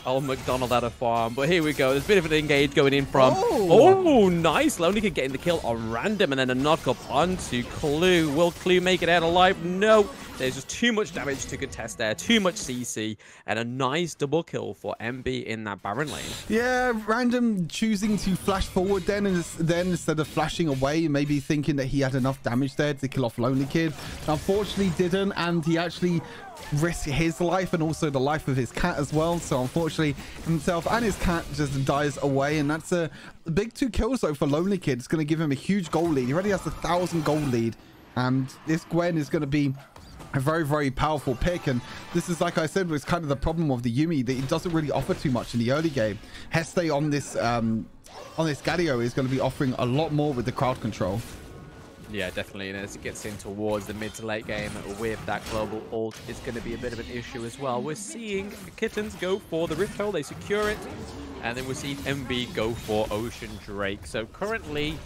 Old McDonald had a farm, but here we go. There's a bit of an engage going in from. Oh, nice. Lonely Kid getting the kill on Random, and then a knock up onto Clue. Will Clue make it out alive? No. There's just too much damage to contest there, too much CC, and a nice double kill for MB in that Baron lane. Yeah, Random choosing to flash forward then, and then instead of flashing away, maybe thinking that he had enough damage there to kill off Lonely Kid. Unfortunately didn't, and he actually risked his life and also the life of his cat as well. So unfortunately himself and his cat just dies away, and that's a big 2 kills though for Lonely Kid. It's going to give him a huge goal lead. He already has 1,000 goal lead, and this Gwen is going to be a very, very powerful pick. And this is, like I said, was kind of the problem of the Yuumi, that he doesn't really offer too much in the early game. Hestay on this Galio is going to be offering a lot more with the crowd control. Yeah, definitely. And as it gets in towards the mid to late game with that global ult, it's going to be a bit of an issue as well. We're seeing Kittens go for the Rift Hole. They secure it. And then we're seeing MB go for Ocean Drake. So currently,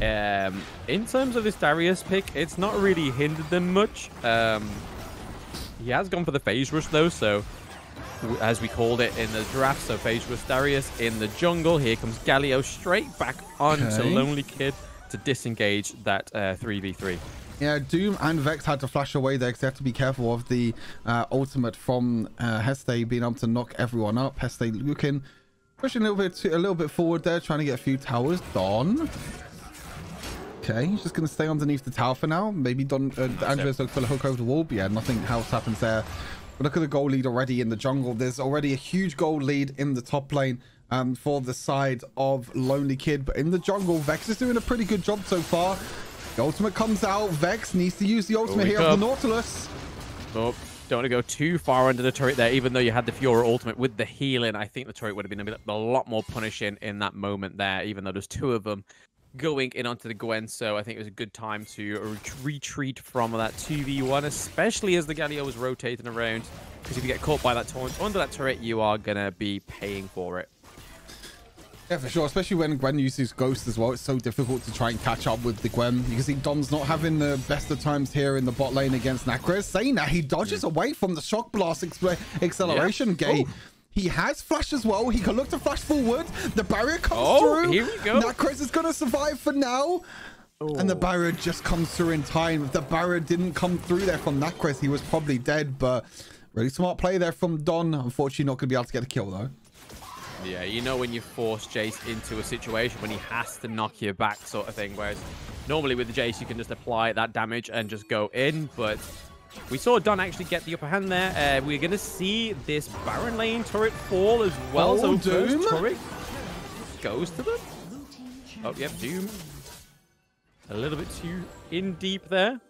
in terms of this Darius pick, it's not really hindered them much. He has gone for the phase rush though, so as we called it in the draft, so phase rush Darius in the jungle. Here comes Galio straight back on to Lonely Kid to disengage that 3v3. Yeah, Doom and Vex had to flash away there because they have to be careful of the ultimate from Hestay being able to knock everyone up. Hestay looking, pushing a little bit forward there, trying to get a few towers. Don. Okay, he's just going to stay underneath the tower for now. Maybe Andrezed looks for the hook over the wall, but yeah, nothing else happens there. But look at the goal lead already in the jungle. There's already a huge goal lead in the top lane for the side of Lonely Kid. But in the jungle, Vex is doing a pretty good job so far. The ultimate comes out. Vex needs to use the ultimate here on the Nautilus. Oh, don't want to go too far under the turret there, even though you had the Fiora ultimate with the healing. I think the turret would have been a lot more punishing in that moment there, even though there's 2 of them. Going in onto the Gwen, so I think it was a good time to retreat from that 2v1, especially as the Galio was rotating around, because if you get caught by that taunt under that turret, you are going to be paying for it. Yeah, for sure, especially when Gwen uses Ghost as well. It's so difficult to try and catch up with the Gwen. You can see Dom's not having the best of times here in the bot lane against Nacroz. Saying that, he dodges away from the Shock Blast acceleration gate. Ooh. He has flash as well. He can look to flash forward. The barrier comes through. Here we go. Nacroz is going to survive for now. Ooh. And the barrier just comes through in time. If the barrier didn't come through there from Nacroz, he was probably dead. But really smart play there from Don. Unfortunately, not going to be able to get a kill, though. Yeah, you know when you force Jace into a situation when he has to knock you back sort of thing. Whereas normally with the Jace, you can just apply that damage and just go in. But we saw Don actually get the upper hand there. We're going to see this Baron lane turret fall as well. Oh, so Doom turret goes to them. Oh, yep, Doom. A little bit too in deep there.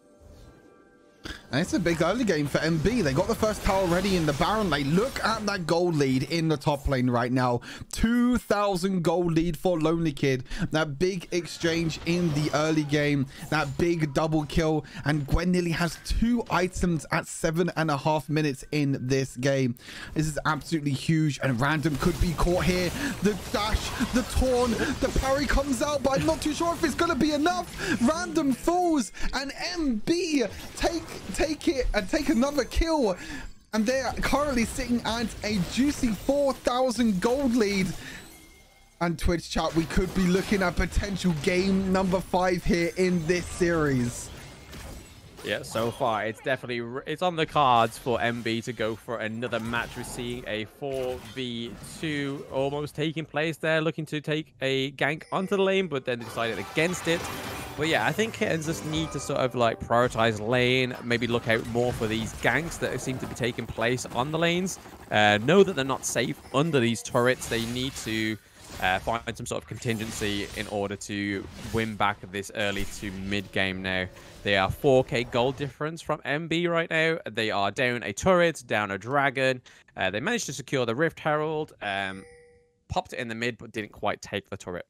And it's a big early game for MB. They got the first tower already in the Baron lane. Look at that goal lead in the top lane right now. 2,000 goal lead for Lonely Kid. That big exchange in the early game. That big double kill. And Gwen nearly has 2 items at 7.5 minutes in this game. This is absolutely huge. And Random could be caught here. The dash, the taunt, the parry comes out. But I'm not too sure if it's going to be enough. Random falls. And MB take it and take another kill, and they are currently sitting at a juicy 4,000 gold lead. And Twitch chat, we could be looking at potential game number 5 here in this series. Yeah, so far it's definitely, it's on the cards for MB to go for another match. We're seeing a 4v2 almost taking place there, looking to take a gank onto the lane, but then decided against it. But yeah, I think Kittens just need to sort of like prioritize lane, maybe look out more for these ganks that seem to be taking place on the lanes. Know that they're not safe under these turrets. They need to find some sort of contingency in order to win back this early to mid game now. They are 4k gold difference from MB right now. They are down a turret, down a dragon. They managed to secure the Rift Herald, popped it in the mid, but didn't quite take the turret.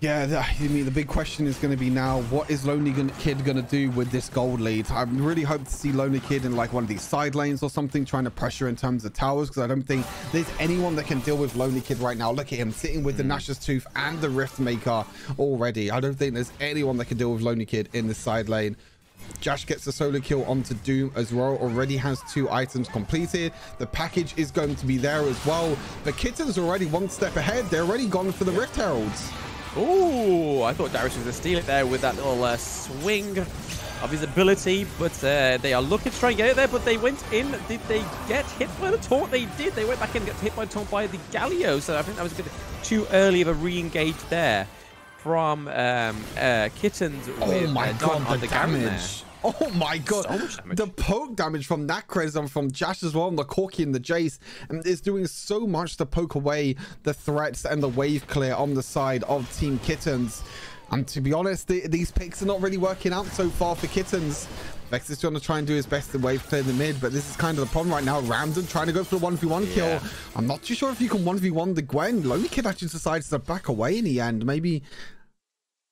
Yeah, I mean, the big question is going to be now, what is Lonely Kid going to do with this gold lead? I really hope to see Lonely Kid in like one of these side lanes or something, trying to pressure in terms of towers, because I don't think there's anyone that can deal with Lonely Kid right now. Look at him sitting with the Nashor's Tooth and the Rift Maker already. I don't think there's anyone that can deal with Lonely Kid in the side lane. Josh gets the solo kill onto Doom as well. Already has 2 items completed. The package is going to be there as well. The Kittens are already 1 step ahead. They're already gone for the Rift Heralds. Ooh, I thought Darius was going to steal it there with that little swing. of his ability, but they are looking to try and get it there, but they went in. Did they get hit by the taunt? They did. They went back in and got hit by the taunt by the Galio, so I think that was a bit too early of a re-engage there from Kittens with Don on the damage. Oh my god, so much damage. The poke damage from Nacroz and from Jash as well, and the Corki and the Jace, and is doing so much to poke away the threats and the wave clear on the side of Team Kittens. And to be honest, these picks are not really working out so far for Kittens. Vex is trying to try and do his best to wave clear the mid, but this is kind of the problem right now. Random trying to go for the 1v1 kill. I'm not too sure if you can 1v1 the Gwen. Lonely Kid actually decides to back away in the end. Maybe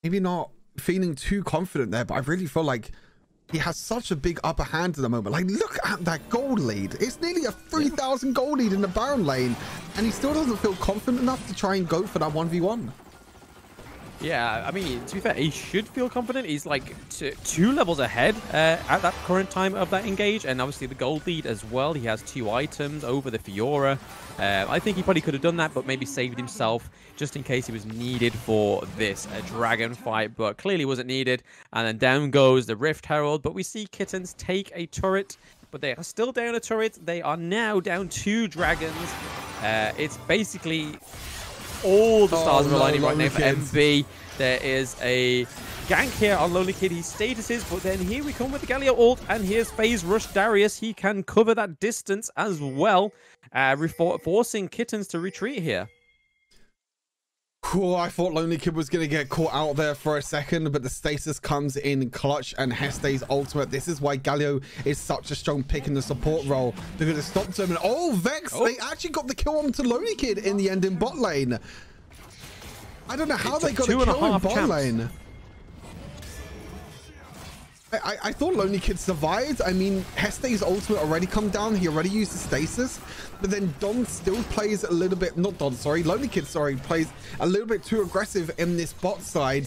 not feeling too confident there, but I really feel like he has such a big upper hand at the moment. Like, look at that gold lead. It's nearly a 3,000 gold lead in the Baron lane, and he still doesn't feel confident enough to try and go for that 1v1. Yeah, I mean, to be fair, he should feel confident. He's like two levels ahead at that current time of that engage, and obviously the gold lead as well. He has 2 items over the Fiora. I think he probably could have done that, but maybe saved himself just in case he was needed for this dragon fight, but clearly wasn't needed. And then down goes the Rift Herald, but we see Kittens take a turret, but they are still down a turret. They are now down 2 dragons. It's basically... all the stars are aligning right now for MB. There is a gank here on Lonely Kid. He statuses, but then here we come with the Galio ult, and here's Phase Rush Darius. He can cover that distance as well, forcing Kittens to retreat here. Cool, I thought Lonely Kid was going to get caught out there for a second, but the stasis comes in clutch, and Hestay's ultimate. This is why Galio is such a strong pick in the support role. They're going to stop him, and oh, Vex, they actually got the kill on to Lonely Kid in the end in bot lane. I don't know how they got a kill in bot lane. I thought Lonely Kid survived. I mean, Hestay's ultimate already come down. He already used the stasis. But then Don still plays a little bit... Not Don, sorry. Lonely Kid, sorry. Plays a little bit too aggressive in this bot side,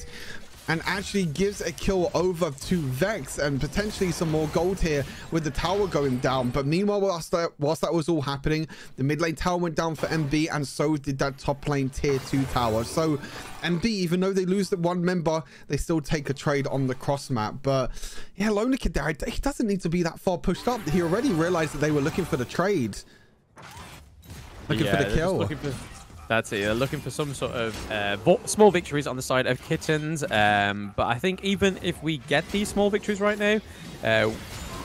and actually gives a kill over to Vex, and potentially some more gold here with the tower going down. But meanwhile, whilst that was all happening, the mid lane tower went down for MB, and so did that top lane tier 2 tower. So MB, even though they lose the 1 member, they still take a trade on the cross map. But yeah, Lonely Kid there, he doesn't need to be that far pushed up. He already realized that they were looking for the trade. Looking for the kill. That's it. They're looking for some sort of small victories on the side of Kittens. But I think even if we get these small victories right now,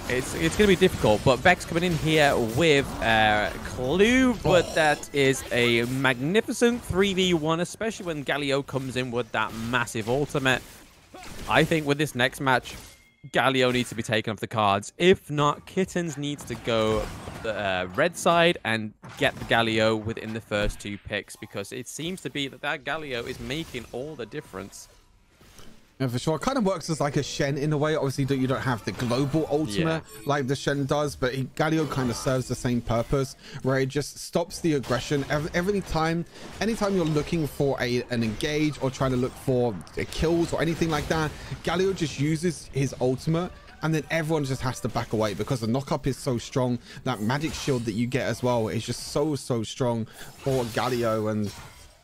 it's going to be difficult. But Vex coming in here with Clue. But that is a magnificent 3v1, especially when Galio comes in with that massive ultimate. I think with this next match, Galio needs to be taken off the cards. If not, Kittens needs to go the red side and get the Galio within the first 2 picks, because it seems to be that Galio is making all the difference. Yeah, for sure. It kind of works as like a Shen in a way. Obviously, you don't have the global ultimate like the Shen does, but Galio kind of serves the same purpose, where it just stops the aggression. Anytime you're looking for an engage or trying to look for kills or anything like that, Galio just uses his ultimate, and then everyone just has to back away because the knock-up is so strong. That magic shield that you get as well is just so strong for Galio. And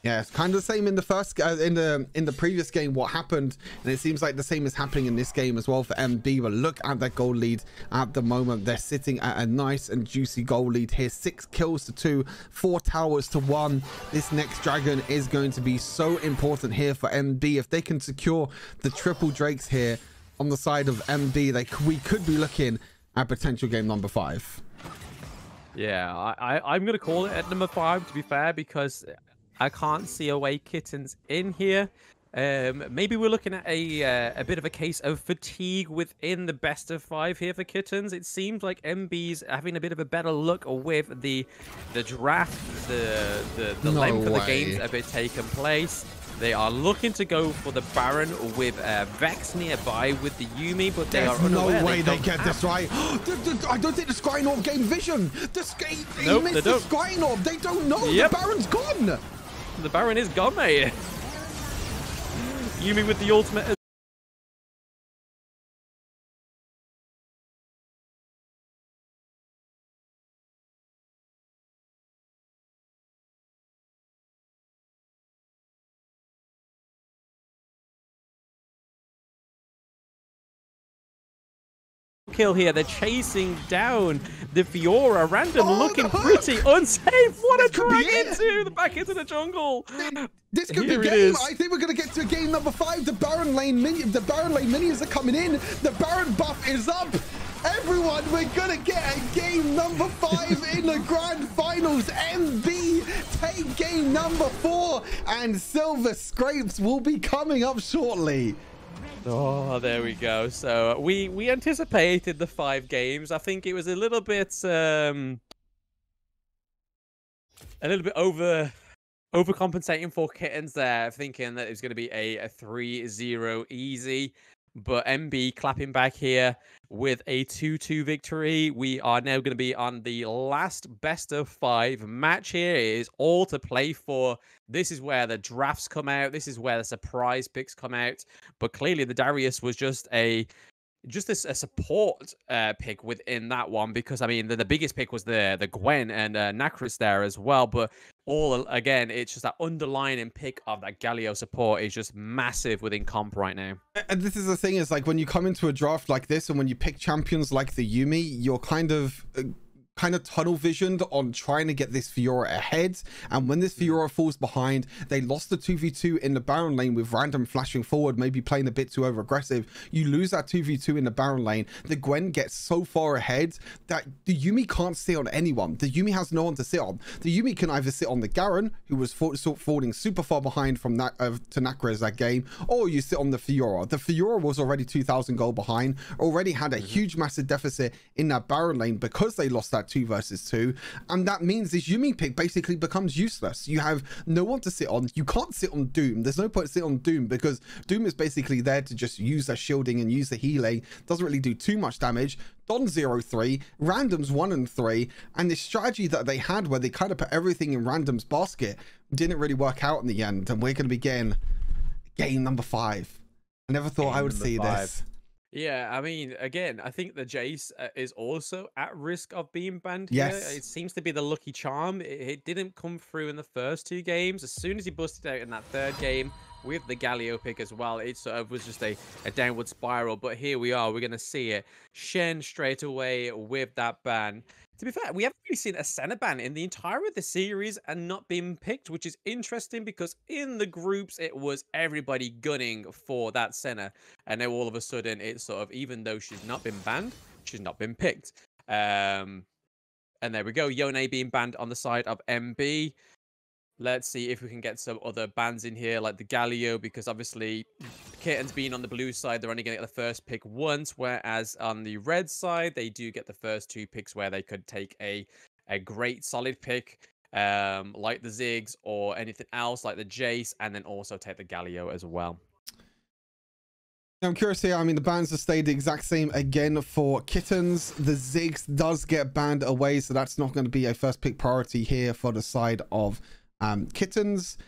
yeah, it's kind of the same in the previous game, what happened, and it seems like the same is happening in this game as well for MB. But look at their gold lead at the moment. They're sitting at a nice and juicy gold lead here. 6 kills to 2, 4 towers to 1. This next dragon is going to be so important here for MB. If they can secure the triple drakes here on the side of MB, we could be looking at potential game number 5. Yeah, I'm going to call it at number 5, to be fair, because I can't see a way Kittens in here. Maybe we're looking at a bit of a case of fatigue within the best of 5 here for Kittens. It seems like MB's having a bit of a better look with the draft, the length of the games that have been taking place. They are looking to go for the Baron with Vex nearby with the Yuumi, but they are unaware. There's no way they get this right. I don't think the Scrying Orb gained vision. They missed the Scrying Orb. They don't know. The Baron's gone. The Baron is gone, mate. Yuumi with the ultimate. kill here. They're chasing down the Fiora. Random looking pretty unsafe. What a drag into the back into the jungle. This could be game. I think we're going to get to game number 5. The Baron lane minions are coming in. The Baron buff is up. Everyone, we're gonna get a game number 5 in the grand finals. MB take game number 4, and Silver Scrapes will be coming up shortly. Oh, there we go. So we anticipated the 5 games. I think it was a little bit overcompensating for Kittens there, thinking that it was going to be a 3-0 easy. But MB clapping back here with a 2-2 victory. We are now going to be on the last best of 5 match here. It is all to play for. This is where the drafts come out. This is where the surprise picks come out. But clearly the Darius was just a support pick within that one, because I mean the biggest pick was the Gwen and Nacroz there as well. But all again, it's just that underlying pick of that Galio support is just massive within comp right now. And this is the thing, is like when you come into a draft like this and when you pick champions like the Yuumi, you're kind of tunnel visioned on trying to get this Fiora ahead, and when this Fiora falls behind, they lost the 2v2 in the Baron lane with Random flashing forward, maybe playing a bit too over aggressive. You lose that 2v2 in the Baron lane. The Gwen gets so far ahead that the Yuumi can't sit on anyone. The Yuumi has no one to sit on. The Yuumi can either sit on the Garen, who was falling super far behind from that to Nacroz that game, or you sit on the Fiora. The Fiora was already 2,000 gold behind, already had a huge massive deficit in that Baron lane because they lost that 2v2, and that means this Yuumi pick basically becomes useless. You have no one to sit on. You can't sit on Doom. There's no point to sit on Doom because Doom is basically there to just use their shielding and use the healing. Doesn't really do too much damage. Don 0-3, Random's 1-3, and this strategy that they had where they kind of put everything in Random's basket didn't really work out in the end, and we're going to be getting game number 5. I never thought I would see this. Yeah, I mean, again, I think the Jace is also at risk of being banned here. Yes. It seems to be the lucky charm. It didn't come through in the first 2 games. As soon as he busted out in that 3rd game with the Galio pick as well, it sort of was just a downward spiral. But here we are. We're going to see it. Shen straight away with that ban. To be fair, we haven't really seen a Senna ban in the entire of the series and not been picked, which is interesting because in the groups, it was everybody gunning for that Senna. And now all of a sudden, it's sort of, even though she's not been banned, she's not been picked. And there we go. Yone being banned on the side of MB. Let's see if we can get some other bans in here, like the Galio, because obviously Kittens being on the blue side, they're only going to get the first pick once, whereas on the red side, they do get the first 2 picks where they could take a great solid pick, like the Ziggs or anything else, like the Jace, and then also take the Galio as well. I'm curious here. I mean, the bans have stayed the exact same again for Kittens. The Ziggs does get banned away, so that's not going to be a first pick priority here for the side of Kittens.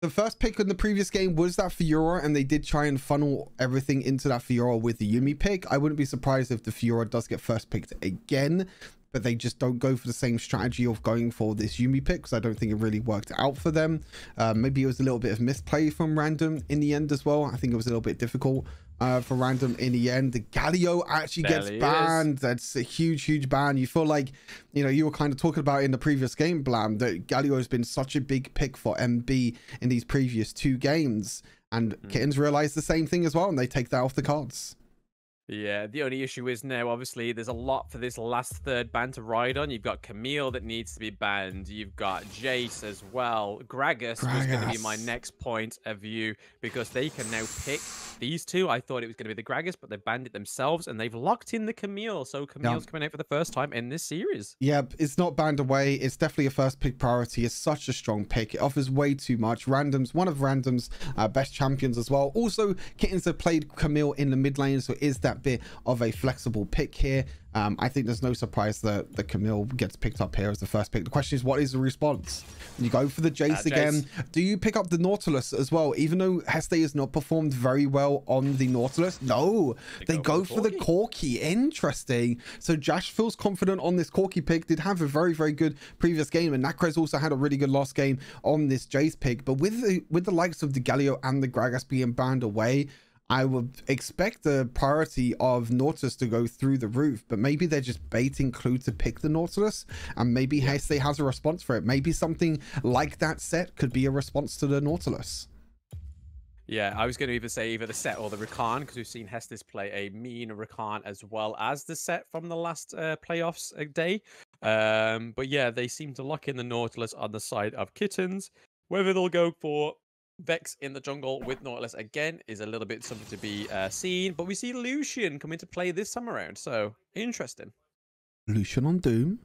The first pick in the previous game was that Fiora, and they did try and funnel everything into that Fiora with the Yuumi pick. I wouldn't be surprised if the Fiora does get first picked again, but they just don't go for the same strategy of going for this Yuumi pick, because I don't think it really worked out for them. Maybe it was a little bit of misplay from Random in the end as well. I think it was a little bit difficult for Random in the end. The Galio actually gets banned. That's a huge, huge ban. You feel like, you know, you were kind of talking about in the previous game, Blam, that Galio has been such a big pick for MB in these previous 2 games. And Kittens realize the same thing as well, and they take that off the cards. Yeah, the only issue is now, obviously, there's a lot for this last 3rd ban to ride on. You've got Camille that needs to be banned. You've got Jace as well. Gragas was going to be my next point of view, because they can now pick these 2. I thought it was going to be the Gragas, but they banned it themselves, and they've locked in the Camille. So Camille's coming out for the first time in this series. Yeah, it's not banned away. It's definitely a first pick priority. It's such a strong pick. It offers way too much. Random's one of Random's best champions as well. Also, Kittens have played Camille in the mid lane, so is that bit of a flexible pick here. I think there's no surprise that the Camille gets picked up here as the first pick. The question is, what is the response? You go for the Jace again. Do you pick up the Nautilus as well? Even though Hestay has not performed very well on the Nautilus, no, they go for the Corki. Interesting. So Josh feels confident on this Corki pick. Did have a very, very good previous game, and Nacroz also had a really good last game on this Jace pick. But with the likes of the Galio and the Gragas being banned away, I would expect the priority of Nautilus to go through the roof, but maybe they're just baiting Clue to pick the Nautilus, and maybe Hestay has a response for it. Maybe something like that set could be a response to the Nautilus. Yeah, I was going to even say either the set or the Rakan, because we've seen Hestay's play a mean Rakan as well as the set from the last playoffs day. But yeah, they seem to lock in the Nautilus on the side of Kittens. Whether they'll go for Vex in the jungle with Nautilus again is a little bit something to be seen, but we see Lucian come into play this time around, so interesting. Lucian on Doom?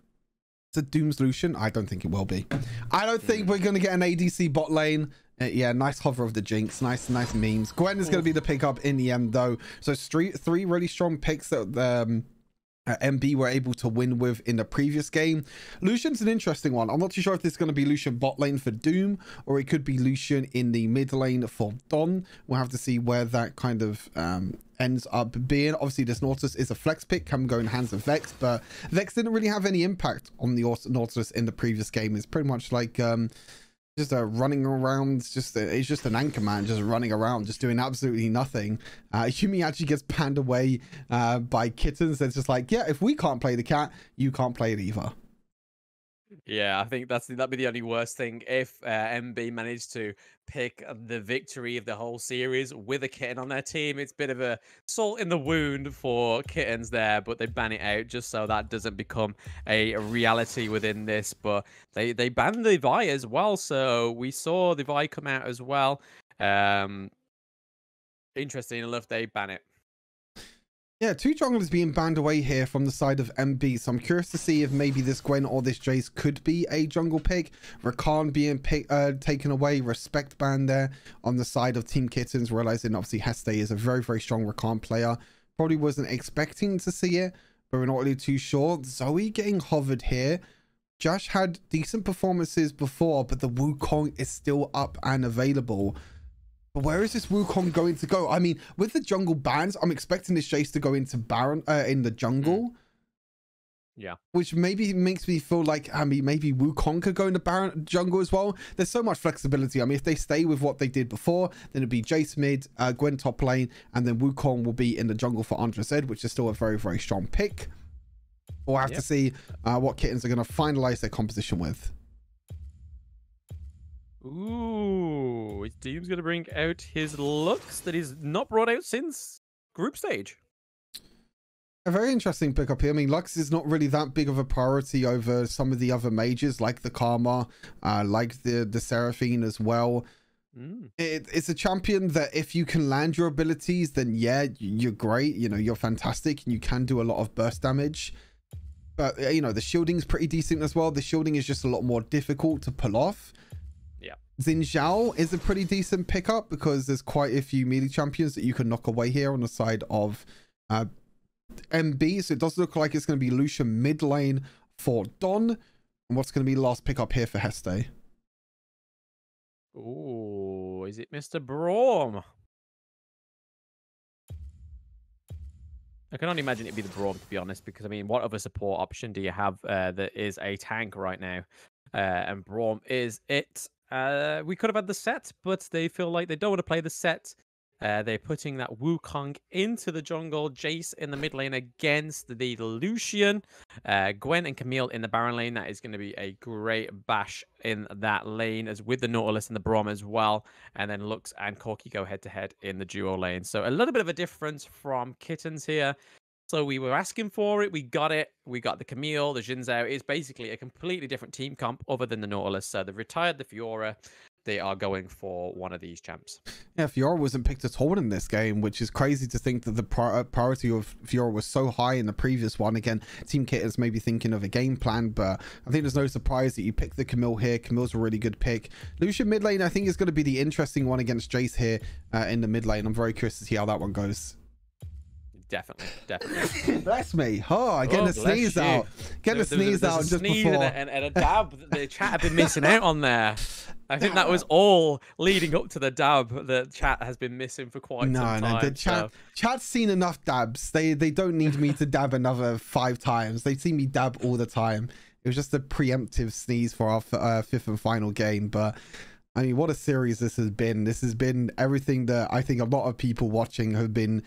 Is it Doom's Lucian? I don't think it will be. I don't think we're going to get an ADC bot lane. Yeah, nice hover of the Jinx. Nice memes. Gwen is going to be the pickup in the end, though. So three really strong picks that MB were able to win with in the previous game. Lucian's an interesting one. I'm not too sure if this is going to be Lucian bot lane for Doom, or it could be Lucian in the mid lane for Don. We'll have to see where that kind of ends up being. Obviously, this Nautilus is a flex pick, can go in hands of Vex, but Vex didn't really have any impact on the Nautilus in the previous game. It's pretty much like just running around, it's just an anchor man just running around, just doing absolutely nothing. Yuumi actually gets panned away by Kittens. They're just like, yeah, if we can't play the cat, you can't play it either. Yeah, I think that'd be the only worst thing if MB managed to pick the victory of the whole series with a kitten on their team. It's a bit of a salt in the wound for Kittens there, but they ban it out just so that doesn't become a reality within this. But they banned the Vi as well, so we saw the Vi come out as well. Interesting enough, they ban it. Yeah, two junglers being banned away here from the side of MB, so I'm curious to see if maybe this Gwen or this Jace could be a jungle pick. Rakan being taken away, respect ban there on the side of Team Kittens, realizing obviously Hestay is a very, very strong Rakan player. Probably wasn't expecting to see it, but we're not really too sure. Zoe getting hovered here. Josh had decent performances before, but the Wukong is still up and available. But where is this Wukong going to go? I mean, with the jungle bans, I'm expecting this Jace to go into Baron in the jungle. Yeah. Which maybe makes me feel like, I mean, maybe Wukong could go into Baron jungle as well. There's so much flexibility. I mean, if they stay with what they did before, then it'd be Jace mid, Gwen top lane, and then Wukong will be in the jungle for Andrezed, which is still a very, very strong pick. We'll have to see what Kittens are going to finalize their composition with. Ooh, Doom's going to bring out his looks that he's not brought out since group stage. A very interesting pickup here. I mean, Lux is not really that big of a priority over some of the other mages, like the Karma, like the Seraphine as well. It's a champion that if you can land your abilities, then yeah, you're great. You know, you're fantastic and you can do a lot of burst damage. But, you know, the shielding's pretty decent as well. The shielding is just a lot more difficult to pull off. Xin Zhao is a pretty decent pickup because there's quite a few melee champions that you can knock away here on the side of MB. So it does look like it's going to be Lucian mid lane for Don. And what's going to be the last pickup here for Hestay? Oh, is it Mr. Braum? I can only imagine it'd be the Braum, to be honest, because, I mean, what other support option do you have that is a tank right now? And Braum is it. We could have had the set, but they feel like they don't want to play the set. They're putting that Wukong into the jungle, Jace in the mid lane against the Lucian, Gwen and Camille in the Baron lane. That is going to be a great bash in that lane, as with the Nautilus and the Braum as well. And then Lux and Corki go head to head in the duo lane. So a little bit of a difference from Kittens here. So we were asking for it. We got it. We got the Camille, the Xin Zhao. It's basically a completely different team comp other than the Nautilus. So they've retired the Fiora. They are going for one of these champs. Yeah, Fiora wasn't picked at all in this game, which is crazy to think that the priority of Fiora was so high in the previous one. Again, Team Kittens may be thinking of a game plan, but I think there's no surprise that you picked the Camille here. Camille's a really good pick. Lucian mid lane, I think, is going to be the interesting one against Jace here in the mid lane. I'm very curious to see how that one goes. Definitely. Bless me. Oh, I get a sneeze out. Get a sneeze out just before. And a dab that the chat have been missing out on there. I think that was all leading up to the dab that chat has been missing for quite some time. No, the chat's seen enough dabs. They don't need me to dab another 5 times. They see me dab all the time. It was just a preemptive sneeze for our 5th and final game. But I mean, what a series this has been. This has been everything that I think a lot of people watching have been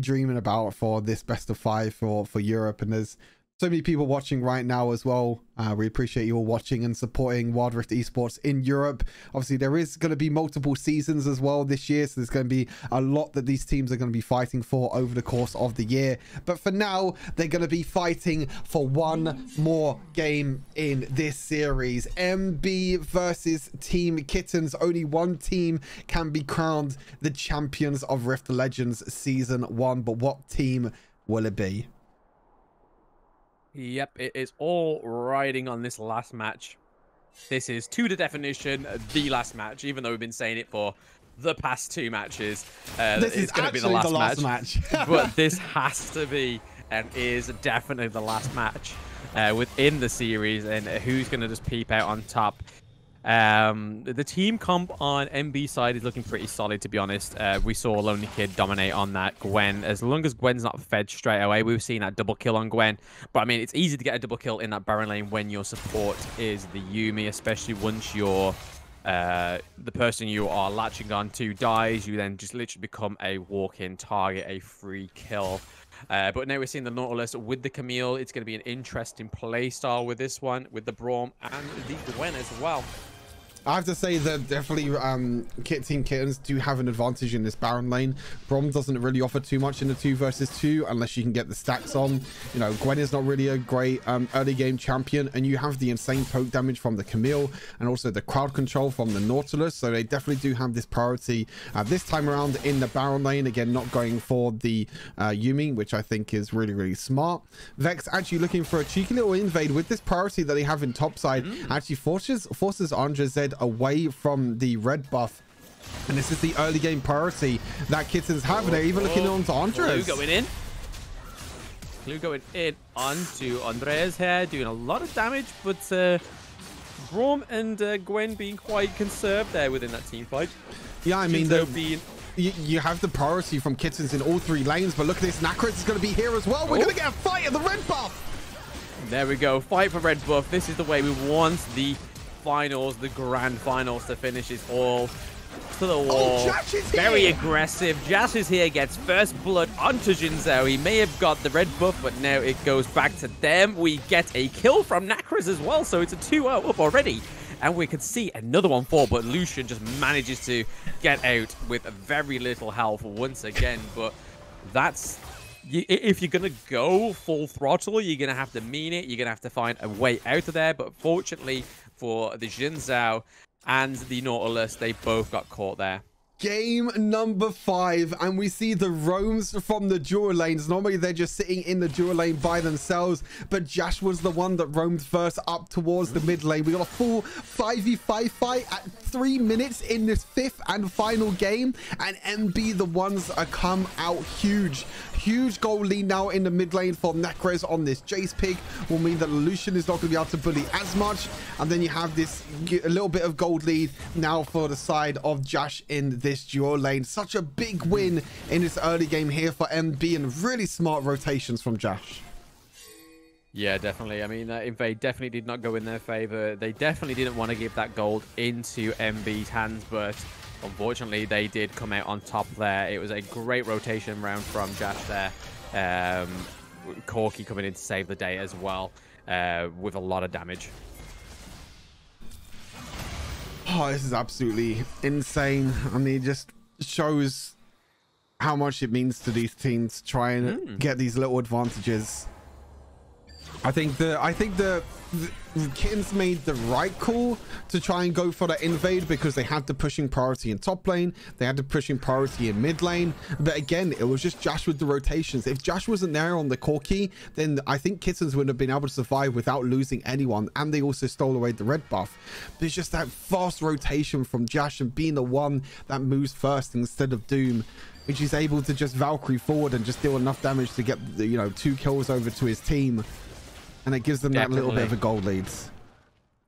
dreaming about for this best of five for Europe. And there's so many people watching right now as well. We appreciate you all watching and supporting Wild Rift Esports in Europe. Obviously, there is going to be multiple seasons as well this year, so there's going to be a lot that these teams are going to be fighting for over the course of the year. But for now, they're going to be fighting for one more game in this series. MB versus Team Kittens. Only one team can be crowned the champions of Rift Legends Season 1. But what team will it be? Yep, it is all riding on this last match. This is, to the definition, the last match, even though we've been saying it for the past two matches. This is going to be the last match. But this has to be and is definitely the last match within the series, and who's going to just peep out on top. The team comp on MB side is looking pretty solid, to be honest. We saw Lonely Kid dominate on that Gwen. As long as Gwen's not fed straight away, we've seen that double kill on Gwen. But I mean, it's easy to get a double kill in that Baron lane when your support is the Yuumi, especially once you're the person you are latching on to dies. You then just literally become a walk-in target, a free kill. But now we're seeing the Nautilus with the Camille. It's going to be an interesting play style with this one, with the Braum and the Gwen as well. I have to say that definitely Team Kittens do have an advantage in this Baron lane. Braum doesn't really offer too much in the 2v2 unless you can get the stacks on. You know, Gwen is not really a great early game champion, and you have the insane poke damage from the Camille and also the crowd control from the Nautilus. So they definitely do have this priority this time around in the Baron lane. Again, not going for the Yuumi, which I think is really, really smart. Vex actually looking for a cheeky little invade with this priority that they have in topside. Actually forces Andrezed away from the red buff, and this is the early game priority that Kittens have. They're even looking on to Andres. Clue going in onto Andres here, doing a lot of damage, but Braum and Gwen being quite conserved there within that team fight. Yeah, I mean, you have the priority from Kittens in all three lanes, but look at this, Nacroz is going to be here as well. We're going to get a fight at the red buff. There we go, fight for red buff. This is the way we want the finals, the grand finals, to finish it all to the wall. Oh, very aggressive. Jace is here, gets first blood onto Jinzo. He may have got the red buff, but now it goes back to them. We get a kill from Nacroz as well, so it's a 2-0 up already. And we could see another one fall, but Lucian just manages to get out with very little health once again. But that's... If you're going to go full throttle, you're going to have to mean it. You're going to have to find a way out of there. But fortunately for the Jin Zhao and the Nautilus, they both got caught there. Game number 5, and we see the roams from the dual lanes. Normally they're just sitting in the dual lane by themselves, but Jace was the one that roamed first up towards the mid lane. We got a full 5v5 fight at 3 minutes in this 5th and final game, and MB, the ones that come out huge. Huge goal lead now in the mid lane for Nacroz on this Jace pick will mean that Lucian is not going to be able to bully as much, and then you have this a little bit of gold lead now for the side of Jace in this dual lane. Such a big win in this early game here for MB, and really smart rotations from Jace. Yeah, definitely. I mean, that invade definitely did not go in their favor. They definitely didn't want to give that gold into MB's hands, but unfortunately they did come out on top there. It was a great rotation round from Jace there. Corki coming in to save the day as well, with a lot of damage. Oh, this is absolutely insane. I mean, it just shows how much it means to these teams to try and get these little advantages. I think the Kittens made the right call to try and go for that invade, because they had the pushing priority in top lane, they had the pushing priority in mid lane, but again, it was just Jace with the rotations. If Jace wasn't there on the Corki, then I think Kittens wouldn't have been able to survive without losing anyone, and they also stole away the red buff. But it's just that fast rotation from Jace and being the one that moves first instead of Doom, which is able to just Valkyrie forward and just deal enough damage to get, you know, 2 kills over to his team. And it gives them that little bit of a gold lead.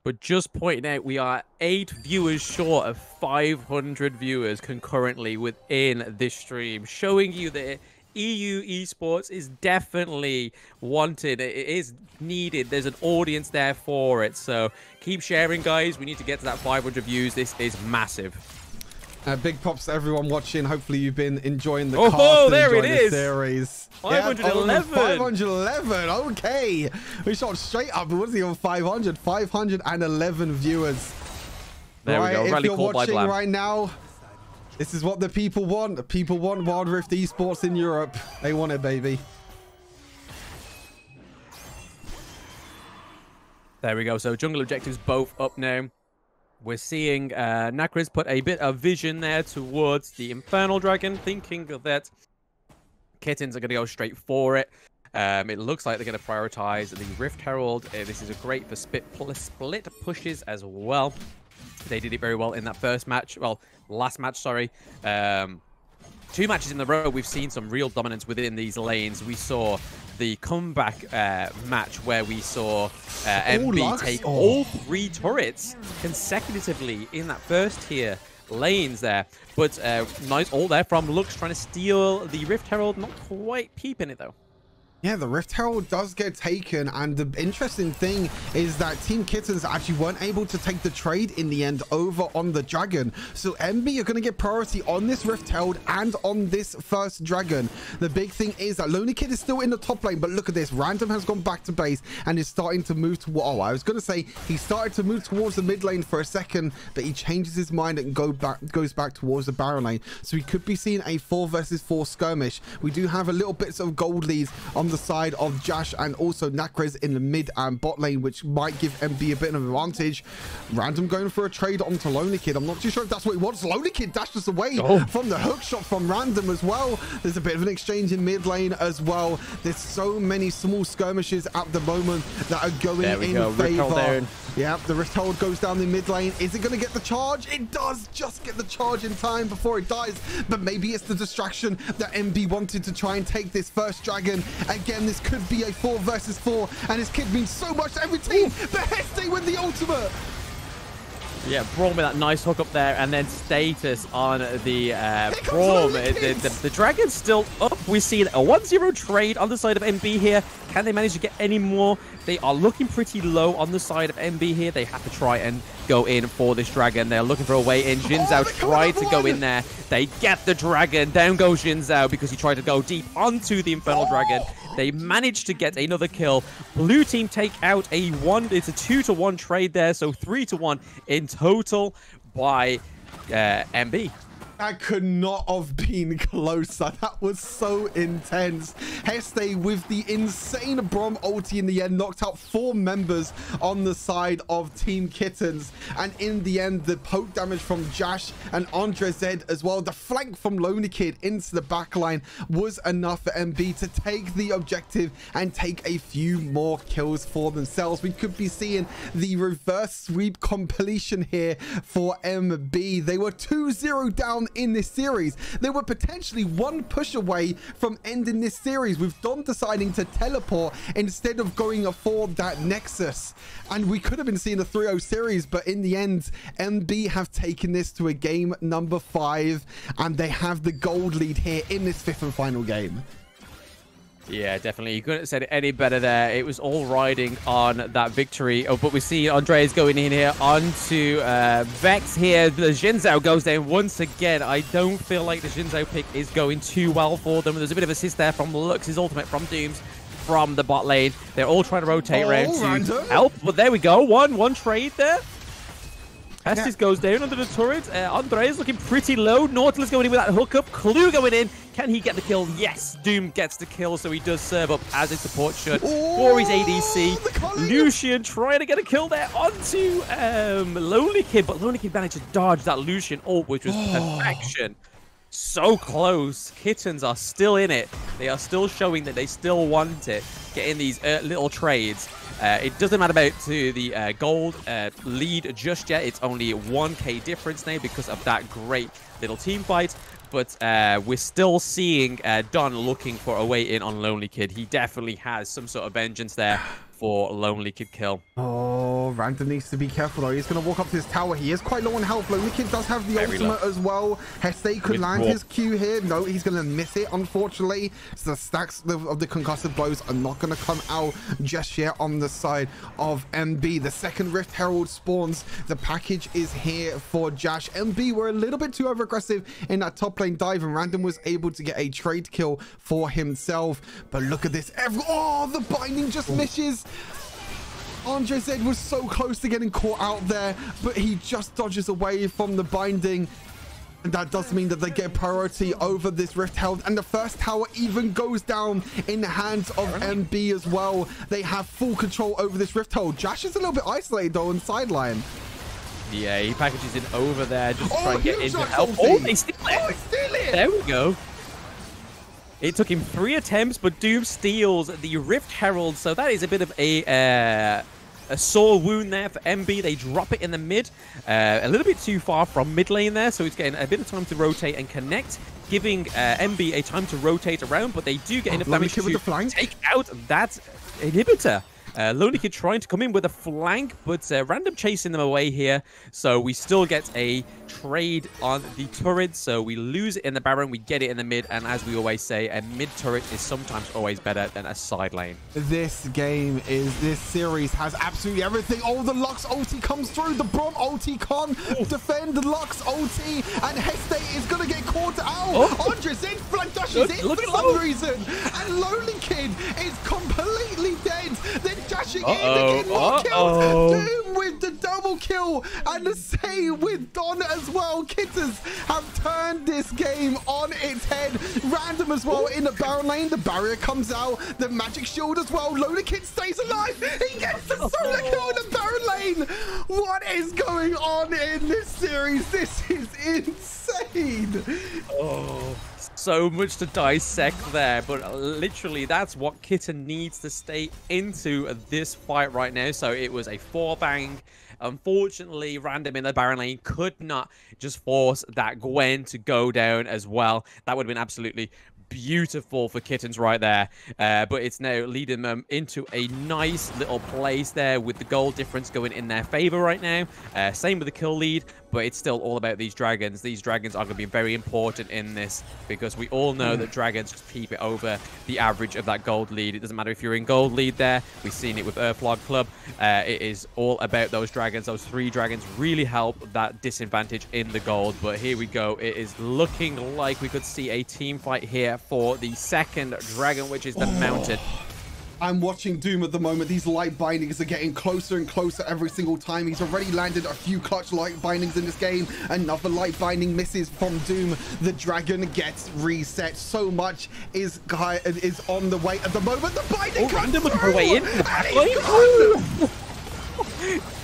But just pointing out, we are 8 viewers short of 500 viewers concurrently within this stream, showing you that EU esports is definitely wanted. It is needed. There's an audience there for it. So keep sharing, guys. We need to get to that 500 views. This is massive. Big props to everyone watching. Hopefully you've been enjoying the cast. Oh, there it is. Series. 511. Yeah, 511. Okay. We shot straight up. It wasn't even 500. 511 viewers. There we go. If you're watching right now, this is what the people want. The people want Wild Rift esports in Europe. They want it, baby. There we go. So jungle objectives both up now. We're seeing Nacroz put a bit of vision there towards the Infernal Dragon, thinking that Kittens are going to go straight for it. It looks like they're going to prioritize the Rift Herald. This is great for split pushes as well. They did it very well in that first match. Well, last match, sorry. Two matches in a row, we've seen some real dominance within these lanes. We saw the comeback match where we saw MB take all three turrets consecutively in that first tier lanes there. But nice all there from Lux trying to steal the Rift Herald. Not quite keeping it, though. Yeah, the Rift Herald does get taken, and the interesting thing is that Team Kittens actually weren't able to take the trade in the end over on the Dragon. So MB are going to get priority on this Rift Herald and on this first Dragon. The big thing is that Lonely Kid is still in the top lane, but look at this. Random has gone back to base and is starting to move to... Oh, I was going to say he started to move towards the mid lane for a second, but he changes his mind and goes back towards the Baron lane. So we could be seeing a 4 versus 4 skirmish. We do have a little bits of gold leads on the side of Josh and also Nacroz in the mid and bot lane, which might give MB a bit of an advantage. Random going for a trade onto Lonely Kid. I'm not too sure if that's what he wants. Lonely Kid dashes away from the hook shot from Random as well. There's a bit of an exchange in mid lane as well. There's so many small skirmishes at the moment that are going in favor. Yeah, the Rift Herald goes down the mid lane. Is it going to get the charge? It does just get the charge in time before it dies, but maybe it's the distraction that MB wanted to try and take this first Dragon. Again, this could be a 4 versus 4, and his kid means so much to every team, but Hestay with the ultimate. Yeah, Braum with that nice hook up there, and then status on the Braum. The Dragon's still up. We see a 1-0 trade on the side of MB here. Can they manage to get any more? They are looking pretty low on the side of MB here. They have to try and go in for this Dragon. They're looking for a way in. Jinzhou tried to go in there. They get the Dragon. Down goes Jinzhou because he tried to go deep onto the Infernal Dragon. They managed to get another kill. Blue team take out a 2-1 trade there, so 3-1 in total by MB. That could not have been closer. That was so intense. Hestay with the insane Braum ulti in the end knocked out 4 members on the side of Team Kittens. And in the end, the poke damage from Josh and Andrezed as well, the flank from Lonely Kid into the backline was enough for MB to take the objective and take a few more kills for themselves. We could be seeing the reverse sweep completion here for MB. They were 2-0 down in this series. They were potentially 1 push away from ending this series, with Don deciding to teleport instead of going for that Nexus, and we could have been seeing a 3-0 series. But in the end, MB have taken this to a game number 5, and they have the gold lead here in this 5th and final game. Yeah, definitely. You couldn't have said it any better there. It was all riding on that victory. Oh, but we see Andre's going in here onto Vex here. The Jinzhou goes down once again. I don't feel like the Jinzhou pick is going too well for them. There's a bit of assist there from Lux's ultimate, from Doom's, from the bot lane. They're all trying to rotate around to help. But there we go. One trade there. Estes goes down under the turret. Andre is looking pretty low. Nautilus going in with that hookup. Clue going in. Can he get the kill? Yes, Doom gets the kill, so he does serve up as his support should for his ADC. Lucian trying to get a kill there onto Lonely Kid, but Lonely Kid managed to dodge that Lucian ult, which was perfection. So close. Kittens are still in it. They are still showing that they still want it, getting these little trades. It doesn't matter about to the gold lead just yet. It's only 1k difference now because of that great little team fight. But we're still seeing Don looking for a way in on Lonely Kid. He definitely has some sort of vengeance there for Lonely Kid kill. Oh, Random needs to be careful though. He's going to walk up to his tower. He is quite low on health. Lonely Kid does have the ultimate as well. Hestay could land his Q here. No, he's going to miss it, unfortunately. So the stacks of the concussive blows are not going to come out just yet on the side of MB. The second Rift Herald spawns. The package is here for Josh. MB were a little bit too over-aggressive in that top lane dive, and Random was able to get a trade kill for himself. But look at this. Oh, the binding just misses. Andrezed was so close to getting caught out there, but he just dodges away from the binding. And that does mean that they get priority over this Rift Herald. And the first tower even goes down in the hands of MB as well. They have full control over this Rift Herald. Josh is a little bit isolated though on sideline. Yeah, he packages it over there just to try and get into help. Oh, they steal it. There we go. It took him 3 attempts, but Doom steals the Rift Herald. So that is a bit of a sore wound there for MB. They drop it in the mid, a little bit too far from mid lane there. So it's getting a bit of time to rotate and connect, giving MB a time to rotate around. But they do get enough damage to take out that inhibitor. Lonely Kid trying to come in with a flank, but Random chasing them away here. So we still get a trade on the turret. So we lose it in the Baron, we get it in the mid, and as we always say, a mid turret is sometimes always better than a side lane. This game is, this series has absolutely everything. Oh, the Lux ulti comes through. The Braum ulti can't defend the Lux ulti, and Hestay is going to get caught out. Andrezed flank dashes in for some reason, and Lonely Kid is completely dead. They're dashing in to get more kills. Doom with the double kill and the save with Don as well. Kittens have turned this game on its head. Random as well in the Baron lane. The barrier comes out. The magic shield as well. Lonely Kid stays alive. He gets the solo kill in the Baron lane. What is going on in this series? This is insane. Oh, so much to dissect there, but literally that's what Kitten needs to stay into this fight right now. So it was a 4-bang. Unfortunately, Random in the Baron lane could not just force that Gwen to go down as well. That would have been absolutely beautiful for Kittens right there, but it's now leading them into a nice little place there with the goal difference going in their favor right now. Same with the kill lead, but it's still all about these dragons. These dragons are going to be very important in this, because we all know that dragons just keep it over the average of that gold lead. It doesn't matter if you're in gold lead there. We've seen it with Earthlog Club. It is all about those dragons. Those 3 dragons really help that disadvantage in the gold. But here we go. It is looking like we could see a team fight here for the second dragon, which is the mounted. I'm watching Doom at the moment. These light bindings are getting closer and closer every single time. He's already landed a few clutch light bindings in this game. Another light binding misses from Doom. The dragon gets reset. So much is on the way at the moment. The binding comes through.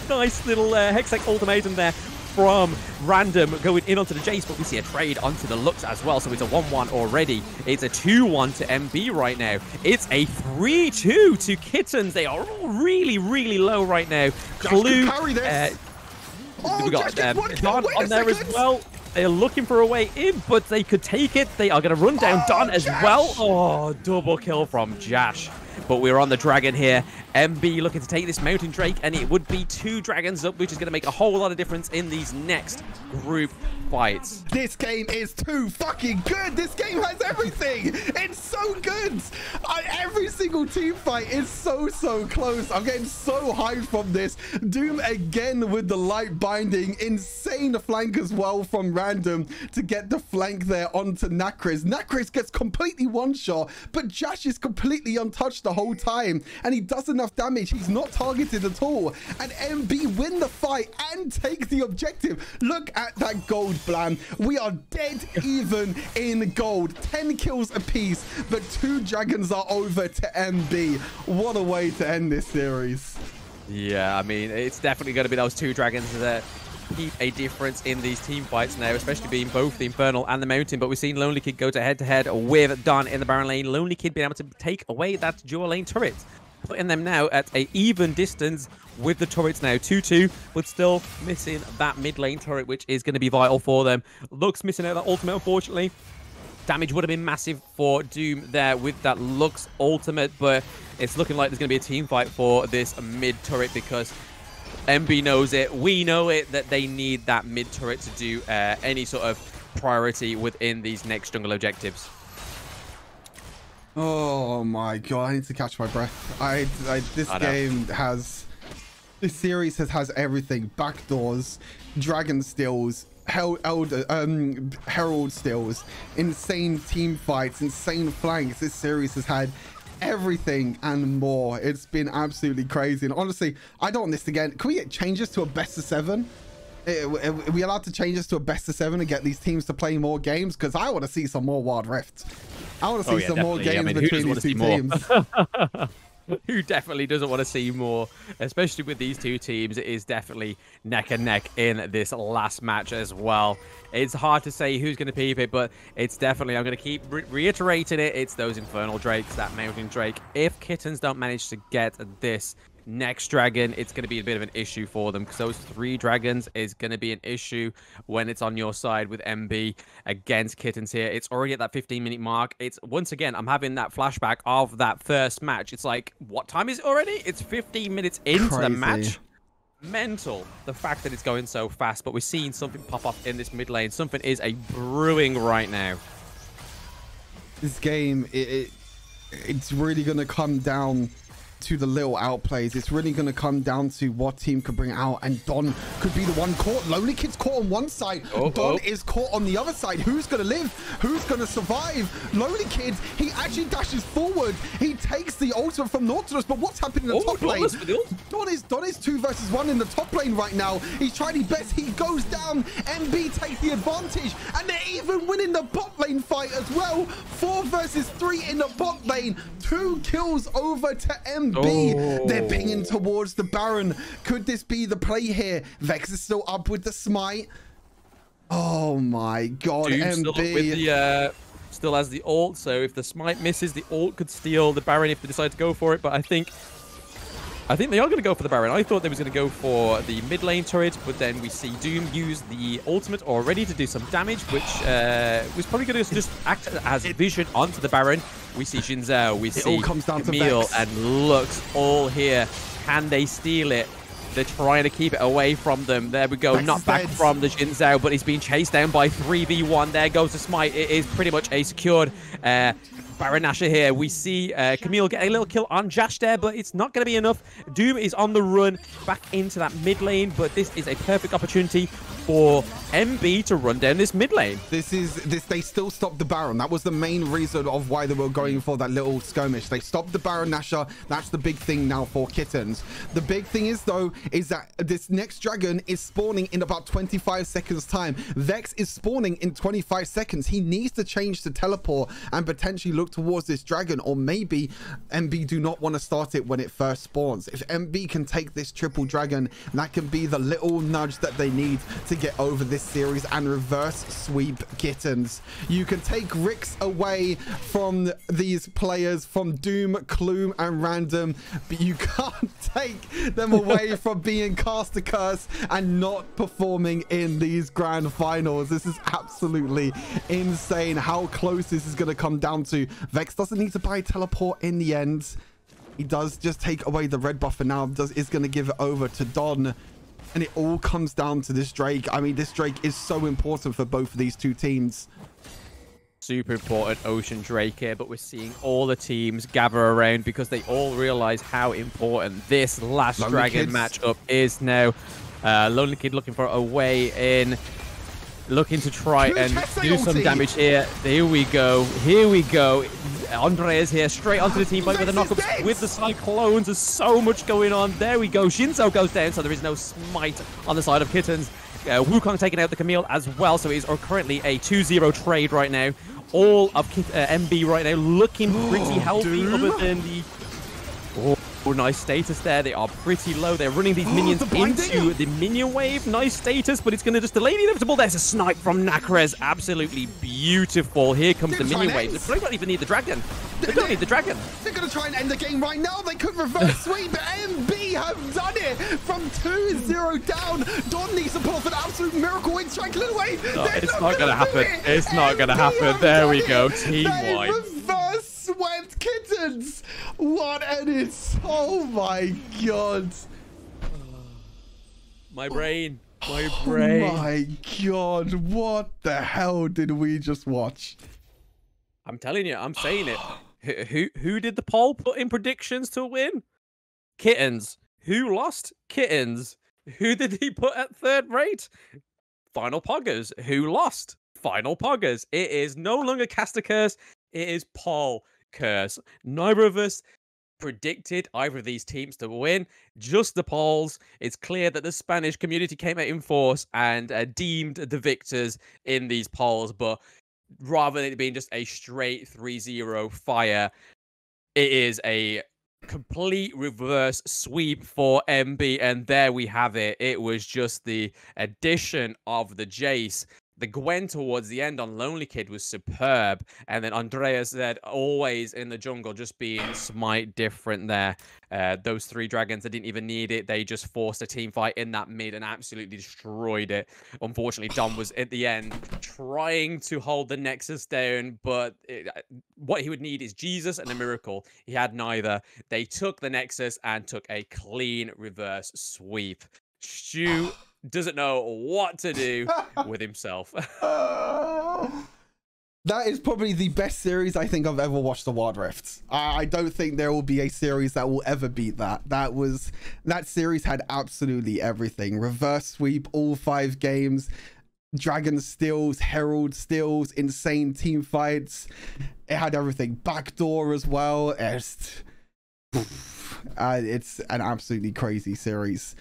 Nice little Hextech ultimatum there from Random, going in onto the Jace, but we see a trade onto the Lux as well. So it's a 1-1 already. It's a 2-1 to MB right now. It's a 3-2 to Kittens. They are all really, really low right now. Clue, we got Don on there as well. They're looking for a way in, but they could take it. They are going to run down Don as well. Oh, double kill from Jash. But we're on the dragon here. MB looking to take this Mountain Drake, and it would be 2 dragons up, which is going to make a whole lot of difference in these next group fights. This game is too fucking good. This game has everything. It's so good. Every single team fight is so close. I'm getting so hyped from this. Doom again with the light binding. Insane flank as well from Random to get the flank there onto Nacroz. Nacroz gets completely one shot, but Jash is completely untouched the whole time, and he does enough damage. He's not targeted at all, and MB win the fight and take the objective. Look at that gold. Blam, we are dead even in gold. 10 kills apiece, but 2 dragons are over to MB. What a way to end this series. Yeah, I mean, it's definitely going to be those 2 dragons that keep a difference in these team fights now, especially being both the Infernal and the Mountain. But we've seen Lonely Kid go to head-to-head with Don in the Baron lane. Lonely Kid being able to take away that dual lane turret, putting them now at an even distance with the turrets now. 2-2, but still missing that mid lane turret, which is going to be vital for them. Looks missing out that ultimate, unfortunately. Damage would have been massive for Doom there with that Lux ultimate, but it's looking like there's going to be a team fight for this mid turret because MB knows it. We know it that they need that mid turret to do any sort of priority within these next jungle objectives. Oh my god, I need to catch my breath. This series has everything. Backdoors, dragon steals, herald steals, insane team fights, insane flanks. This series has had everything and more. It's been absolutely crazy, and honestly, I don't want this again. Can we change this to a best of 7? Are we allowed to change this to a best of 7 and get these teams to play more games? Because I want to see some more Wild Rift. I want to see some more games between these two teams. Who definitely doesn't want to see more, especially with these two teams? It is definitely neck and neck in this last match as well. It's hard to say who's going to peep it, but it's definitely, I'm going to keep reiterating it, it's those Infernal Drakes, that Mountain Drake. If Kittens don't manage to get this next dragon, it's going to be a bit of an issue for them, because those 3 dragons is going to be an issue when it's on your side with MB against Kittens here. It's already at that 15-minute mark. It's, once again, I'm having that flashback of that first match. It's like, what time is it already? It's 15 minutes into the match. Mental, the fact that it's going so fast, but we're seeing something pop up in this mid lane. Something is brewing right now. This game, it's really going to come down to the little outplays. It's really going to come down to what team can bring out, and Don could be the one caught. Lonely Kid's caught on one side, Don is caught on the other side. Who's going to live? Who's going to survive? Lonely Kid, he actually dashes forward. He takes the ultimate from Nautilus, but what's happening in the top lane? Don is 2v1 in the top lane right now. He's trying his best. He goes down. MB takes the advantage, and they're even winning the bot lane fight as well. 4v3 in the bot lane. 2 kills over to MB. They're pinging towards the Baron. Could this be the play here? Vex is still up with the smite. Oh my god, Doom's MB still, with the, still has the ult, so if the smite misses, the ult could steal the Baron if they decide to go for it. But I think they are going to go for the Baron. I thought they was going to go for the mid lane turret, but then we see Doom use the ultimate already to do some damage, which was probably going to just act as vision onto the Baron. We see Jin Zhao, we see Camille and Lux all here. Can they steal it? They're trying to keep it away from them. There we go, not back from the Jin Zhao, but he's being chased down by 3v1. There goes the smite. It is pretty much a secured Baron Asher here. We see Camille get a little kill on Jash there, but it's not going to be enough. Doom is on the run back into that mid lane, but this is a perfect opportunity for MB to run down this mid lane. They still stopped the Baron. That was the main reason of why they were going for that little skirmish. They stopped the Baron Asher. That's the big thing now for Kittens. The big thing is, though, is that this next dragon is spawning in about 25 seconds time. Vex is spawning in 25 seconds. He needs to change to teleport and potentially look towards this dragon, or maybe MB do not want to start it when it first spawns. If MB can take this triple dragon, that can be the little nudge that they need to get over this series and reverse sweep Kittens. You can take Ricks away from these players, from Doom, Clue and Random, but you can't take them away from being cast a curse and not performing in these grand finals. This is absolutely insane how close this is going to come down to. Vex doesn't need to buy teleport in the end. He does just take away the red buff for now. Is going to give it over to Don. And it all comes down to this Drake. I mean, this Drake is so important for both of these two teams. Super important Ocean Drake here, but we're seeing all the teams gather around because they all realize how important this last dragon matchup is now. Lonely Kid looking for a way in. Looking to try and do some damage here. Here we go. Here we go. Andrezed here, straight onto the team fight with the knockups, with the cyclones. There's so much going on. There we go. Jin Zhao goes down, so there is no smite on the side of Kittens. Wukong taking out the Camille as well, so it is currently a 2-0 trade right now. All of MB right now looking pretty healthy, other than the... nice status there. They are pretty low. They're running these minions into the minion wave. Nice status, but it's going to just delay the inevitable. There's a snipe from Nacroz. Absolutely beautiful. Here comes the minion wave. They don't even need the dragon. Indeed, the dragon. They're going to try and end the game right now. They could reverse sweep, but MB have done it from 2-0 down. Don needs support for an absolute miracle in Tranquil Wave. No, it's not going to happen. It's not going to happen. There we go. Team wide. Reverse swept Kittens. What an insult. Oh my god. My brain. My brain. Oh my god. What the hell did we just watch? I'm telling you, I'm saying it. Who did the poll put in predictions to win? Kittens. Who lost? Kittens. Who did he put at third rate? Final Poggers. Who lost? Final Poggers. It is no longer Caster Curse. It is Poll Curse. Neither of us predicted either of these teams to win. Just the polls. It's clear that the Spanish community came out in force and deemed the victors in these polls, but rather than it being just a straight 3-0 fire, it is a complete reverse sweep for MB, and there we have it. It was just the addition of the Jace. The Gwen towards the end on Lonely Kid was superb, and then Andrezed always in the jungle, just being smite different there. Those three dragons, they didn't even need it. They just forced a team fight in that mid and absolutely destroyed it. Unfortunately, Don was at the end trying to hold the Nexus down, but what he would need is Jesus and a miracle. He had neither. They took the Nexus and took a clean reverse sweep. Stu doesn't know what to do with himself. That is probably the best series I think I've ever watched, the Wild Rift. I don't think there will be a series that will ever beat that. That series had absolutely everything. Reverse sweep, all 5 games, dragon steals, herald steals, insane team fights. It had everything. Backdoor as well. It's an absolutely crazy series.